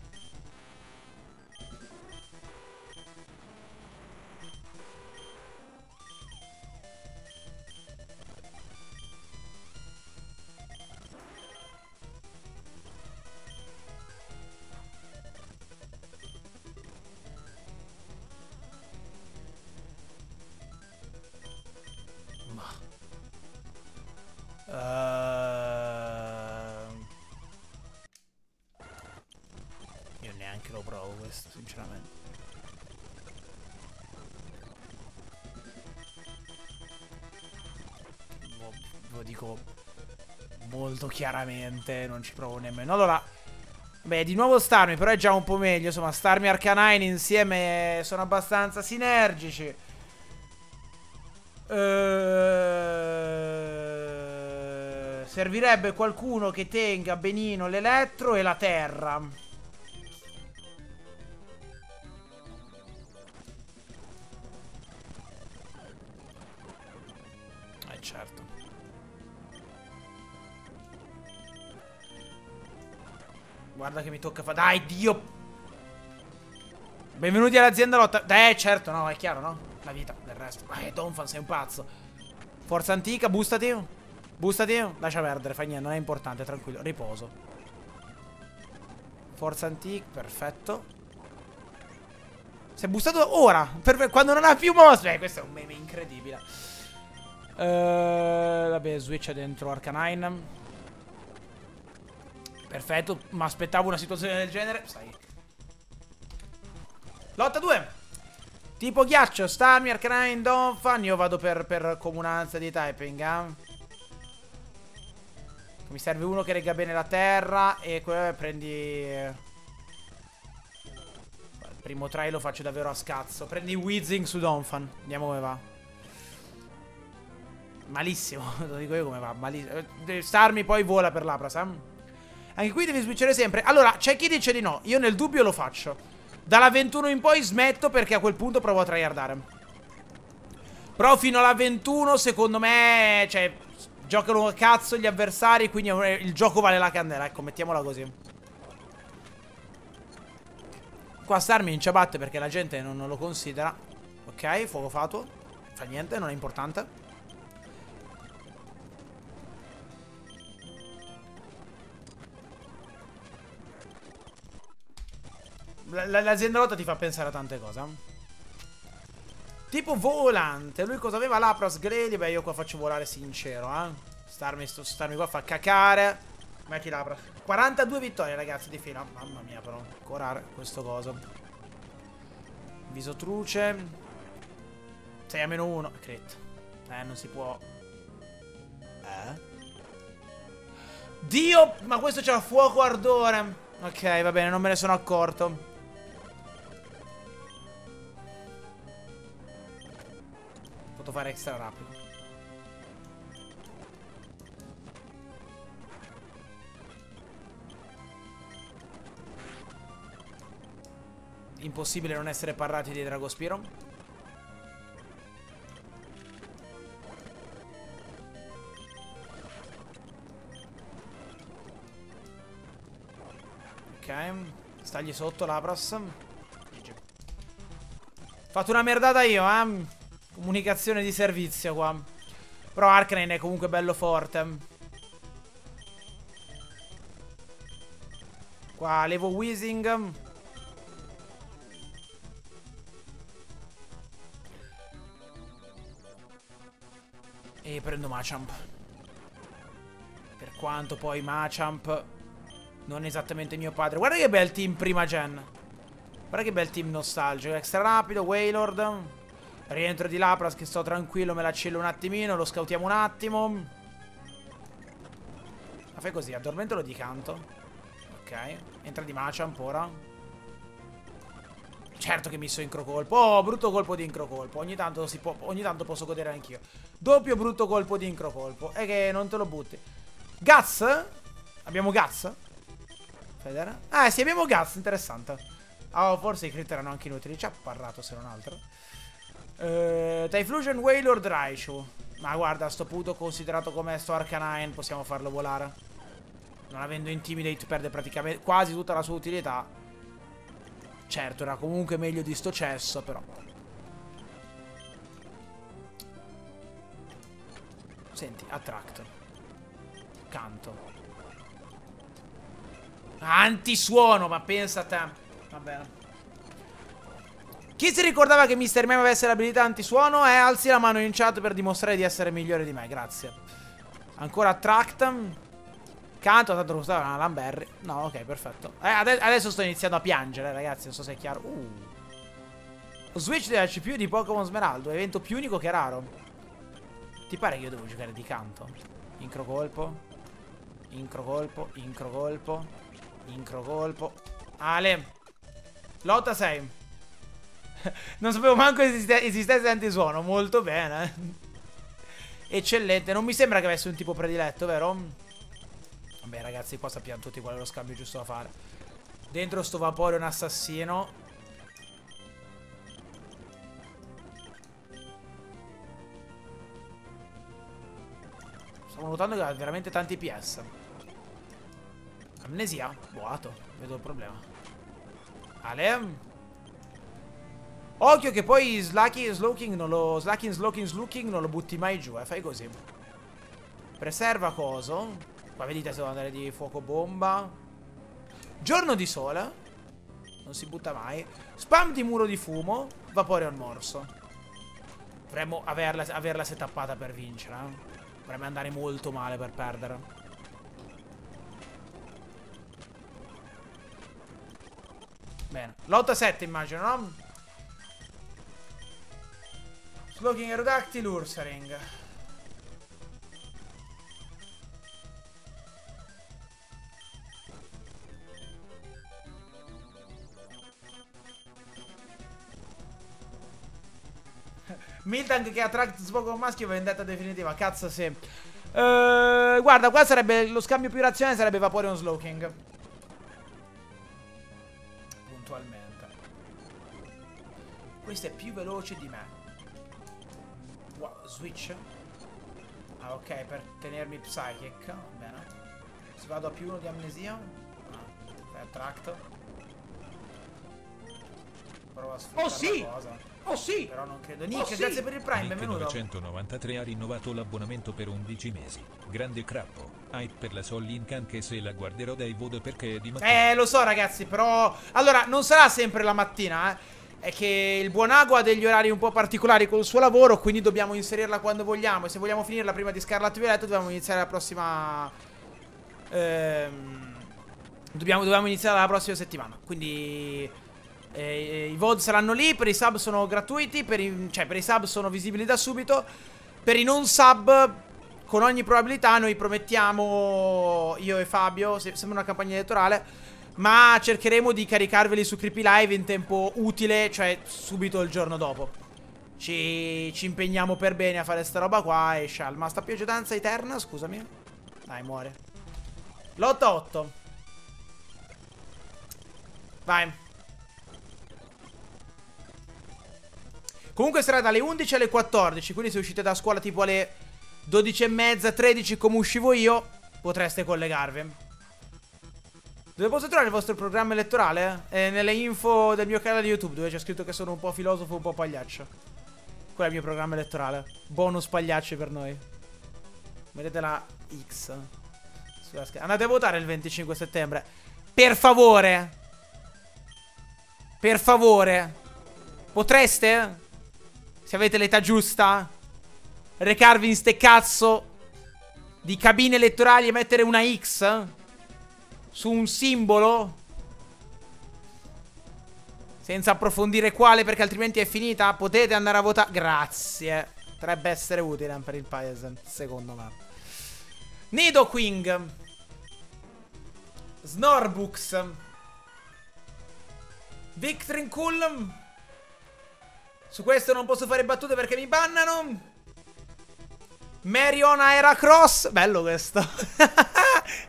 Sinceramente lo dico molto chiaramente, non ci provo nemmeno. Allora, beh, di nuovo Starmie, però è già un po' meglio. Insomma, Starmie e Arcanine insieme sono abbastanza sinergici. Ehm, servirebbe qualcuno che tenga benino l'elettro e la terra. Certo. Guarda che mi tocca fa... Dai, Dio! Benvenuti all'azienda lotta... Eh, certo, no, è chiaro, no? La vita, del resto. Ma che Donphan, sei un pazzo. Forza antica, bustati. Bustati. Lascia perdere, fa niente, non è importante, tranquillo. Riposo. Forza antica, perfetto. Si è bustato ora, per, quando non ha più mosse. Eh, questo è un meme incredibile. Uh, vabbè, Switch è dentro Arcanine. Perfetto, ma aspettavo una situazione del genere. Sai. Lotta due. Tipo ghiaccio, Starmie, Arcanine, Donphan. Io vado per, per comunanza di typing, eh. Mi serve uno che regga bene la terra. E quello prendi... Primo try lo faccio davvero a scazzo. Prendi Weezing su Donphan. Vediamo come va. Malissimo. Lo dico io come va. Malissimo. Starmie poi vola per Lapras. Eh? Anche qui devi switchare sempre. Allora, c'è chi dice di no. Io nel dubbio lo faccio. Dalla ventuno in poi smetto perché a quel punto provo a tryhardare. Però fino alla ventuno secondo me... Cioè, giocano a cazzo gli avversari. Quindi il gioco vale la candela. Ecco, mettiamola così. Qua Starmie in ciabatte perché la gente non, non lo considera. Ok, fuoco fatuo. Fa niente, non è importante. L'azienda lotta ti fa pensare a tante cose. Tipo volante. Lui cosa aveva? Lapras, Grady. Beh, io qua faccio volare sincero, eh. Starmie, sto, Starmie qua fa cacare. Metti Lapras. quarantadue vittorie, ragazzi, di fila. Mamma mia, però. Corare questo coso. Viso truce. sei a meno uno. Crit. Eh, non si può. Eh? Dio! Ma questo c'ha fuoco ardore. Ok, va bene, non me ne sono accorto. Potevo fare extra rapido. Impossibile non essere parrati di Dragospiro. Ok. Stagli sotto Lapras. G G. Fatto una merdata io, eh. Comunicazione di servizio qua. Però Arcanine è comunque bello forte. Qua levo Weezing. E prendo Machamp. Per quanto poi Machamp non è esattamente mio padre. Guarda che bel team prima gen. Guarda che bel team nostalgico. Extra rapido, Wailord. Rientro di Lapras che sto tranquillo. Me la cillo un attimino, lo scautiamo un attimo. Ma fai così, addormentalo di canto. Ok, entra di Machamp ora. Certo che mi so incrocolpo. Oh, brutto colpo di incrocolpo. Ogni tanto si può, ogni tanto posso godere anch'io. Doppio brutto colpo di incrocolpo. E che non te lo butti. Guts? Abbiamo Guts? Fai vedere. Ah, sì, abbiamo Guts. Interessante. Ah, oh, forse i crit erano anche inutili. Ci ha parlato, se non altro. Eh, Typhlosion, Wailord, Raichu. Ma guarda, a sto punto, considerato come sto Arcanine, possiamo farlo volare. Non avendo Intimidate, perde praticamente quasi tutta la sua utilità. Certo, era comunque meglio di sto cesso, però. Senti, attract. Canto. Antisuono, ma pensa a te. Va bene. Chi si ricordava che mister Meme avesse l'abilità antisuono? Eh, alzi la mano in chat per dimostrare di essere migliore di me, grazie. Ancora attract. Canto, tanto costava una Lamberry. No, ok, perfetto. Eh, ade adesso sto iniziando a piangere, ragazzi. Non so se è chiaro. Uh. Lo Switch della C P U di Pokémon Smeraldo. Evento più unico che raro. Ti pare che io devo giocare di canto? Incrocolpo. Incrocolpo. Incrocolpo. Incrocolpo. Ale. Lotta sei. Non sapevo manco esiste esistesse antisuono. Molto bene. Eccellente. Non mi sembra che avesse un tipo prediletto, vero? Vabbè ragazzi, qua sappiamo tutti qual è lo scambio giusto da fare. Dentro sto vapore un assassino. Stavo notando che ha veramente tanti P S. A Amnesia? Boato, vedo il problema. Ale? Occhio che poi Slaking e Slowking non lo... Slaking, Slowking, Slowking non lo butti mai giù, eh. Fai così. Preserva coso. Qua vedete se devo andare di fuoco bomba. Giorno di sole. Non si butta mai. Spam di muro di fumo. Vapore on morso. Dovremmo averla, averla setappata per vincere, eh. Dovrebbe andare molto male per perdere. Bene, l'otto a sette immagino, no? Slowking, Aerodactyl, Ursaring. Miltank che attract sfogo maschio, vendetta definitiva. Cazzo sì. uh, Guarda, qua sarebbe lo scambio più razionale, sarebbe Vaporeon Slowking. Puntualmente. Questo è più veloce di me. Wow, switch. Ah ok, per tenermi psychic. Va bene. Se vado a più uno di amnesia. Ah, attract. Provo a sfruttare. Oh sì! Cosa. Oh sì! Però non credo. Nick, oh, sì. Grazie per il Prime, Nick, benvenuto. novecentonovantatré ha rinnovato l'abbonamento per undici mesi. Grande crappo. Hype per la Soul Link, anche se la guarderò dai voto perché è di mattina. Eh, lo so ragazzi, però... Allora, non sarà sempre la mattina, eh. È che il buon Ago ha degli orari un po' particolari col suo lavoro, quindi dobbiamo inserirla quando vogliamo. E se vogliamo finirla prima di Scarlett e Violetto, dobbiamo iniziare la prossima... Ehm... Dobbiamo, dobbiamo iniziare la prossima settimana. Quindi... E i V O D saranno lì, per i sub sono gratuiti, per i, cioè per i sub sono visibili da subito. Per i non sub, con ogni probabilità, noi promettiamo, io e Fabio, sembra una campagna elettorale, ma cercheremo di caricarveli su Creepy Live in tempo utile, cioè subito il giorno dopo. Ci, ci impegniamo per bene a fare sta roba qua e scialma. Sta pioggedanza eterna, scusami. Dai, muore. L'otto a otto. Vai. Comunque sarà dalle undici alle quattordici, quindi se uscite da scuola tipo alle dodici e mezza, tredici come uscivo io, potreste collegarvi. Dove posso trovare il vostro programma elettorale? Eh, nelle info del mio canale YouTube, dove c'è scritto che sono un po' filosofo, un po' pagliaccio. Quello è il mio programma elettorale. Bonus pagliacci per noi. Mettete la X sulla scheda. Andate a votare il venticinque settembre. Per favore. Per favore. Potreste? Se avete l'età giusta, recarvi in ste cazzo di cabine elettorali e mettere una X su un simbolo senza approfondire quale, perché altrimenti è finita. Potete andare a votare. Grazie. Potrebbe essere utile per il paese, secondo me. Nidoking, Snorbux, Victrincool. Su questo non posso fare battute perché mi bannano. Marion Aeracross. Bello questo.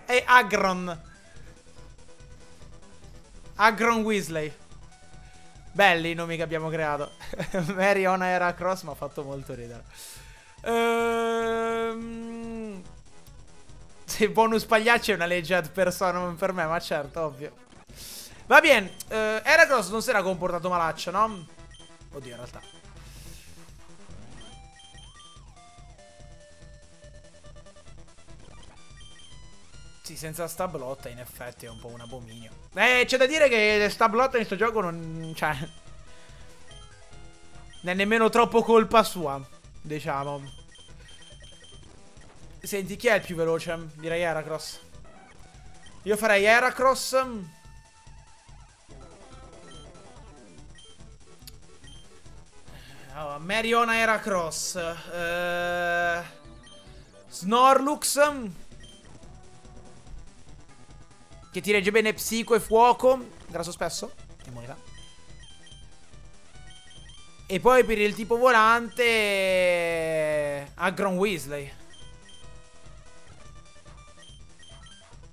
E Agron. Agron Weasley. Belli i nomi che abbiamo creato. Marion Aeracross mi ha fatto molto ridere. Ehm... Se bonus pagliaccio è una legge ad personam per me, ma certo, ovvio. Va bene. Eh, Aeracross non si era comportato malaccio, no? Oddio, in realtà. Sì, senza sta blotta in effetti è un po' un abominio. Eh, c'è da dire che sta blotta in sto gioco non... Cioè... Non è nemmeno troppo colpa sua, diciamo. Senti, chi è il più veloce? Direi Heracross. Io farei Heracross... Allora, Marion Aeracross, eh, Snorlux, che ti regge bene psico e fuoco, grasso spesso, immunità. E poi per il tipo volante Agron Weasley.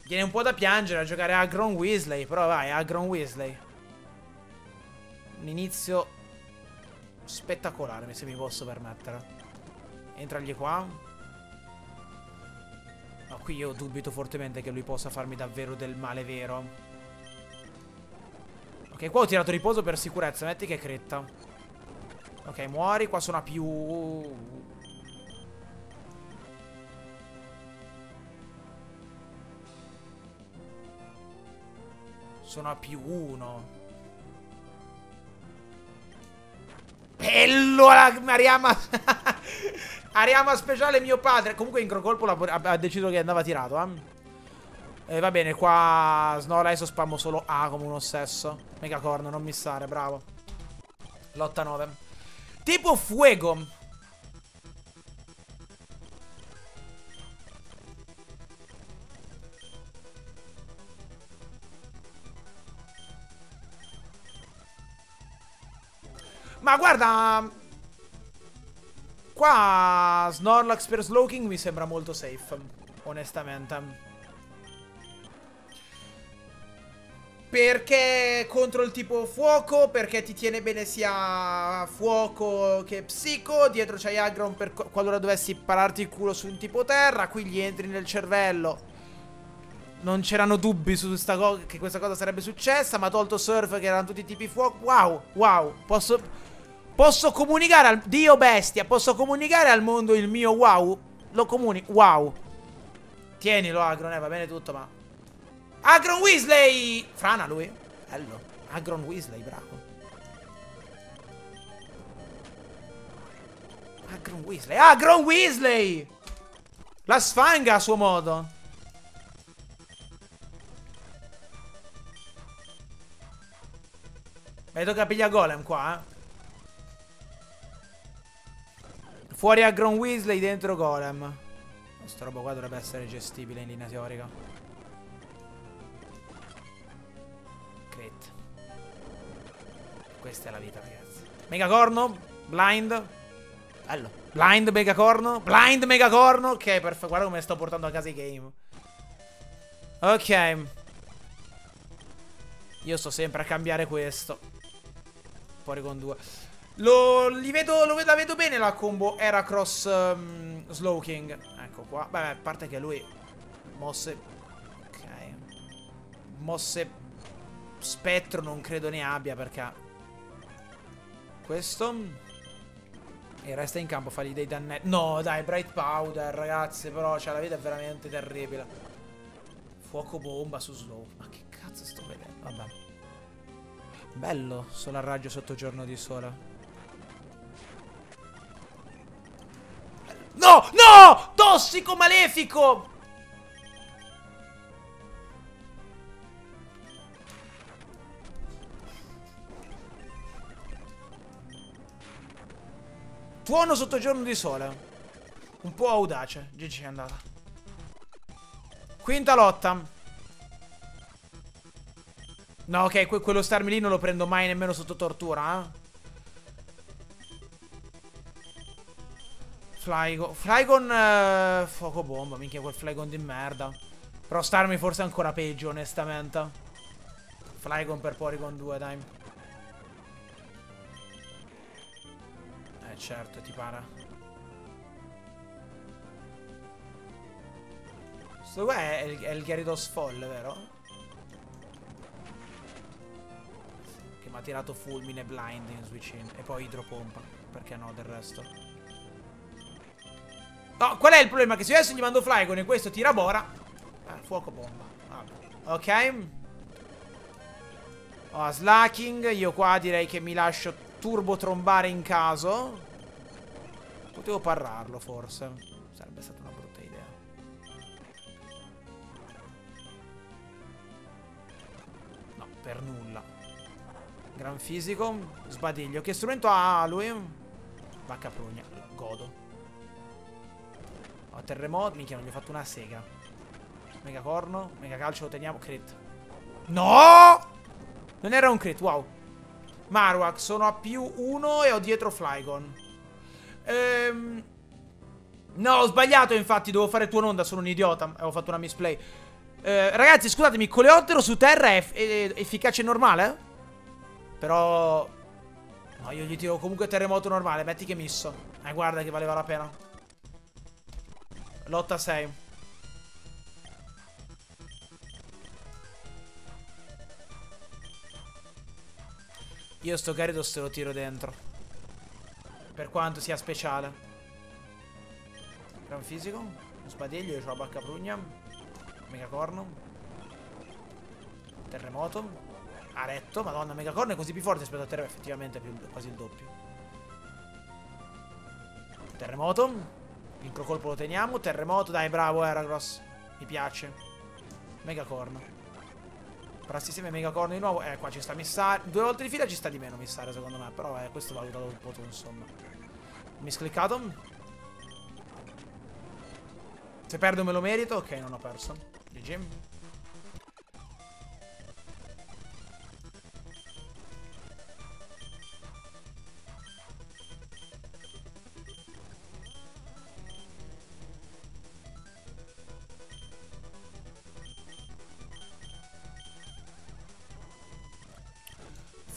Viene un po' da piangere a giocare Agron Weasley, però vai, Agron Weasley. Un inizio spettacolare, se mi posso permettere. Entragli qua. No, qui io dubito fortemente che lui possa farmi davvero del male vero. Ok, qua ho tirato riposo per sicurezza. Metti che è cretta. Ok, muori. Qua sono a più... Sono a più uno. Bello Ariama. Ariama speciale mio padre. Comunque in crocolpo ha deciso che andava tirato, eh? E va bene, qua Snorlax adesso spammo solo A come un ossesso. Mega corno, non mi stare, bravo. Lotta nove. Tipo fuego. Ma guarda, qua Snorlax per Slowking mi sembra molto safe, onestamente. Perché contro il tipo fuoco, perché ti tiene bene sia fuoco che psico. Dietro c'hai Aggron per qualora dovessi pararti il culo su un tipo terra. Qui gli entri nel cervello. Non c'erano dubbi su sta cosa, che questa cosa sarebbe successa. Ma tolto Surf che erano tutti tipi fuoco. Wow, wow, posso... Posso comunicare al... Dio bestia, posso comunicare al mondo il mio wow? Lo comunico, wow. Tienilo Aggron, eh, va bene tutto, ma... Aggron Weasley! Frana lui. Bello. Aggron Weasley, bravo. Aggron Weasley. Aggron Weasley! La sfanga a suo modo. Vedo che piglia Golem qua, eh. Fuori Aggron Weasley, dentro Golem. Questa roba qua dovrebbe essere gestibile in linea teorica. Crit. Questa è la vita, ragazzi. Megacorno. Blind. Bello. Blind Megacorno. Blind Megacorno. Ok, perfetto. Guarda come sto portando a casa i game. Ok. Io sto sempre a cambiare questo. Fuori con due. Lo, li vedo, lo, la vedo bene la combo Heracross um, Slowking. Ecco qua. Beh, a parte che lui mosse... Ok. Mosse spettro non credo ne abbia perché... Questo. E resta in campo, fagli dei dannetti. No, dai, Bright Powder, ragazzi. Però, cioè, la vita è veramente terribile. Fuoco bomba su Slow. Ma che cazzo sto vedendo? Vabbè. Bello, solar raggio sotto giorno di sole. No, no! Tossico malefico! Tuono sotto giorno di sole. Un po' audace. G G è andata. Quinta lotta. No, ok, que quello starmi lì non lo prendo mai nemmeno sotto tortura, eh? Flygon, Flygon eh, fuoco bomba, minchia quel Flygon di merda. Però starmi forse è ancora peggio, onestamente. Flygon per Porygon due, dai. Eh certo, ti para. Questo qua è il, è il Gyarados folle, vero? Che mi ha tirato fulmine blind in switch in. E poi idropompa, perché no del resto. No, qual è il problema? Che se io adesso gli mando Flygon e questo tira Bora... Ah, fuoco bomba. Ah, ok. Oh, Slacking. Io qua direi che mi lascio turbo trombare in caso. Potevo pararlo, forse. Sarebbe stata una brutta idea. No, per nulla. Gran fisico. Sbadiglio. Che strumento ha lui? Vacca prugna. Godo. Ho terremoto, minchia, non gli ho fatto una sega. Mega corno, mega calcio, lo teniamo, crit. No! Non era un crit, wow. Marowak, sono a più uno e ho dietro Flygon. Ehm... No, ho sbagliato, infatti, dovevo fare tuo onda, sono un idiota, avevo fatto una misplay. Ehm, ragazzi, scusatemi, coleottero su terra è, è, è efficace normale? Però... No, io gli tiro comunque terremoto normale, metti che misso. Eh, guarda che valeva la pena. Lotta sei. Io sto Gyarados lo tiro dentro, per quanto sia speciale. Gran fisico, un sbadiglio, io ho la bacca prugna, megacorno, terremoto, aretto. Madonna, megacorno è così più forte rispetto a terra, effettivamente è più, quasi il doppio. Terremoto, l'incrocolpo lo teniamo, terremoto, dai, bravo Heracross, mi piace. Megacorno. Parassistema megacorno di nuovo. Eh, qua ci sta missare. Due volte di fila ci sta di meno missare, secondo me. Però, eh, questo valutato un po' tu, insomma. Miscliccato. Se perdo me lo merito. Ok, non ho perso. G G.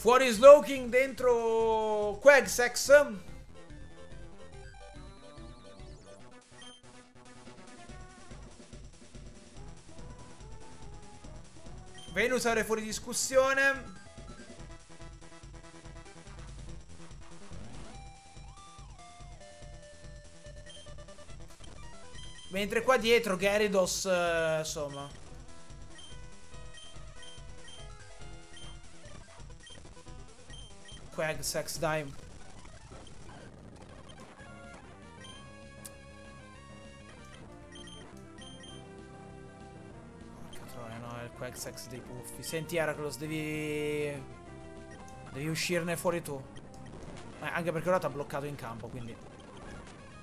Fuori Slowking, dentro Quagsex. Venusar è fuori discussione. Mentre qua dietro Gyarados, eh, insomma. Quag sex dime. Porca troia, no, è il Quag sex dei puffi. Senti Heracross, devi Devi uscirne fuori tu, eh, anche perché ora ti ha bloccato in campo, quindi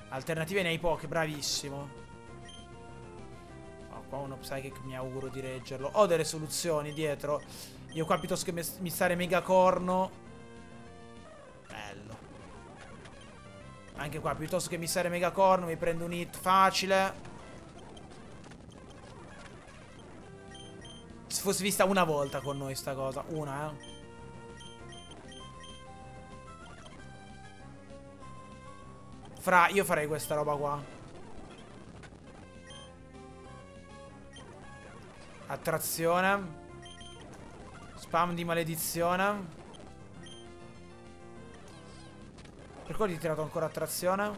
alternative nei pochi, bravissimo. Oh, qua uno Psychic mi auguro di reggerlo. Ho delle soluzioni dietro. Io qua piuttosto che mi stare megacorno, anche qua piuttosto che missare megacorno mi prendo un hit facile. Se fosse vista una volta con noi sta cosa. Una, eh. Fra, io farei questa roba qua. Attrazione. Spam di maledizione. Per quello gli ho tirato ancora attrazione.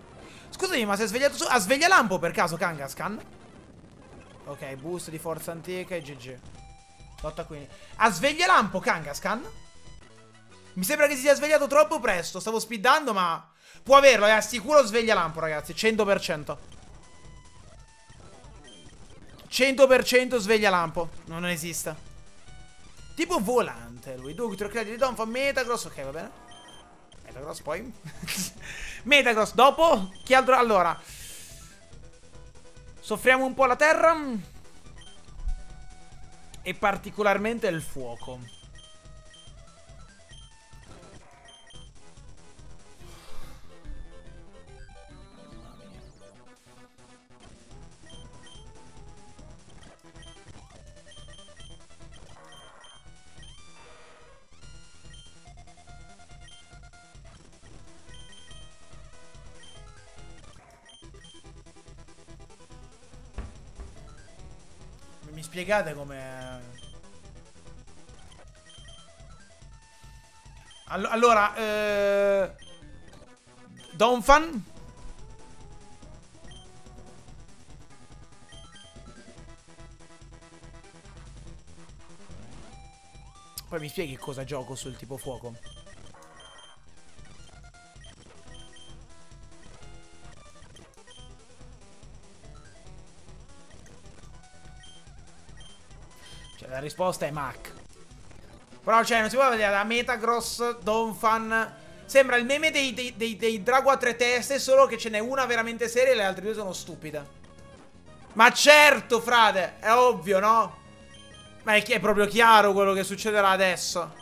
Scusami, ma si è svegliato su... Ah, sveglia lampo per caso, Kangaskhan. Ok, boost di forza antica e G G. Lotta quindi. Ah, sveglia lampo, Kangaskhan. Mi sembra che si sia svegliato troppo presto. Stavo speedando, ma... Può averlo, è sicuro sveglia lampo, ragazzi. cento per cento. cento per cento sveglia lampo. Non esiste. Tipo volante, lui. Due, tre creati di Don, fa Metagross. Ok, va bene. Metagross poi. Metagross dopo. Chi altro? Allora, soffriamo un po' la terra e particolarmente il fuoco. Spiegate come... All allora, eh... Donphan. Poi mi spieghi cosa gioco sul tipo fuoco. La risposta è Mac. Però cioè non si può vedere da Metagross, Donphan. Sembra il meme dei, dei, dei, dei drago a tre teste, solo che ce n'è una veramente seria e le altre due sono stupide. Ma certo, frate, è ovvio, no? Ma è, è proprio chiaro quello che succederà adesso.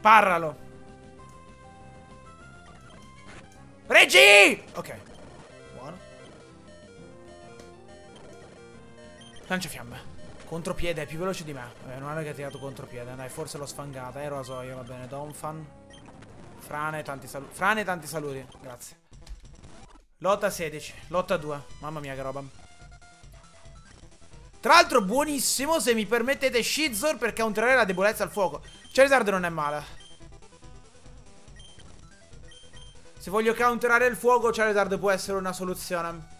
Paralo. Reggie! Ok. Buono. Lanciafiamme. Contropiede, è più veloce di me. Eh, non hanno che tirato contropiede. Dai, forse l'ho sfangata. Ero rasoio, va bene. Donphan. Frane, tanti saluti. Frane, tanti saluti. Grazie. Lotta sedici. Lotta due. Mamma mia, che roba. Tra l'altro, buonissimo. Se mi permettete, Scizor per counterare la debolezza al fuoco. Charizard non è male. Se voglio counterare il fuoco, Charizard può essere una soluzione.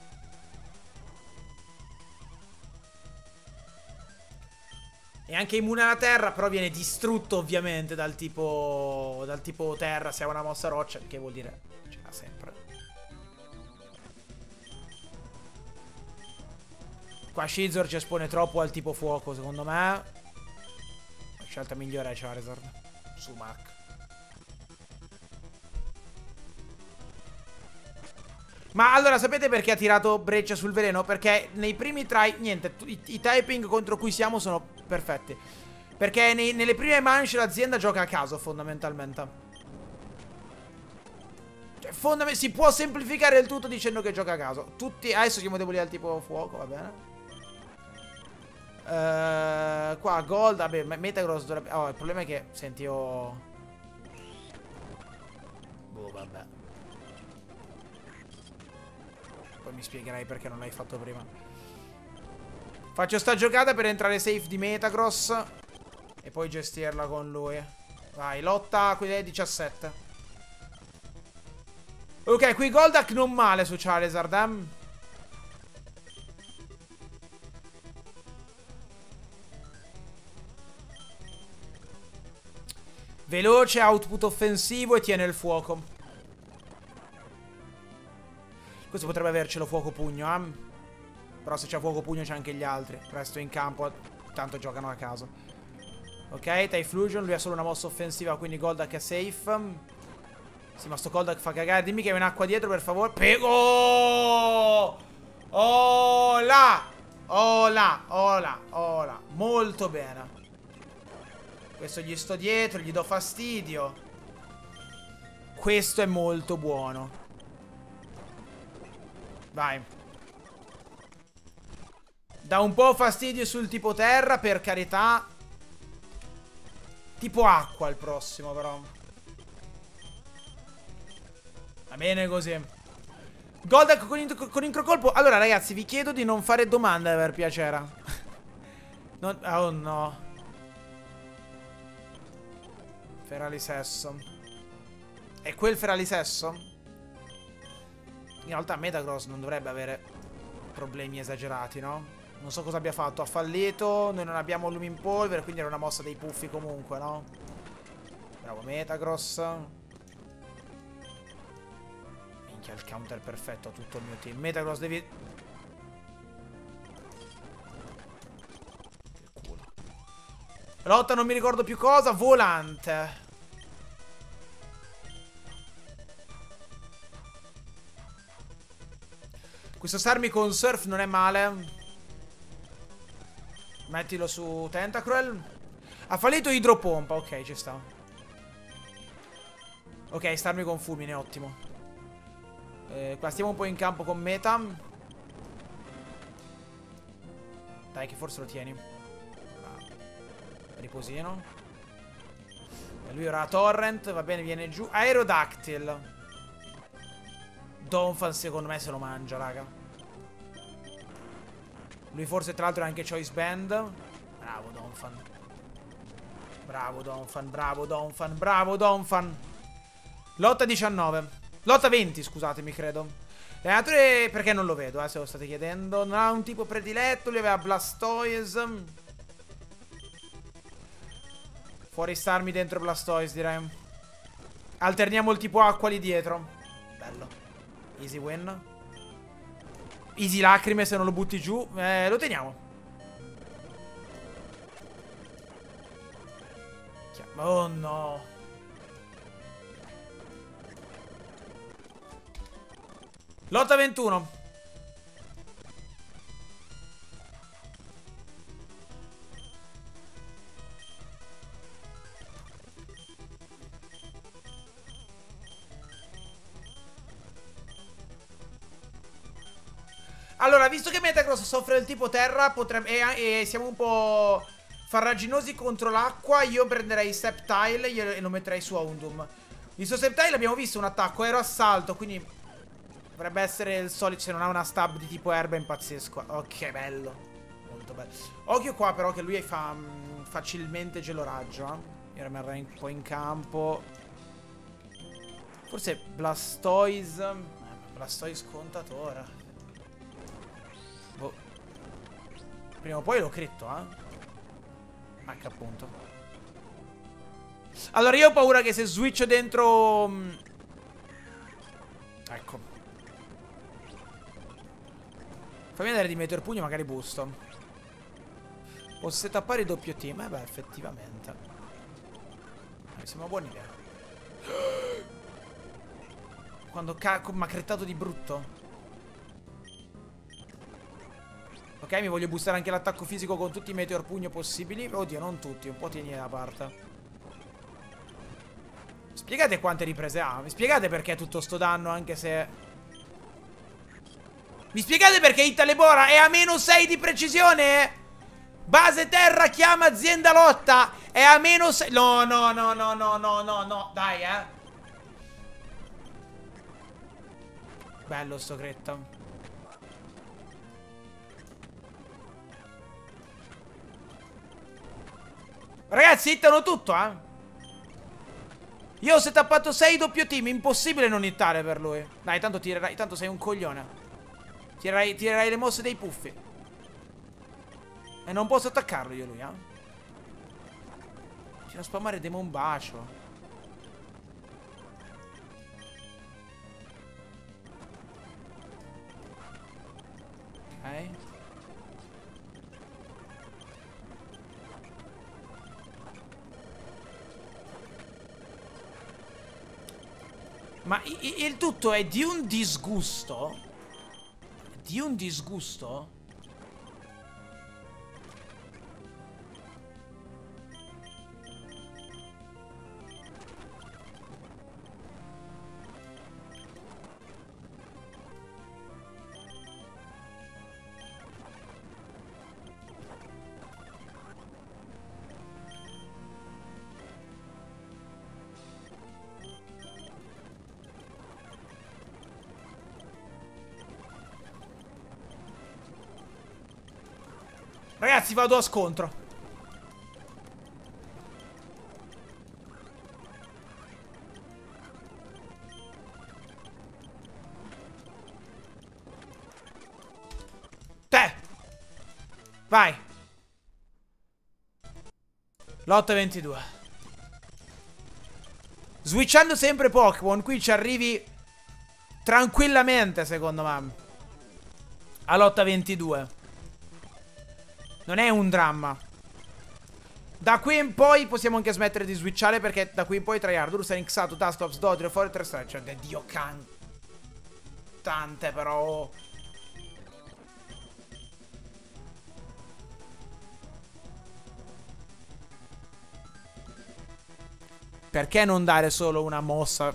E anche immune alla terra, però viene distrutto ovviamente dal tipo... Dal tipo terra, se è una mossa roccia, che vuol dire... Ce l'ha sempre. Qua Scizor ci espone troppo al tipo fuoco, secondo me. La scelta migliore è Charizard. Su Mac. Ma allora sapete perché ha tirato breccia sul veleno? Perché nei primi try... Niente, i, i typing contro cui siamo sono... perfetti. Perché nei, nelle prime manche l'azienda gioca a caso, fondamentalmente. Cioè, fondament si può semplificare il tutto dicendo che gioca a caso. Tutti... Adesso siamo deboli al tipo fuoco, va bene. Uh, qua, gold, vabbè, Metagross dovrebbe... Oh, il problema è che... Senti, io... Oh... Boh, vabbè. Poi mi spiegherai perché non l'hai fatto prima. Faccio sta giocata per entrare safe di Metagross e poi gestirla con lui. Vai, lotta qui dei diciassette. Ok, qui Golduck non male su Charizard, eh? Veloce, output offensivo e tiene il fuoco. Questo potrebbe avercelo fuoco pugno, eh? Però se c'è fuoco pugno c'è anche gli altri. Resto in campo, tanto giocano a caso. Ok, Typhlosion, lui ha solo una mossa offensiva, quindi Golduck è safe. Sì, ma sto Golduck fa cagare. Dimmi che è un'acqua dietro, per favore. Pego! Oh! Oh là! Oh là! Oh là! Oh là! Molto bene. Questo gli sto dietro, gli do fastidio. Questo è molto buono. Vai. Dà un po' fastidio sul tipo terra, per carità. Tipo acqua il prossimo, però. Va bene così. Golduck con, in con incrocolpo. Allora, ragazzi, vi chiedo di non fare domande, per piacere. non oh, no. Feralisesso. È quel Feralisesso? In realtà Metagross non dovrebbe avere problemi esagerati, no? Non so cosa abbia fatto, ha fallito, noi non abbiamo lumi in polvere, quindi era una mossa dei puffi comunque, no? Bravo Metagross. Minchia, il counter perfetto a tutto il mio team. Metagross devi... Che culo. Lotta non mi ricordo più cosa, volante. Questo Sarmi con Surf non è male. Mettilo su Tentacruel. Ha fallito idropompa. Ok, ci sta. Ok, starmi con fulmine, ottimo. eh, Qua stiamo un po' in campo con meta. Dai, che forse lo tieni. Riposino. E lui ora ha torrent. Va bene, viene giù. Aerodactyl. Donphan secondo me se lo mangia, raga. Lui forse tra l'altro è anche Choice Band. Bravo Donphan. Bravo Donphan, bravo Donphan, bravo Donphan. Lotta diciannove. Lotta venti, scusatemi, credo. L'allenatore, perché non lo vedo, eh, se lo state chiedendo. Non ha un tipo prediletto, lui aveva Blastoise. Fuori starmi, dentro Blastoise, direi. Alterniamo il tipo acqua lì dietro. Bello. Easy win. Easy lacrime se non lo butti giù. Eh, lo teniamo. Oh no. Lotta ventuno. Allora, visto che Metagross soffre del tipo terra potrebbe, e, e siamo un po' farraginosi contro l'acqua, io prenderei Sceptile e lo metterei su Houndoom. Il suo Sceptile abbiamo visto un attacco aero assalto, quindi dovrebbe essere il solito, se non ha una stab di tipo erba impazzisco. Ok, bello, molto bello. Occhio qua però che lui fa mh, facilmente geloraggio, eh. Io rimarrei un po' in campo. Forse Blastoise, eh, Blastoise contatore. Boh. Prima o poi lo critto, eh. H appunto. Allora io ho paura che se switcho dentro mh... ecco. Fammi andare di mettere il pugno, magari busto. Posso tappare il doppio team? Eh beh, effettivamente mi sembra una buona idea. Quando cacco, ma crettato di brutto. Ok, mi voglio boostare anche l'attacco fisico con tutti i meteor pugno possibili. Oddio, non tutti, un po' tieni da parte. Spiegate quante riprese ha. Mi spiegate perché tutto sto danno anche se... Mi spiegate perché Italebora è a meno sei di precisione? Base terra chiama azienda lotta. È a meno sei... No, no, no, no, no, no, no, no. Dai, eh. Bello sto cretta. Ragazzi, hittano tutto, eh. Io se ho tappato sei doppio team, impossibile non hittare per lui. Dai, tanto tirerai, tanto sei un coglione. Tirerai, tirerai le mosse dei puffi. E non posso attaccarlo io lui, eh. C'è da spammare Demon Bacio. Ma il tutto è di un disgusto. Di un disgusto. Ragazzi, vado a scontro. Te! Vai. L'otto e ventidue. Switchando sempre Pokémon, qui ci arrivi tranquillamente, secondo me. All'otto e ventidue. Non è un dramma. Da qui in poi possiamo anche smettere di switchare, perché da qui in poi tryhard, Ursa, Inxato, Dustops, Dodrio, Fore, tre strike. Cioè, dio can... Tante però. Perché non dare solo una mossa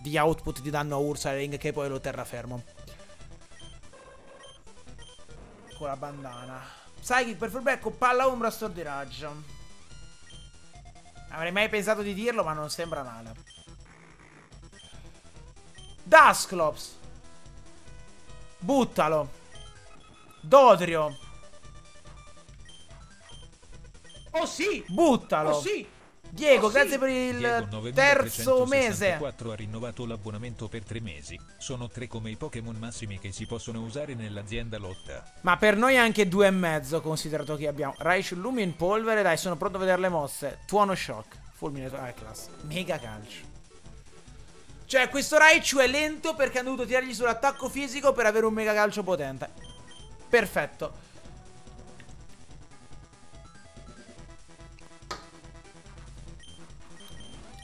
di output di danno a Ursa Ring che poi lo terrafermo? Con la bandana. Psychic per fullback o palla ombra storm di raggio. Avrei mai pensato di dirlo, ma non sembra male. Dusclops. Buttalo. Dodrio. Oh sì. Buttalo. Oh sì. Diego, oh, sì. Grazie per il Diego, terzo mese. Ha rinnovato l'abbonamento per tre mesi. Sono tre come i Pokémon massimi che si possono usare nell'azienda lotta. Ma per noi anche due e mezzo, considerato che abbiamo Raichu Lumi in polvere. Dai, sono pronto a vedere le mosse. Tuono shock. Fulmine. Ah, è classe. Mega calcio. Cioè, questo Raichu è lento perché hanno dovuto tirargli sull'attacco fisico per avere un mega calcio potente. Perfetto.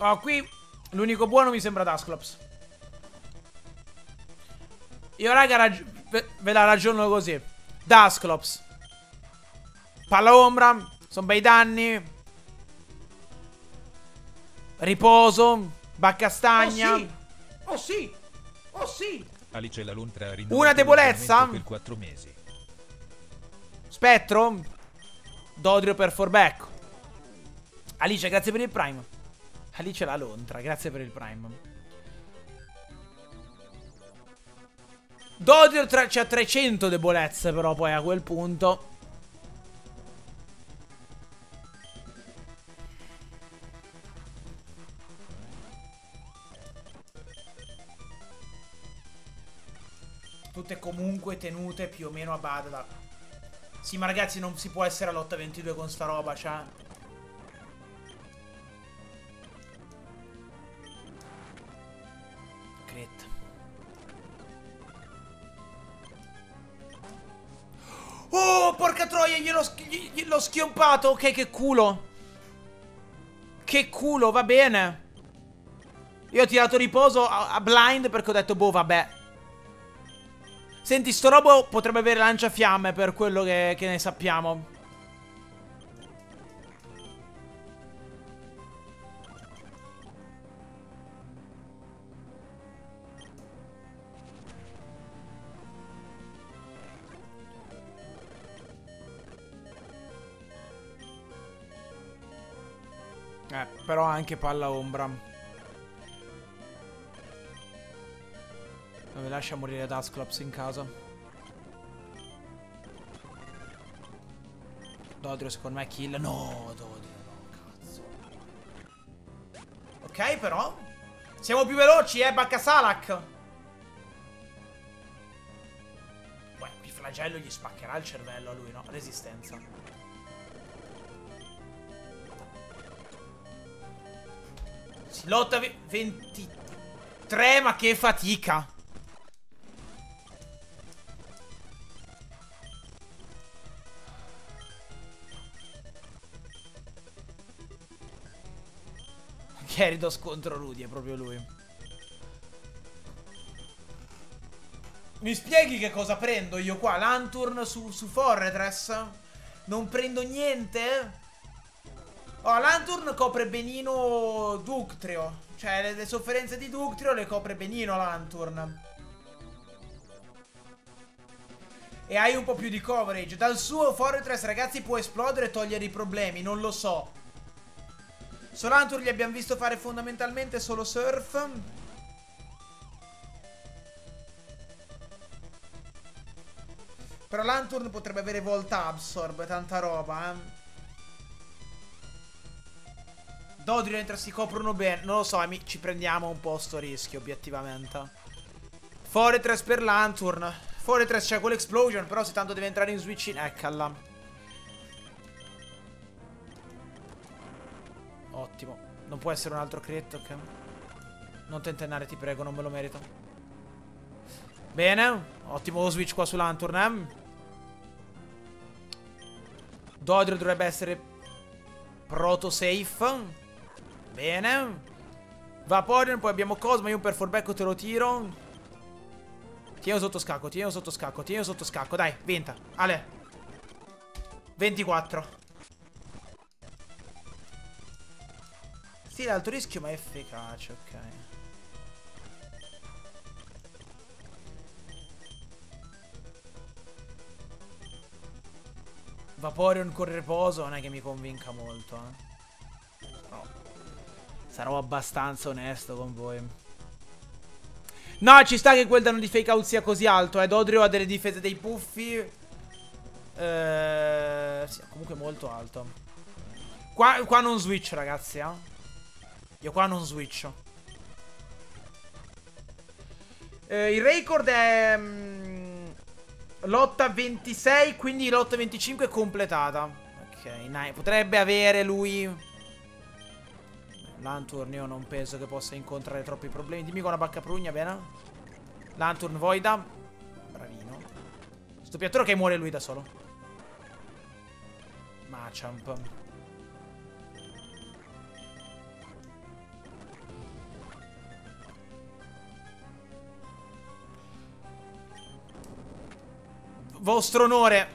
Oh, qui l'unico buono mi sembra Dusclops. Io raga ve, ve la ragiono così. Dusclops, palla ombra, sono bei danni. Riposo, baccastagna. Oh sì. Oh sì. Oh sì. Una debolezza? quattro mesi. Spettro? Dodrio per forback. Alice, grazie per il Prime. Alice la lontra, grazie per il Prime. Dodrio c'ha trecento debolezze però poi a quel punto. Tutte comunque tenute più o meno a bada da... Sì, ma ragazzi, non si può essere all'otta ventidue con sta roba, cioè. Cret. Oh, porca troia, gliel'ho schi gliel'ho schiompato. Ok, che culo. Che culo, va bene. Io ho tirato riposo a, a blind perché ho detto, boh, vabbè. Senti, sto robo potrebbe avere lanciafiamme per quello che, che ne sappiamo. Eh, però anche palla ombra. Non mi lascia morire Dusclops in casa. Dodrio secondo me kill. No, Dodrio, no, cazzo. Ok, però siamo più veloci, eh, Baccasalak. Beh, il flagello gli spaccherà il cervello a lui, no? Resistenza. Si lotta ventitré, ma che fatica. Gyarados contro Rudy, è proprio lui. Mi spieghi che cosa prendo io qua? Lanturn su, su Forretress? Non prendo niente? Oh, Lanturn copre benino Ductrio. Cioè, le, le sofferenze di Ductrio le copre benino Lanturn. E hai un po' più di coverage. Dal suo Forretress, ragazzi, può esplodere e togliere i problemi. Non lo so. Solantur gli abbiamo visto fare fondamentalmente solo surf. Però Lanturn potrebbe avere Volta Absorb, tanta roba, eh. Dodrio entra, si coprono bene. Non lo so, ci prendiamo un po' sto rischio, obiettivamente. Forretress per Lanturn. Forretress c'è quell'Explosion, però se tanto deve entrare in switch... Eccala. Ottimo. Non può essere un altro crit, ok? Non tentennare, ti prego, non me lo merito. Bene. Ottimo switch qua su Lanturn, eh? Dodrio dovrebbe essere proto safe. Bene. Vaporeon, poi abbiamo Cosma, io un perforbecco te lo tiro. Tieno sotto scacco, tieno sotto scacco, tieno sotto scacco, dai, vinta. Ale. ventiquattro. Alto rischio ma efficace, ok. Vaporeon con riposo non è che mi convinca molto, eh. No. Sarò abbastanza onesto con voi. No, ci sta che quel danno di fake out sia così alto, eh. Dodrio ha delle difese dei puffi, eh, sì, comunque molto alto. Qua, qua non switch, ragazzi, eh. Io qua non switcho. eh, Il record è mm, lotta ventisei, quindi lotta venticinque è completata. Ok, nice. Potrebbe avere lui Lanturn, io non penso che possa incontrare troppi problemi. Dimmi con una bacca prugna, bene. Lanturn voida. Bravino. Sto piattore che muore lui da solo. Machamp. Vostro onore,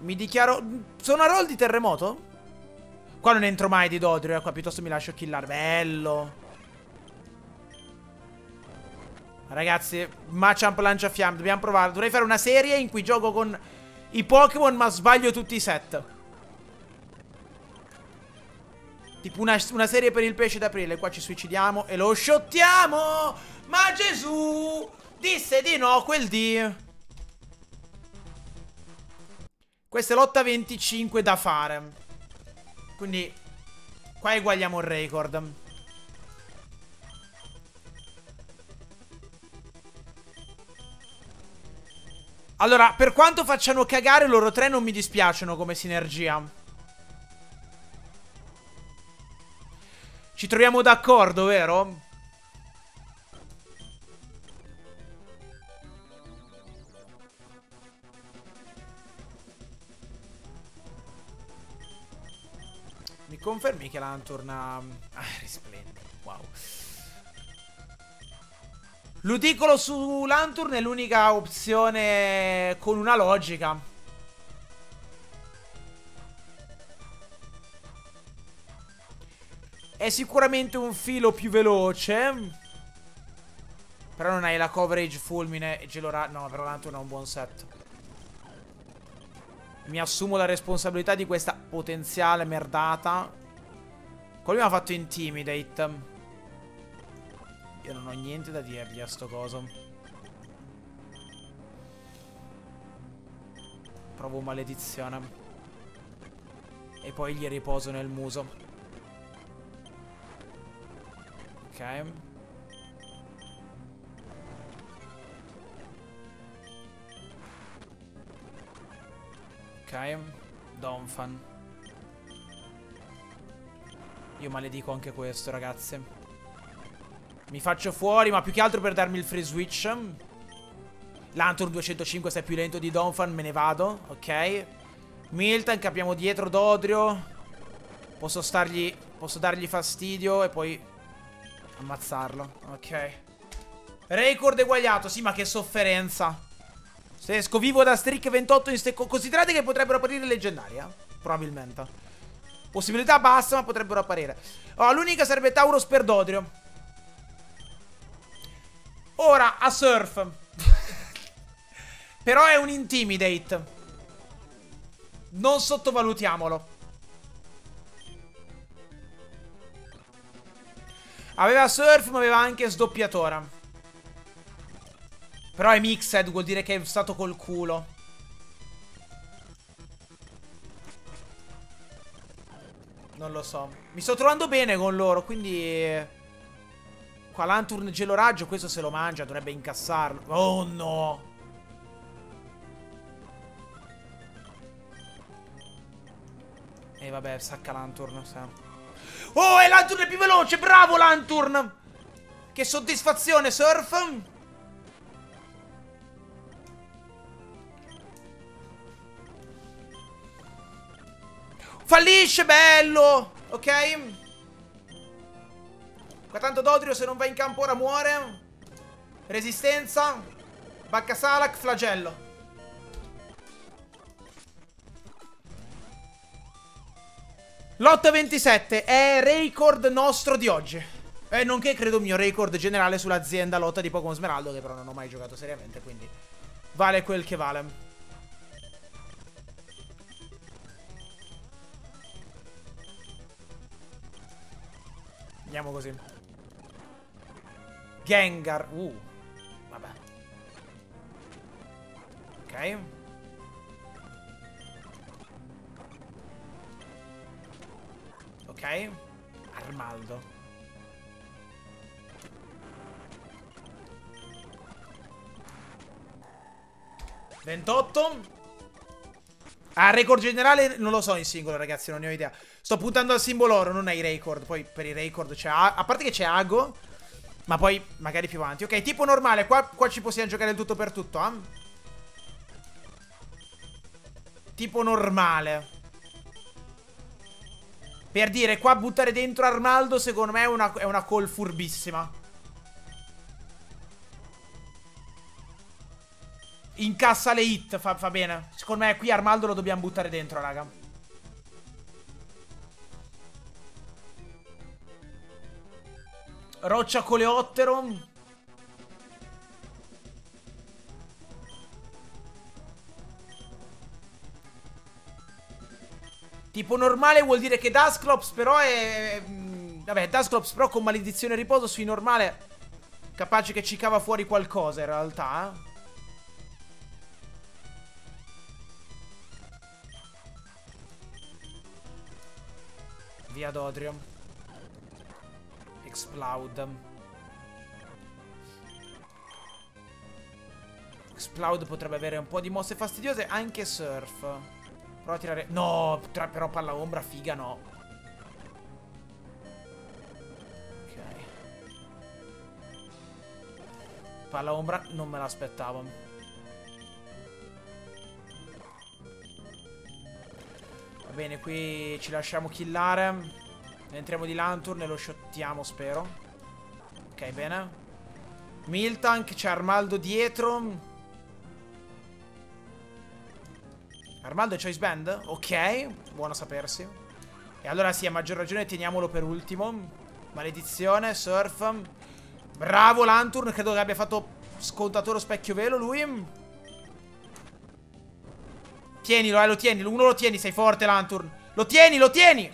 mi dichiaro... Sono a roll di terremoto? Qua non entro mai di Dodrio, eh? Qua piuttosto mi lascio killare. Bello. Ragazzi, Machamp lanciafiamme, dobbiamo provare. Dovrei fare una serie in cui gioco con i Pokémon ma sbaglio tutti i set. Tipo una, una serie per il pesce d'aprile. Qua ci suicidiamo e lo shottiamo. Ma Gesù disse di no quel dì. Questa è lotta venticinque da fare. Quindi qua eguagliamo il record. Allora, per quanto facciano cagare, loro tre non mi dispiacciono come sinergia. Ci troviamo d'accordo, vero? Mi confermi che la torna... Ah, risplende, wow. Ludicolo su Lanturn è l'unica opzione con una logica. È sicuramente un filo più veloce. Però non hai la coverage fulmine e gelora... No, però Lanturn ha un buon set. Mi assumo la responsabilità di questa potenziale merdata. Quello mi ha fatto intimidate. Io non ho niente da dirgli a sto coso. Provo maledizione. E poi gli riposo nel muso. Ok. Ok. Donphan. Io maledico anche questo, ragazzi. Mi faccio fuori, ma più che altro per darmi il free switch. Lanturn duecentocinque, se è più lento di Donphan, me ne vado. Ok. Milton, capiamo dietro Dodrio. Posso stargli... Posso dargli fastidio e poi... ammazzarlo. Ok. Record eguagliato. Sì, ma che sofferenza. Se esco vivo da streak ventotto in stecco... Considerate che potrebbero apparire leggendaria. Probabilmente. Possibilità bassa, ma potrebbero apparire. Oh, l'unica sarebbe Tauros per Dodrio. Ora a surf. Però è un intimidate. Non sottovalutiamolo. Aveva surf ma aveva anche sdoppiatora. Però è mixed, vuol dire che è stato col culo. Non lo so. Mi sto trovando bene con loro, quindi... Qua Lanturn geloraggio, questo se lo mangia, dovrebbe incassarlo. Oh no! E eh, vabbè, sacca Lanturn. Sì. Oh, e Lanturn è più veloce, bravo Lanturn! Che soddisfazione, surf! Fallisce, bello! Ok? Qua tanto Dodrio se non va in campo ora muore. Resistenza. Baccasalak, flagello. Lotta ventisette è record nostro di oggi. E nonché credo mio record generale sull'azienda lotta di Pokémon Smeraldo, che però non ho mai giocato seriamente, quindi vale quel che vale. Andiamo così. Gengar. Uh. Vabbè. Ok. Ok. Armaldo. ventotto. Ah, record generale non lo so in singolo, ragazzi, non ne ho idea. Sto puntando al simbolo oro, non ai record. Poi per i record c'è... A parte che c'è Ago... Ma poi magari più avanti. Ok, tipo normale. Qua, qua ci possiamo giocare il tutto per tutto, eh? Tipo normale. Per dire, qua buttare dentro Armaldo secondo me è una, è una call furbissima. Incassa le hit, fa, fa bene. Secondo me qui Armaldo lo dobbiamo buttare dentro, raga. Roccia coleottero. Tipo normale vuol dire che Dusclops però è... Vabbè, Dusclops però con maledizione e riposo sui normale. Capace che ci cava fuori qualcosa in realtà. Via Dodrio. Explode. Explode potrebbe avere un po' di mosse fastidiose. Anche Surf. Prova a tirare... No, però palla ombra figa no. Palla ombra non me l'aspettavo. Va bene, qui ci lasciamo killare. Entriamo di Lanturn e lo shottiamo, spero. Ok, bene. Miltank, c'è Armaldo dietro. Armaldo è Choice Band? Ok, buono sapersi. E allora sì, a maggior ragione teniamolo per ultimo. Maledizione, Surf. Bravo Lanturn, credo che abbia fatto scontatore o specchio velo lui. Tienilo, eh, lo tieni, uno lo tieni, sei forte Lanturn. Lo tieni, lo tieni!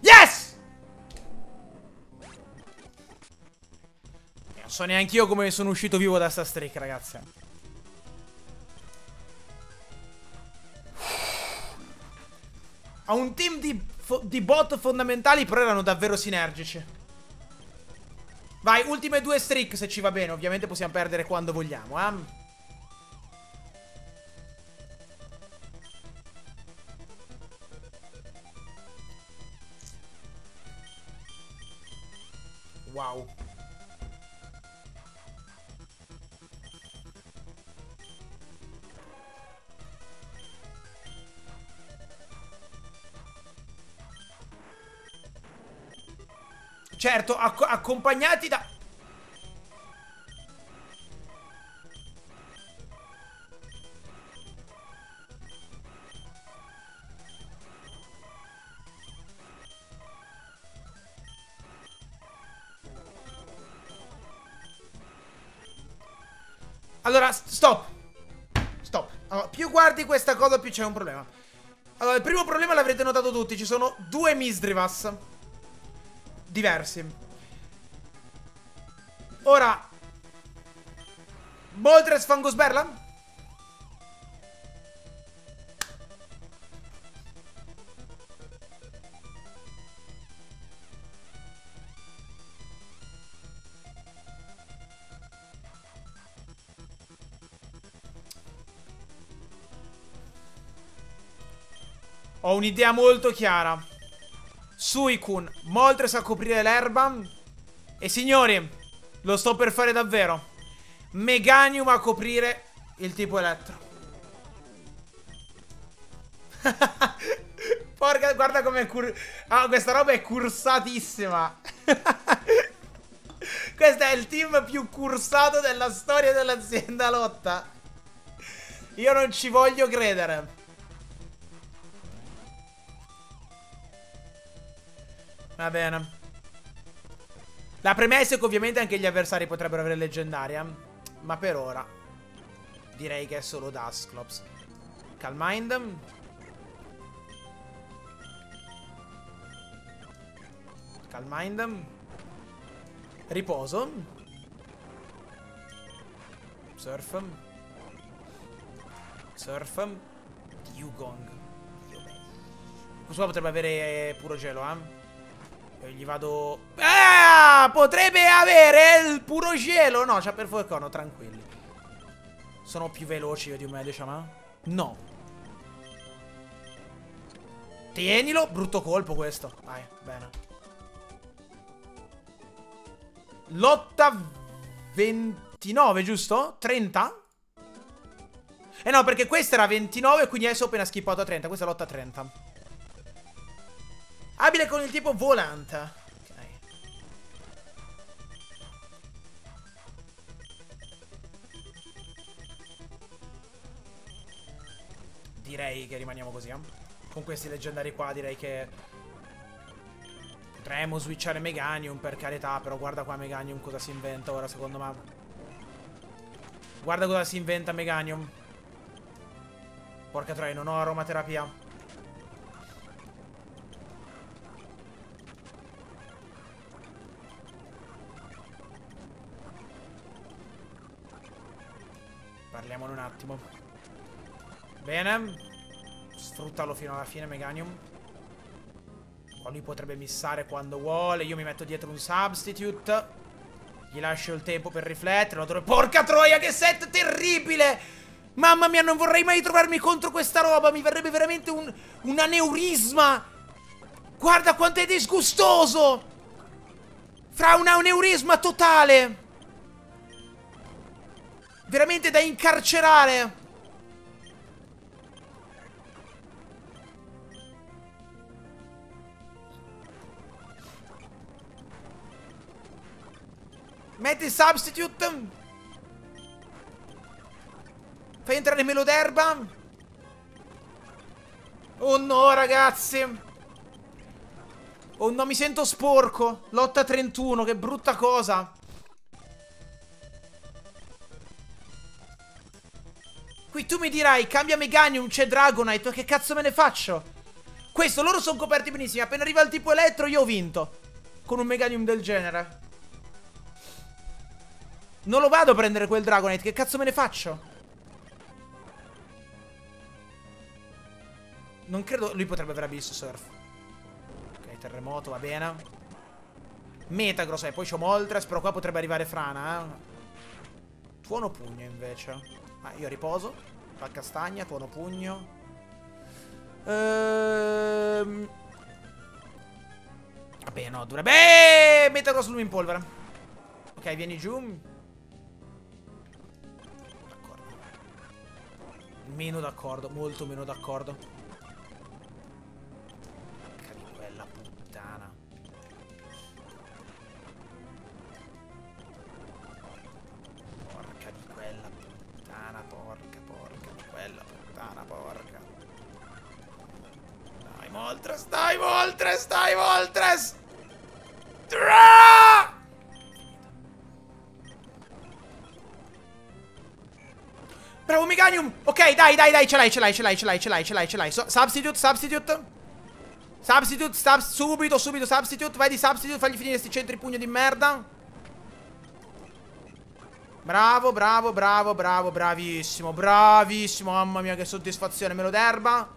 Yes! Non so neanche io come sono uscito vivo da sta streak, ragazzi. Ha un team di, di bot fondamentali, però erano davvero sinergici. Vai, ultime due streak se ci va bene. Ovviamente possiamo perdere quando vogliamo, eh. Wow. Certo, ac accompagnati da... Allora, stop. Stop. Allora, più guardi questa cosa, più c'è un problema. Allora, il primo problema l'avrete notato tutti. Ci sono due Misdreavus diversi. Ora Moltres Fangosberla? Ho un'idea molto chiara. Suicune, Moltres a coprire l'erba. E signori, lo sto per fare davvero. Meganium a coprire il tipo elettro. Porca, guarda com'è cur... Ah, questa roba è cursatissima. Questo è il team più cursato della storia dell'azienda lotta. Io non ci voglio credere. Va bene. La premessa è che ovviamente anche gli avversari potrebbero avere leggendaria. Ma per ora direi che è solo Dusclops. Calm Mind. Calm Mind. Riposo. Surf. Surf. Yugong. Questo qua potrebbe avere puro gelo, eh. Io gli vado... Ah, potrebbe avere il puro gelo. No, c'ha per forcono, tranquilli. Sono più veloci io di un medio shaman. No. Tienilo, brutto colpo questo. Vai, bene. Lotta ventinove, giusto? trenta? Eh no, perché questa era ventinove, quindi adesso ho appena skippato a trenta. Questa è lotta trenta. Abile con il tipo volante. Ok. Direi che rimaniamo così, eh? Con questi leggendari qua direi che potremmo switchare Meganium, per carità. Però guarda qua Meganium cosa si inventa ora secondo me. Guarda cosa si inventa Meganium. Porca troia, non ho aromaterapia. Parliamone un attimo. Bene. Sfruttalo fino alla fine Meganium. Qua lui potrebbe missare quando vuole. Io mi metto dietro un substitute. Gli lascio il tempo per riflettere. Lo Porca troia, che set terribile! Mamma mia, non vorrei mai trovarmi contro questa roba. Mi verrebbe veramente un, un aneurisma. Guarda quanto è disgustoso. Fra un aneurisma totale. Veramente da incarcerare. Metti il substitute. Fai entrare Meloderba. Oh no, ragazzi. Oh no, mi sento sporco. Lotta trentuno, che brutta cosa. Qui tu mi dirai, cambia Meganium, c'è Dragonite. Che cazzo me ne faccio? Questo, loro sono coperti benissimo. Appena arriva il tipo elettro, io ho vinto. Con un Meganium del genere. Non lo vado a prendere quel Dragonite. Che cazzo me ne faccio? Non credo... Lui potrebbe avere Abyss Surf. Ok, terremoto, va bene. Metagross, eh. Poi c'ho Moltres, però qua potrebbe arrivare Frana, eh. Tuono Pugno, invece. Ah, io riposo. Fa castagna, Tuono Pugno. Ehm... Vabbè, no, dura... Beh, Metagross, Lume in Polvere. Ok, vieni giù. D'accordo. Meno d'accordo, molto meno d'accordo. Moltres, dai, Moltres, dai, Moltres! Ah! Bravo, Meganium! Ok, dai, dai, dai, ce l'hai, ce l'hai, ce l'hai, ce l'hai, ce l'hai, ce l'hai, ce l'hai. So, substitute, substitute. Substitute, sub, subito, subito, substitute. Vai di substitute, fagli finire sti centri pugno di merda. Bravo, bravo, bravo, bravo, bravissimo, bravissimo. Mamma mia, che soddisfazione, Meloderba.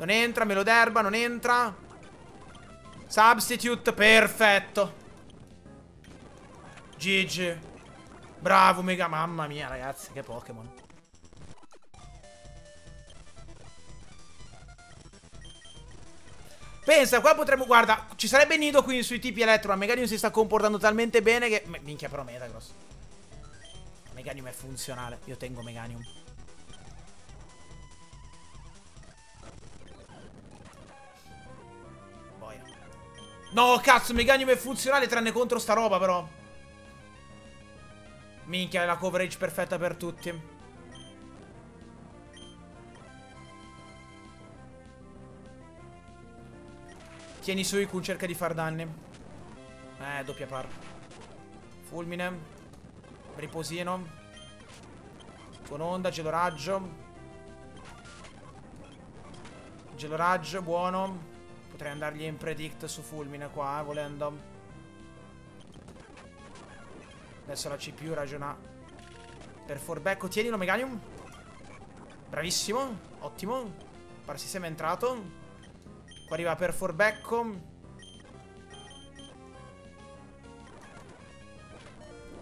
Non entra, Meloderba, non entra. Substitute, perfetto. G G. Bravo, mega. Mamma mia, ragazzi, che Pokémon. Pensa, qua potremmo... Guarda, ci sarebbe nido qui sui tipi elettro, ma Meganium si sta comportando talmente bene che... Minchia, però Metagross. Meganium è funzionale. Io tengo Meganium. No, cazzo, Meganium è funzionale tranne contro sta roba, però. Minchia, è la coverage perfetta per tutti. Tieni su Iku, cerca di far danni. Eh, doppia par. Fulmine. Riposino. Con onda, geloraggio. Geloraggio, buono. Potrei andargli in predict su fulmine qua, eh, volendo. Adesso la C P U ragiona. Per forbecco, tienilo Meganium. Bravissimo, ottimo. Parsisema è entrato. Qua arriva per forbecco.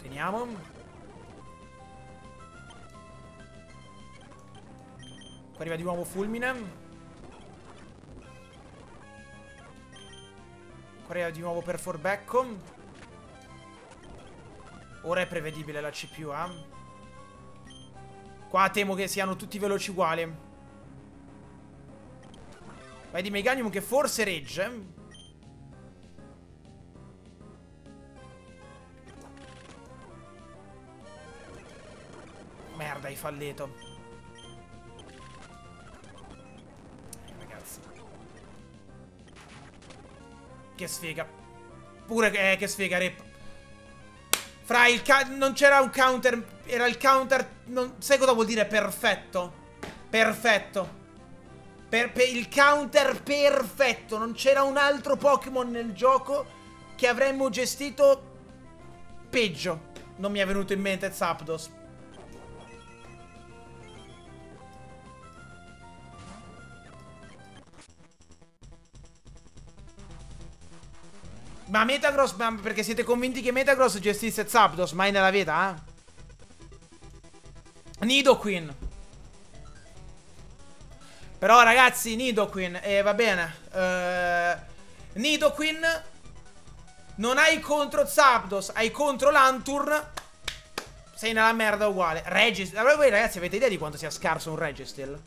Teniamo. Qua arriva di nuovo fulmine. Crea di nuovo per forbecco. Ora è prevedibile la C P U, eh. Qua temo che siano tutti veloci uguali. Vai di Meganium che forse regge. Merda, hai fallito. Ragazzi. Che sfiga. Pure eh, che sfiga, rip. Fra il... Non c'era un counter... Era il counter non, sai cosa vuol dire perfetto? Perfetto. Per, per il counter perfetto. Non c'era un altro Pokémon nel gioco che avremmo gestito peggio. Non mi è venuto in mente Zapdos. Ma Metagross, ma perché siete convinti che Metagross gestisse Zapdos? Mai nella vita, eh? Nidoqueen. Però ragazzi, Nidoqueen, eh, va bene. uh, Nidoqueen non hai contro Zapdos, hai contro Lanturn. Sei nella merda uguale. Registeel. Allora voi ragazzi avete idea di quanto sia scarso un Registeel?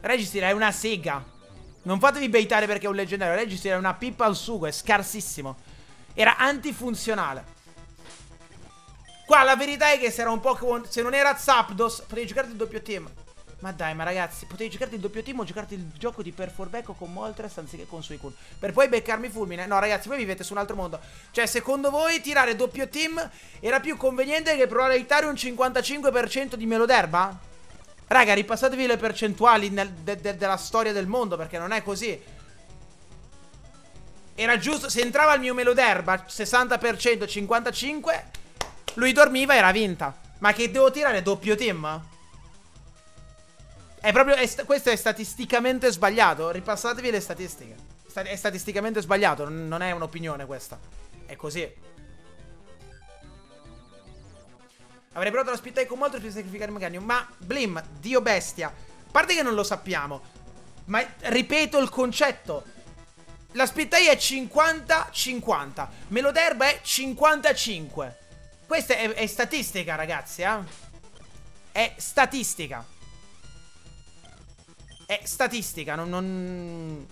Registeel è una sega. Non fatevi baitare perché è un leggendario. Registeel era una pippa al sugo, è scarsissimo. Era antifunzionale. Qua la verità è che se era un Pokémon, se non era Zapdos, potevi giocarti il doppio team. Ma dai, ma ragazzi, potevi giocarti il doppio team o giocarti il gioco di Perforbecco con Moltres anziché con Suicune, per poi beccarmi Fulmine. No ragazzi, voi vivete su un altro mondo. Cioè, secondo voi tirare doppio team era più conveniente che provare a evitare un cinquantacinque per cento di meloderba? Raga, ripassatevi le percentuali nel, de, de, della storia del mondo, perché non è così. Era giusto, se entrava il mio meloderba sessanta per cento, cinquantacinque per cento, lui dormiva e era vinta. Ma che devo tirare doppio team? È proprio, è, questo è statisticamente sbagliato. Ripassatevi le statistiche. Sta, è statisticamente sbagliato, non è un'opinione questa. È così. Avrei provato la Spittai con Moltres per sacrificare Meganium. Ma Blim, dio bestia. A parte che non lo sappiamo, ma ripeto il concetto. La Spittai è cinquanta cinquanta, Meloderba è cinquantacinque. Questa è, è statistica ragazzi, eh? È statistica. È statistica. Non, non...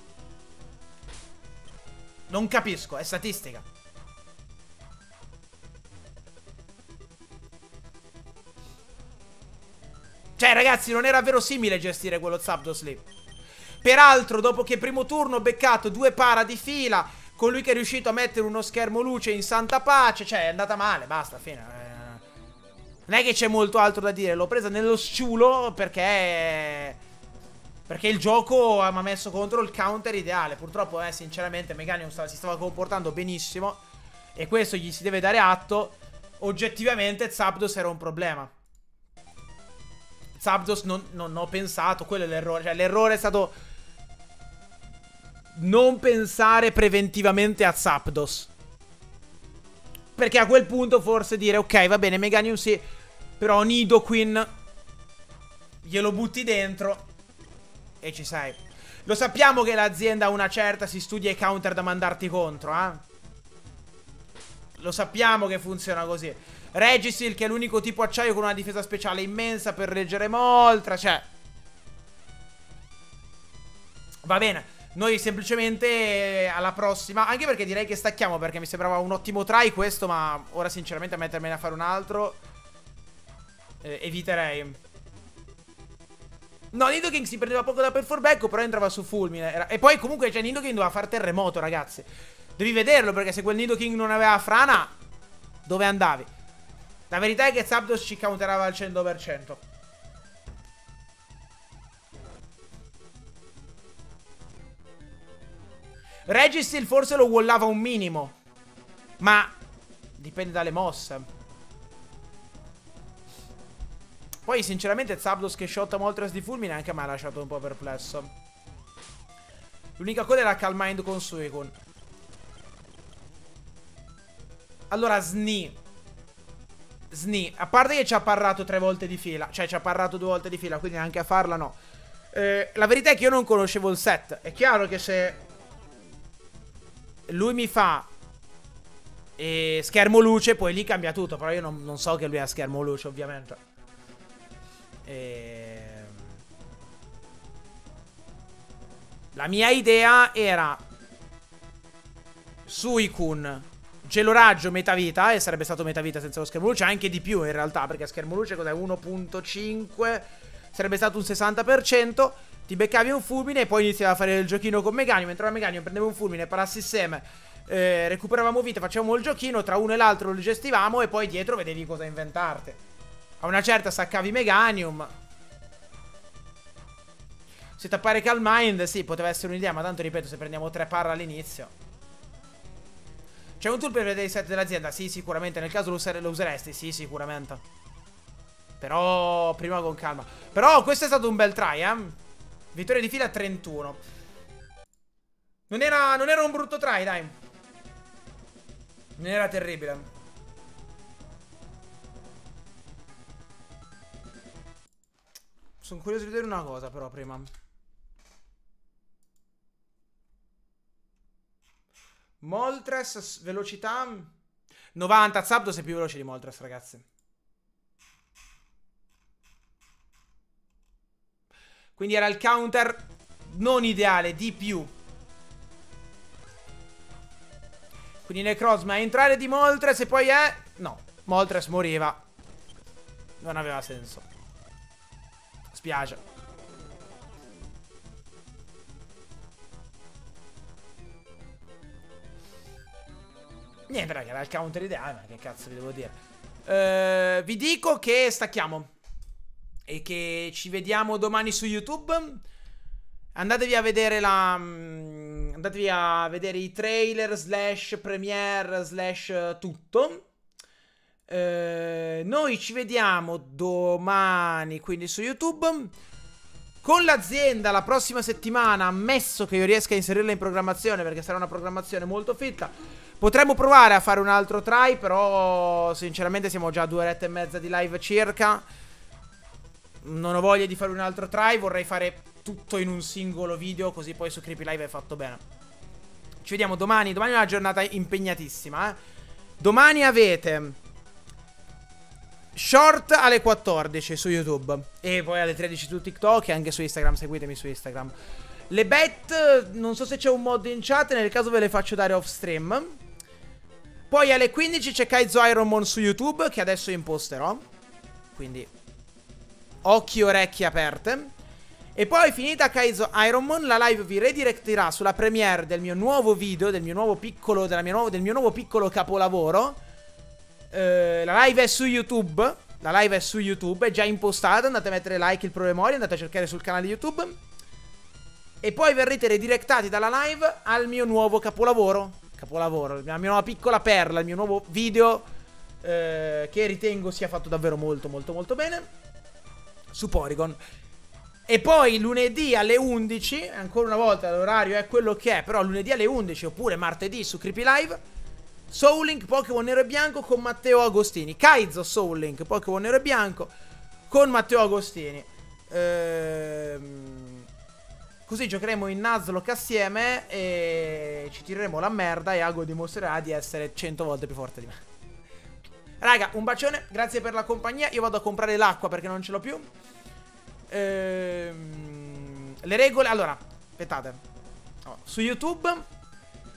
non capisco. È statistica. Cioè ragazzi, non era verosimile gestire quello Zapdos lì. Peraltro dopo che primo turno ho beccato due para di fila, con lui che è riuscito a mettere uno schermo luce in santa pace, cioè è andata male, basta, fine. Non è che c'è molto altro da dire. L'ho presa nello sciulo perché Perché il gioco mi ha messo contro il counter ideale. Purtroppo eh, sinceramente Meganium sta, si stava comportando benissimo, e questo gli si deve dare atto. Oggettivamente Zapdos era un problema. Zapdos non, non ho pensato, quello è l'errore, cioè l'errore è stato non pensare preventivamente a Zapdos, perché a quel punto forse dire ok va bene Meganium sì, però Nidoqueen glielo butti dentro e ci sei. Lo sappiamo che l'azienda una certa si studia i counter da mandarti contro, eh? Lo sappiamo che funziona così. Registeel che è l'unico tipo acciaio con una difesa speciale immensa per reggere Moltres, cioè va bene. Noi semplicemente alla prossima, anche perché direi che stacchiamo, perché mi sembrava un ottimo try questo, ma ora sinceramente a mettermene a fare un altro eh, eviterei. No, Nidoking si prendeva poco da Perforbecco, però entrava su Fulmine era... E poi comunque cioè, Nidoking doveva fare terremoto ragazzi. Devi vederlo, perché se quel Nidoking non aveva frana, dove andavi? La verità è che Zapdos ci counterava al cento per cento. Registeel forse lo wallava un minimo, ma dipende dalle mosse. Poi sinceramente Zapdos che shotta Moltres di Fulmine anche mi ha lasciato un po' perplesso. L'unica cosa era Calmind con Suicune. Allora Sni Sni, a parte che ci ha parlato tre volte di fila, cioè ci ha parlato due volte di fila, quindi anche a farla no. eh, La verità è che io non conoscevo il set. È chiaro che se lui mi fa eh, schermo luce, poi lì cambia tutto. Però io non, non so che lui ha schermo luce ovviamente. e... La mia idea era Suicune Geloraggio metà vita, e sarebbe stato metà vita senza lo schermo luce, anche di più in realtà, perché schermo luce cos'è? uno virgola cinque, sarebbe stato un sessanta per cento, ti beccavi un fulmine e poi iniziava a fare il giochino con Meganium, mentre Meganium prendeva un fulmine, parassi insieme, eh, recuperavamo vita, facevamo il giochino, tra uno e l'altro lo gestivamo e poi dietro vedevi cosa inventarti. A una certa saccavi Meganium. Se tappare Calmind, sì, poteva essere un'idea, ma tanto ripeto, se prendiamo tre parra all'inizio. C'è un tool per vedere i set dell'azienda? Sì, sicuramente. Nel caso lo, user lo useresti? Sì, sicuramente. Però prima con calma. Però questo è stato un bel try, eh. Vittoria di fila trentuno. Non era, non era un brutto try, dai. Non era terribile. Sono curioso di vedere una cosa però prima. Moltres, velocità novanta, Zapdos è più veloce di Moltres, ragazzi. Quindi era il counter non ideale, di più. Quindi Necrozma entrare di Moltres e poi è... no, Moltres moriva. Non aveva senso. Spiace. Niente raga, era il counter ideale, ma che cazzo vi devo dire. Uh, vi dico che stacchiamo e che ci vediamo domani su YouTube. Andatevi a vedere la... andatevi a vedere i trailer slash premiere slash tutto. Uh, noi ci vediamo domani quindi su YouTube. Con l'azienda la prossima settimana, ammesso che io riesca a inserirla in programmazione, perché sarà una programmazione molto fitta. Potremmo provare a fare un altro try, però sinceramente siamo già a due orette e mezza di live circa. Non ho voglia di fare un altro try, vorrei fare tutto in un singolo video, così poi su Creepy Live è fatto bene. Ci vediamo domani, domani è una giornata impegnatissima, eh. Domani avete short alle quattordici su YouTube e poi alle tredici su TikTok e anche su Instagram, seguitemi su Instagram. Le bet, non so se c'è un mod in chat, nel caso ve le faccio dare off stream. Poi alle quindici c'è Kaizo Iron Mon su YouTube, che adesso imposterò. Quindi, occhi e orecchie aperte. E poi, finita Kaizo Iron Mon, la live vi redirecterà sulla premiere del mio nuovo video, del mio nuovo piccolo, della mia nuovo, del mio nuovo piccolo capolavoro. Eh, la live è su YouTube, la live è su YouTube, è già impostata, andate a mettere like, il promemoria, andate a cercare sul canale YouTube. E poi verrete redirettati dalla live al mio nuovo capolavoro. Capolavoro, la mia nuova piccola perla, il mio nuovo video eh, che ritengo sia fatto davvero molto molto molto bene su Porygon. E poi lunedì alle undici, ancora una volta l'orario è quello che è, però lunedì alle undici oppure martedì su Creepy Live, Soul Link Pokémon Nero e Bianco con Matteo Agostini. Kaizo Soul Link Pokémon Nero e Bianco con Matteo Agostini. Ehm... Così giocheremo in Nuzlocke assieme e ci tireremo la merda e Ago dimostrerà di essere cento volte più forte di me. Raga, un bacione, grazie per la compagnia. Io vado a comprare l'acqua perché non ce l'ho più. Ehm, le regole... Allora, aspettate. Oh, su YouTube,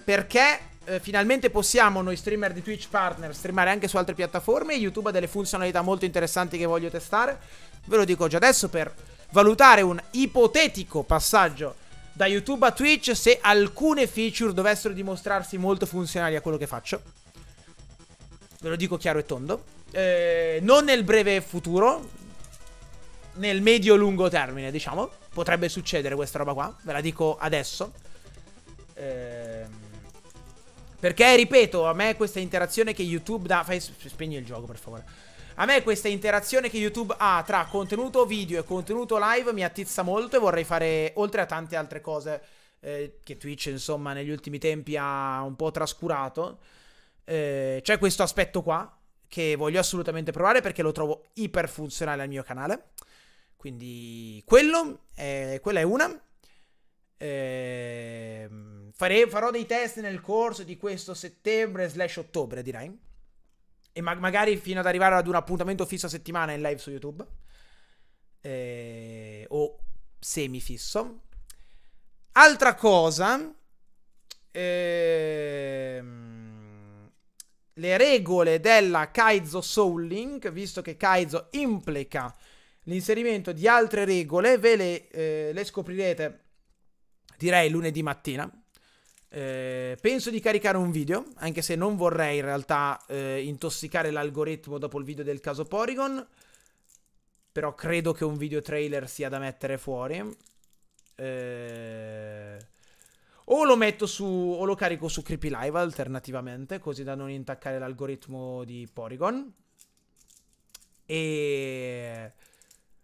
perché eh, finalmente possiamo noi streamer di Twitch partner streamare anche su altre piattaforme. YouTube ha delle funzionalità molto interessanti che voglio testare. Ve lo dico già adesso per... valutare un ipotetico passaggio da YouTube a Twitch se alcune feature dovessero dimostrarsi molto funzionali a quello che faccio. Ve lo dico chiaro e tondo. Eh, non nel breve futuro, nel medio-lungo termine, diciamo. Potrebbe succedere questa roba qua, ve la dico adesso. Eh, perché, ripeto, a me questa interazione che YouTube dà... Fai, spegni il gioco, per favore. A me questa interazione che YouTube ha tra contenuto video e contenuto live mi attizza molto e vorrei fare, oltre a tante altre cose eh, che Twitch insomma negli ultimi tempi ha un po' trascurato, eh, c'è questo aspetto qua che voglio assolutamente provare perché lo trovo iper funzionale al mio canale. Quindi quello è, quella è una. Eh, fare, farò dei test nel corso di questo settembre slash ottobre direi. E ma magari fino ad arrivare ad un appuntamento fisso a settimana in live su YouTube. Eh, o semifisso. Altra cosa. Ehm, le regole della Kaizo Soul Link, visto che Kaizo implica l'inserimento di altre regole, ve le, eh, le scoprirete direi lunedì mattina. Eh, penso di caricare un video, anche se non vorrei in realtà eh, intossicare l'algoritmo dopo il video del caso Porygon. Però credo che un video trailer sia da mettere fuori. Eh... O lo metto su, o lo carico su Creepy Live alternativamente, così da non intaccare l'algoritmo di Porygon. E...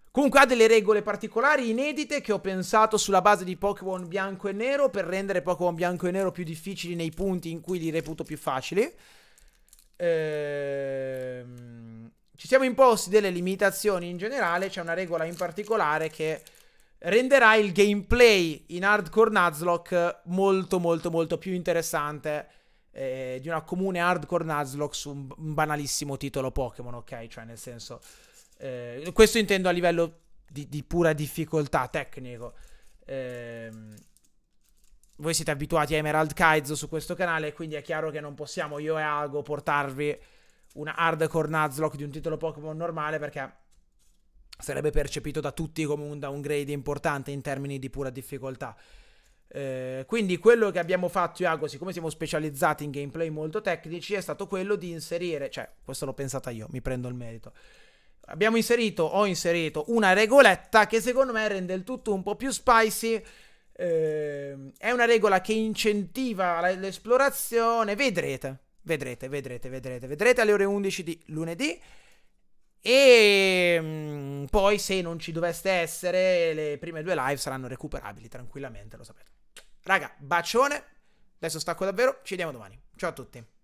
comunque ha delle regole particolari inedite che ho pensato sulla base di Pokémon bianco e nero, per rendere Pokémon bianco e nero più difficili nei punti in cui li reputo più facili. Ehm... Ci siamo imposti delle limitazioni in generale. C'è una regola in particolare che renderà il gameplay in hardcore Nuzlocke molto molto molto più interessante eh, di una comune hardcore Nuzlocke su un banalissimo titolo Pokémon, ok? Cioè nel senso... Eh, questo intendo a livello di, di pura difficoltà tecnico. Eh, voi siete abituati a Emerald Kaizo su questo canale, quindi è chiaro che non possiamo io e Ago portarvi una hardcore Nuzlocke di un titolo Pokémon normale, perché sarebbe percepito da tutti come un downgrade importante in termini di pura difficoltà. Eh, quindi quello che abbiamo fatto io e Ago, siccome siamo specializzati in gameplay molto tecnici, è stato quello di inserire, cioè questo l'ho pensata io, mi prendo il merito. Abbiamo inserito, ho inserito una regoletta che secondo me rende il tutto un po' più spicy. Eh, è una regola che incentiva l'esplorazione. Vedrete, vedrete, vedrete, vedrete, vedrete alle ore undici di lunedì. E mh, poi se non ci doveste essere, le prime due live saranno recuperabili tranquillamente, lo sapete. Raga, bacione. Adesso stacco davvero, ci vediamo domani. Ciao a tutti.